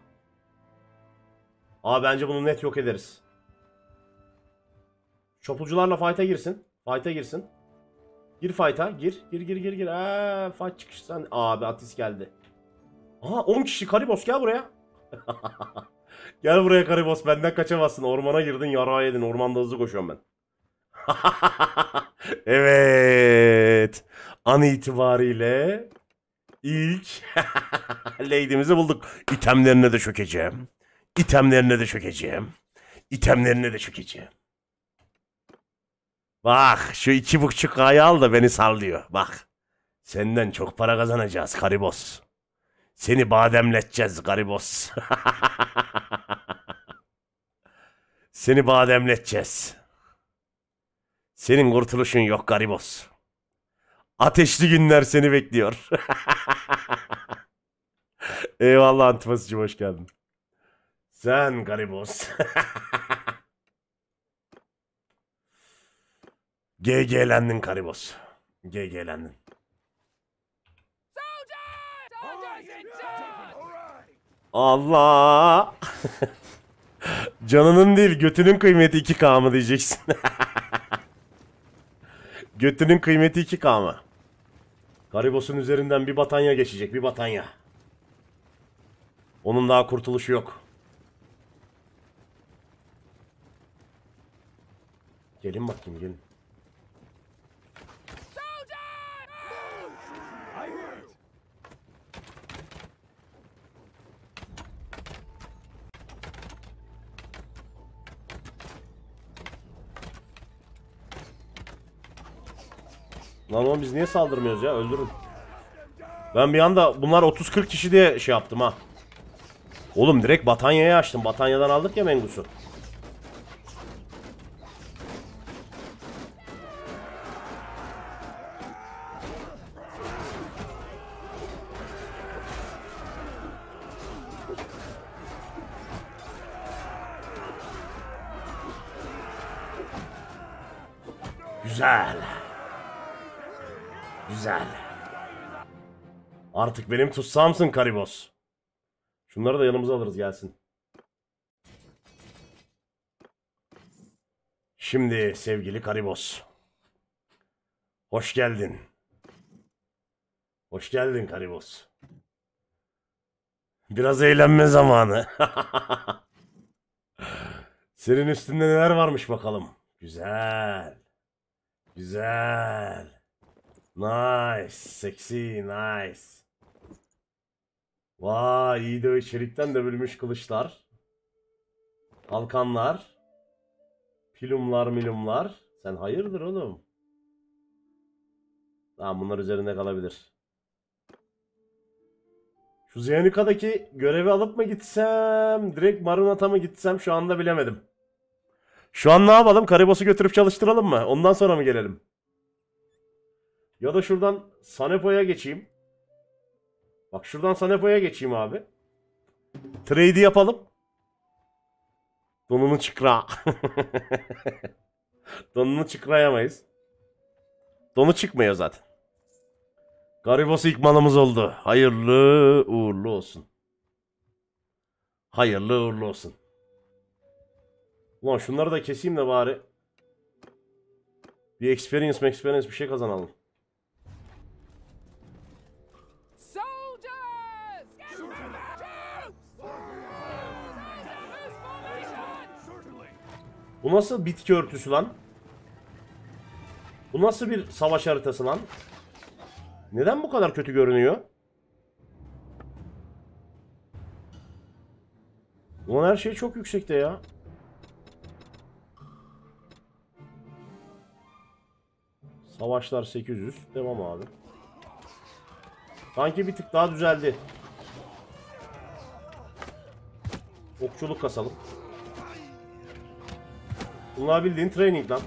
Aa bence bunu net yok ederiz. Çopulcularla fight'a girsin. Fight'a girsin. Gir fight'a. Gir. Gir gir gir gir. Eee fight çıkışı sen. Abi Atis geldi. Aha on kişi Karibos gel buraya. Gel buraya Karibos. Benden kaçamazsın. Ormana girdin, yara yedin. Ormanda hızlı koşuyorum ben. Evet. An itibariyle... İlk lady'mizi bulduk. İtemlerine de çökeceğim. İtemlerine de çökeceğim. İtemlerine de çökeceğim. Bak şu iki buçuk kayı al da beni sallıyor. Bak. Senden çok para kazanacağız Karibos. Seni bademleteceğiz Karibos. Seni bademleteceğiz. Senin kurtuluşun yok Karibos. Ateşli günler seni bekliyor. Eyvallah Antifasıcım, hoş geldin. Sen Karibos. G G'lendin Karibos. G G'lendin. Allah. Canının değil götünün kıymeti iki K mı diyeceksin. Götünün kıymeti iki K mı? Karibos'un üzerinden bir batanya geçecek, bir batanya. Onun daha kurtuluşu yok. Gelin bakayım, gelin. Lan oğlum biz niye saldırmıyoruz ya? Öldürün. Ben bir anda bunlar otuz kırk kişi diye şey yaptım ha. Oğlum direkt Batanya'ya açtım. Batanya'dan aldık ya Mengus'u. Güzel. Güzel. Artık benim tutsamsın Karibos. Şunları da yanımıza alırız, gelsin. Şimdi sevgili Karibos. Hoş geldin. Hoş geldin Karibos. Biraz eğlenme zamanı. Senin üstünde neler varmış bakalım. Güzel. Güzel. Nice. Sexy. Nice. Vay, iyi de içerikten de bölünmüş kılıçlar. Kalkanlar. Pilumlar milumlar. Sen hayırdır oğlum? Tamam, bunlar üzerinde kalabilir. Şu Zeonika'daki görevi alıp mı gitsem? Direkt Marunath'a mı gitsem? Şu anda bilemedim. Şu an ne yapalım? Karibos'u götürüp çalıştıralım mı? Ondan sonra mı gelelim? Ya da şuradan Sanepo'ya geçeyim. Bak şuradan Sanepo'ya geçeyim abi. Trade'i yapalım. Donunu çıkra. Donunu çıkrayamayız. Donu çıkmıyor zaten. Karibos ilk malımız oldu. Hayırlı uğurlu olsun. Hayırlı uğurlu olsun. Ulan şunları da keseyim de bari. Bir experience experience bir şey kazanalım. Bu nasıl bitki örtüsü lan? Bu nasıl bir savaş haritası lan? Neden bu kadar kötü görünüyor? Ulan her şey çok yüksekte ya. Savaşlar sekiz yüz. Devam abi. Sanki bir tık daha düzeldi. Okçuluk kasalım. Bunlar bildiğin training lan.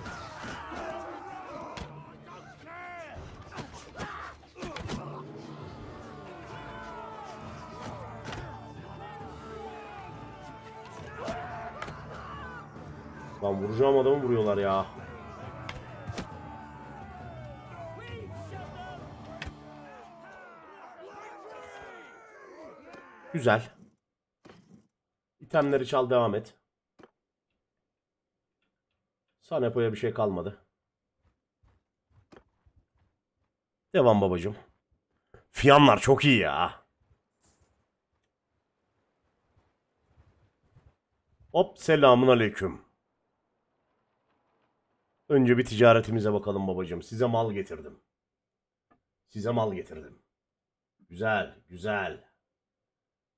Lan vuracağım adamı vuruyorlar ya. Güzel. İtemleri çal, devam et. Sanepo'ya bir şey kalmadı. Devam babacığım. Fiyanlar çok iyi ya. Hop, selamun aleyküm. Önce bir ticaretimize bakalım babacığım. Size mal getirdim. Size mal getirdim. Güzel, güzel.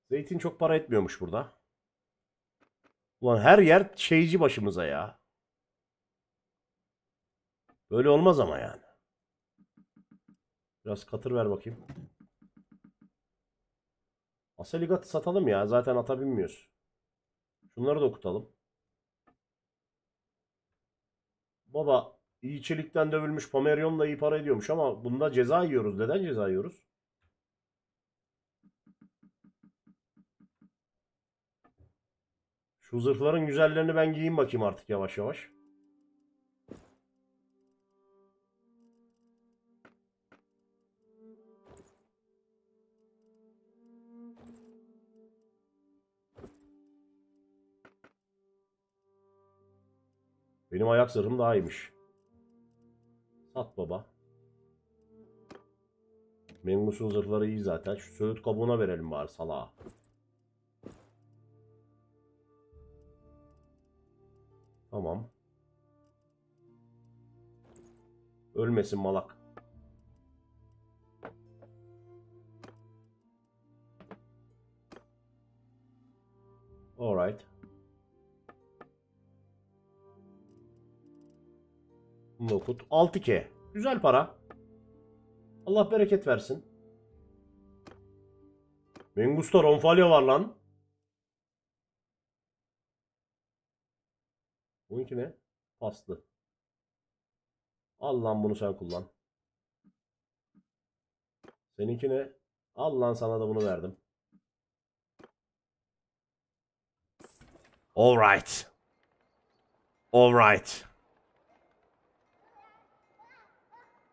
Zeytin çok para etmiyormuş burada. Ulan her yer şeyci başımıza ya. Böyle olmaz ama yani. Biraz katır ver bakayım. Asaligat'ı satalım ya. Zaten ata binmiyoruz. Şunları da okutalım. Baba iyi çelikten dövülmüş Pomerion'la iyi para ediyormuş ama bunda ceza yiyoruz. Neden ceza yiyoruz? Şu zırhların güzellerini ben giyeyim bakayım artık yavaş yavaş. Benim ayak zırhım daha iyiymiş. Sat baba. Mengus'un zırhları iyi zaten. Şu Söğüt kabuğuna verelim bari salağa. Tamam. Ölmesin malak. Alright. Bunu okut. altı K. Güzel para. Allah bereket versin. Mengus'ta Ronfalya var lan. Bununki ne? Paslı. Al lan bunu sen kullan. Seninki ne? Al lan sana da bunu verdim. Alright. Alright.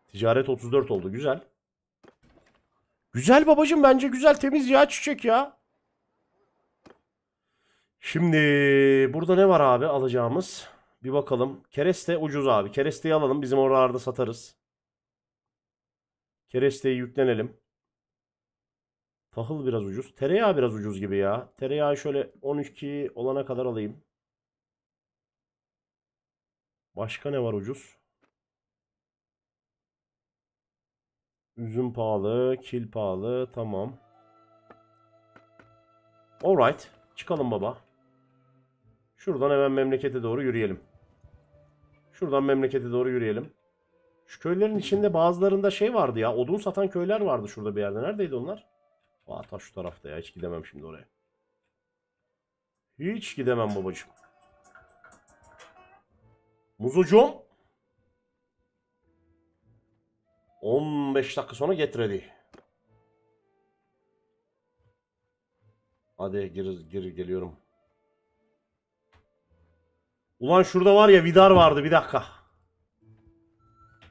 Ticaret otuz dört oldu. Güzel. Güzel babacığım, bence güzel temiz ya çiçek ya. Şimdi burada ne var abi alacağımız? Bir bakalım. Kereste ucuz abi. Keresteyi alalım. Bizim oralarda satarız. Keresteyi yüklenelim. Tahıl biraz ucuz. Tereyağı biraz ucuz gibi ya. Tereyağı şöyle on iki olana kadar alayım. Başka ne var ucuz? Üzüm pahalı. Kil pahalı. Tamam. Alright. Çıkalım baba. Şuradan hemen memlekete doğru yürüyelim. Şuradan memlekete doğru yürüyelim. Şu köylerin içinde bazılarında şey vardı ya. Odun satan köyler vardı şurada bir yerde. Neredeydi onlar? Aa, ta şu tarafta ya. Hiç gidemem şimdi oraya. Hiç gidemem babacığım. Muzucum. on beş dakika sonra get ready. Hadi gir, gir geliyorum. Ulan şurada var ya Vidar vardı, bir dakika.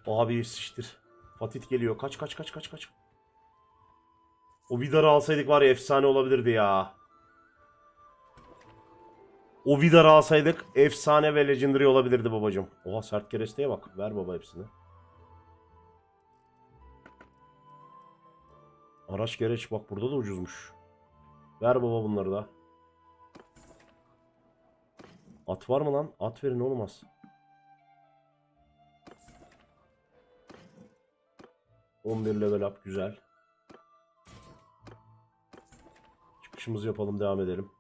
Abi sıçtır. Fatih geliyor. Kaç kaç kaç kaç kaç. O Vidar'ı alsaydık var ya efsane olabilirdi ya. O Vidar'ı alsaydık efsane ve legendary olabilirdi babacığım. Oha sert keresteye bak. Ver baba hepsini. Araç gereç bak burada da ucuzmuş. Ver baba bunları da. At var mı lan? At verin olmaz. on bir level up güzel. Çıkışımızı yapalım, devam edelim.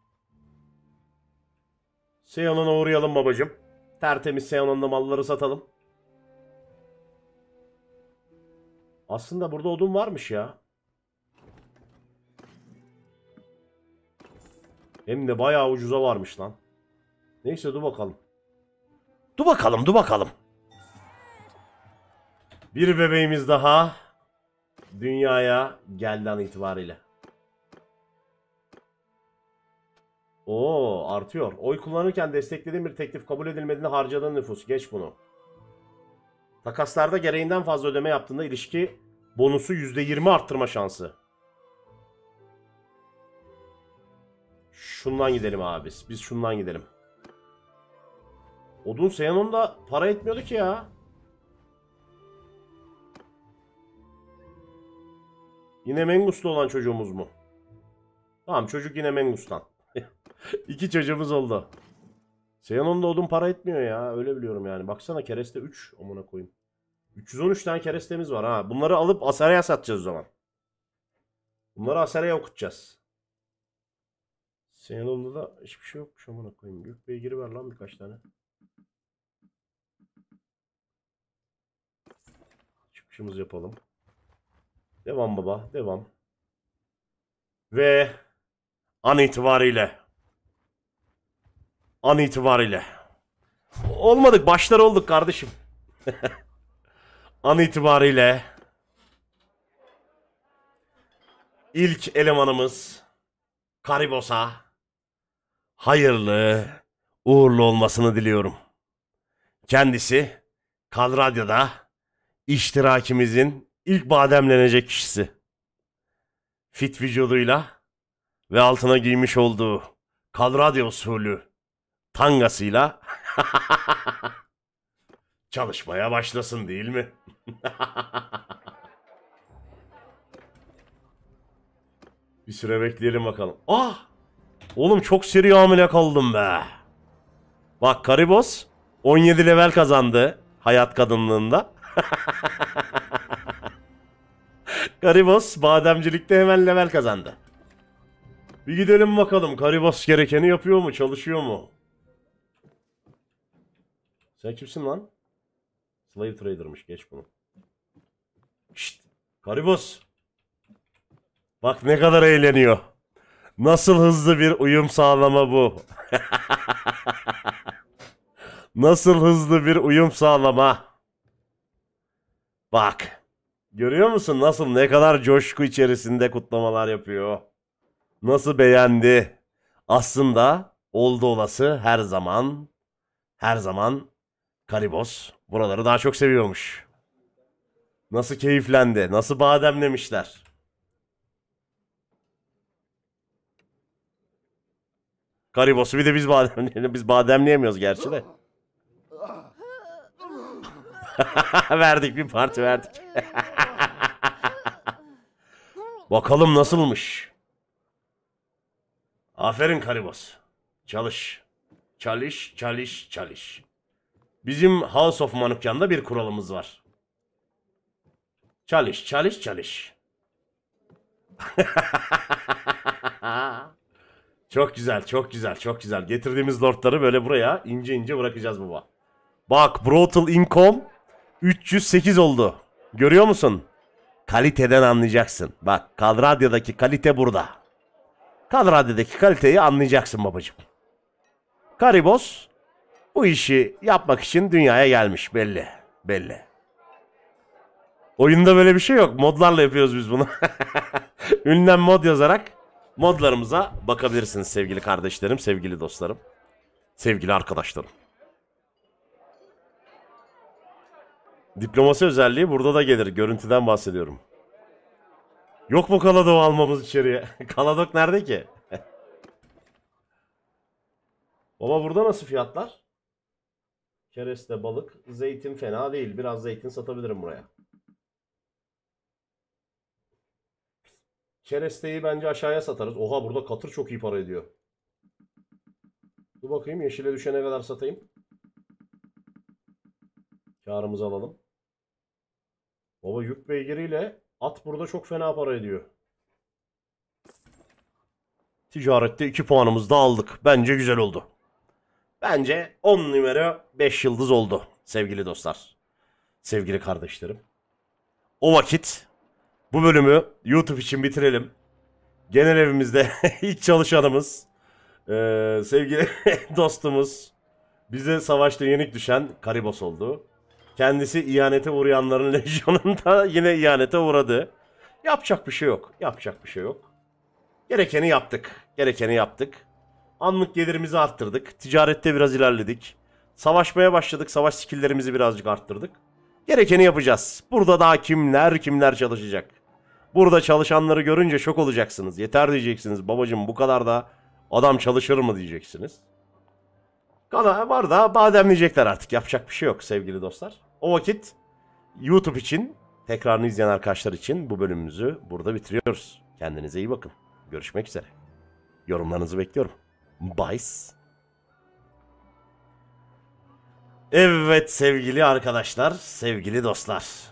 Seyon'a uğrayalım babacım. Tertemiz Seyon'un da malları satalım. Aslında burada odun varmış ya. Hem de bayağı ucuza varmış lan. Neyse dur bakalım. Dur bakalım, dur bakalım. Bir bebeğimiz daha dünyaya geldi an itibariyle. Oo artıyor. Oy kullanırken desteklediğin bir teklif kabul edilmediğinde harcadığın nüfus. Geç bunu. Takaslarda gereğinden fazla ödeme yaptığında ilişki bonusu yüzde yirmi arttırma şansı. Şundan gidelim abi. Biz şundan gidelim. Odun Seyanon da para etmiyordu ki ya. Yine Mengus'lu olan çocuğumuz mu? Tamam çocuk yine Mengus'tan. İki çocuğumuz oldu. Seyanon da odun para etmiyor ya. Öyle biliyorum yani. Baksana kereste üç. Amına koyayım. üç yüz on üç tane kerestemiz var ha. Bunları alıp Asera'ya satacağız o zaman. Bunları Asera'ya okutacağız. Seyanon'da da hiçbir şey yokmuş amına koyayım. Gök beygiri ver lan birkaç tane. Çıkışımızı yapalım. Devam baba. Devam. Ve an itibariyle an itibariyle olmadık. Başlar olduk kardeşim. An itibariyle ilk elemanımız Karibos'a hayırlı uğurlu olmasını diliyorum. Kendisi Kalradya'da İştirakimizin ilk bademlenecek kişisi. Fit vücuduyla ve altına giymiş olduğu Kalradya usulü tangasıyla çalışmaya başlasın değil mi? Bir süre bekleyelim bakalım. Ah! Oğlum çok seri hamile kaldım be. Bak Karibos on yedi level kazandı hayat kadınlığında. Karibos bademcilikte hemen level kazandı. Bir gidelim bakalım, Karibos gerekeni yapıyor mu, çalışıyor mu? Sen kimsin lan? Slave Trader'mış, geç bunu. Şşt, Karibos. Bak ne kadar eğleniyor. Nasıl hızlı bir uyum sağlama bu. Nasıl hızlı bir uyum sağlama. Bak. Görüyor musun nasıl, ne kadar coşku içerisinde kutlamalar yapıyor. Nasıl beğendi. Aslında oldu olası her zaman, her zaman Karibos buraları daha çok seviyormuş. Nasıl keyiflendi, nasıl bademlemişler. Karibos'u bir de biz bademleyelim. Biz bademleyemiyoruz gerçi de. Verdik, bir parti verdik. Bakalım nasılmış. Aferin Karibos. Çalış. Çalış, çalış, çalış. Bizim House of Manukyan'da bir kuralımız var. Çalış, çalış, çalış. Çok güzel, çok güzel, çok güzel. Getirdiğimiz lordları böyle buraya ince ince bırakacağız baba. Bak, Brutal Income üç yüz sekiz oldu. Görüyor musun? Kaliteden anlayacaksın. Bak, Kalradya'daki kalite burada. Kalradya'daki kaliteyi anlayacaksın babacığım. Karibos bu işi yapmak için dünyaya gelmiş, belli. Belli. Oyunda böyle bir şey yok. Modlarla yapıyoruz biz bunu. Ünlem mod yazarak modlarımıza bakabilirsiniz sevgili kardeşlerim, sevgili dostlarım, sevgili arkadaşlarım. Diplomasi özelliği burada da gelir. Görüntüden bahsediyorum. Yok mu Kaladok'u almamız içeriye? Kaladok nerede ki? Baba burada nasıl fiyatlar? Kereste, balık, zeytin fena değil. Biraz zeytin satabilirim buraya. Keresteyi bence aşağıya satarız. Oha, burada katır çok iyi para ediyor. Dur bakayım, yeşile düşene kadar satayım. Karımızı alalım. Baba yük beygiriyle at burada çok fena para ediyor. Ticarette iki puanımızı da aldık. Bence güzel oldu. Bence on numara beş yıldız oldu sevgili dostlar. Sevgili kardeşlerim. O vakit bu bölümü YouTube için bitirelim. Genel evimizde ilk çalışanımız, ee, sevgili dostumuz, bize savaşta yenik düşen Karibos oldu. Kendisi ihanete uğrayanların lejyonunda yine ihanete uğradı. Yapacak bir şey yok. Yapacak bir şey yok. Gerekeni yaptık. Gerekeni yaptık. Anlık gelirimizi arttırdık. Ticarette biraz ilerledik. Savaşmaya başladık. Savaş skilllerimizi birazcık arttırdık. Gerekeni yapacağız. Burada daha kimler kimler çalışacak. Burada çalışanları görünce şok olacaksınız. Yeter diyeceksiniz. Babacım bu kadar da adam çalışır mı diyeceksiniz. Kana var da bademleyecekler artık. Yapacak bir şey yok sevgili dostlar. O vakit YouTube için, tekrarını izleyen arkadaşlar için bu bölümümüzü burada bitiriyoruz. Kendinize iyi bakın. Görüşmek üzere. Yorumlarınızı bekliyorum. Bye. Evet sevgili arkadaşlar, sevgili dostlar.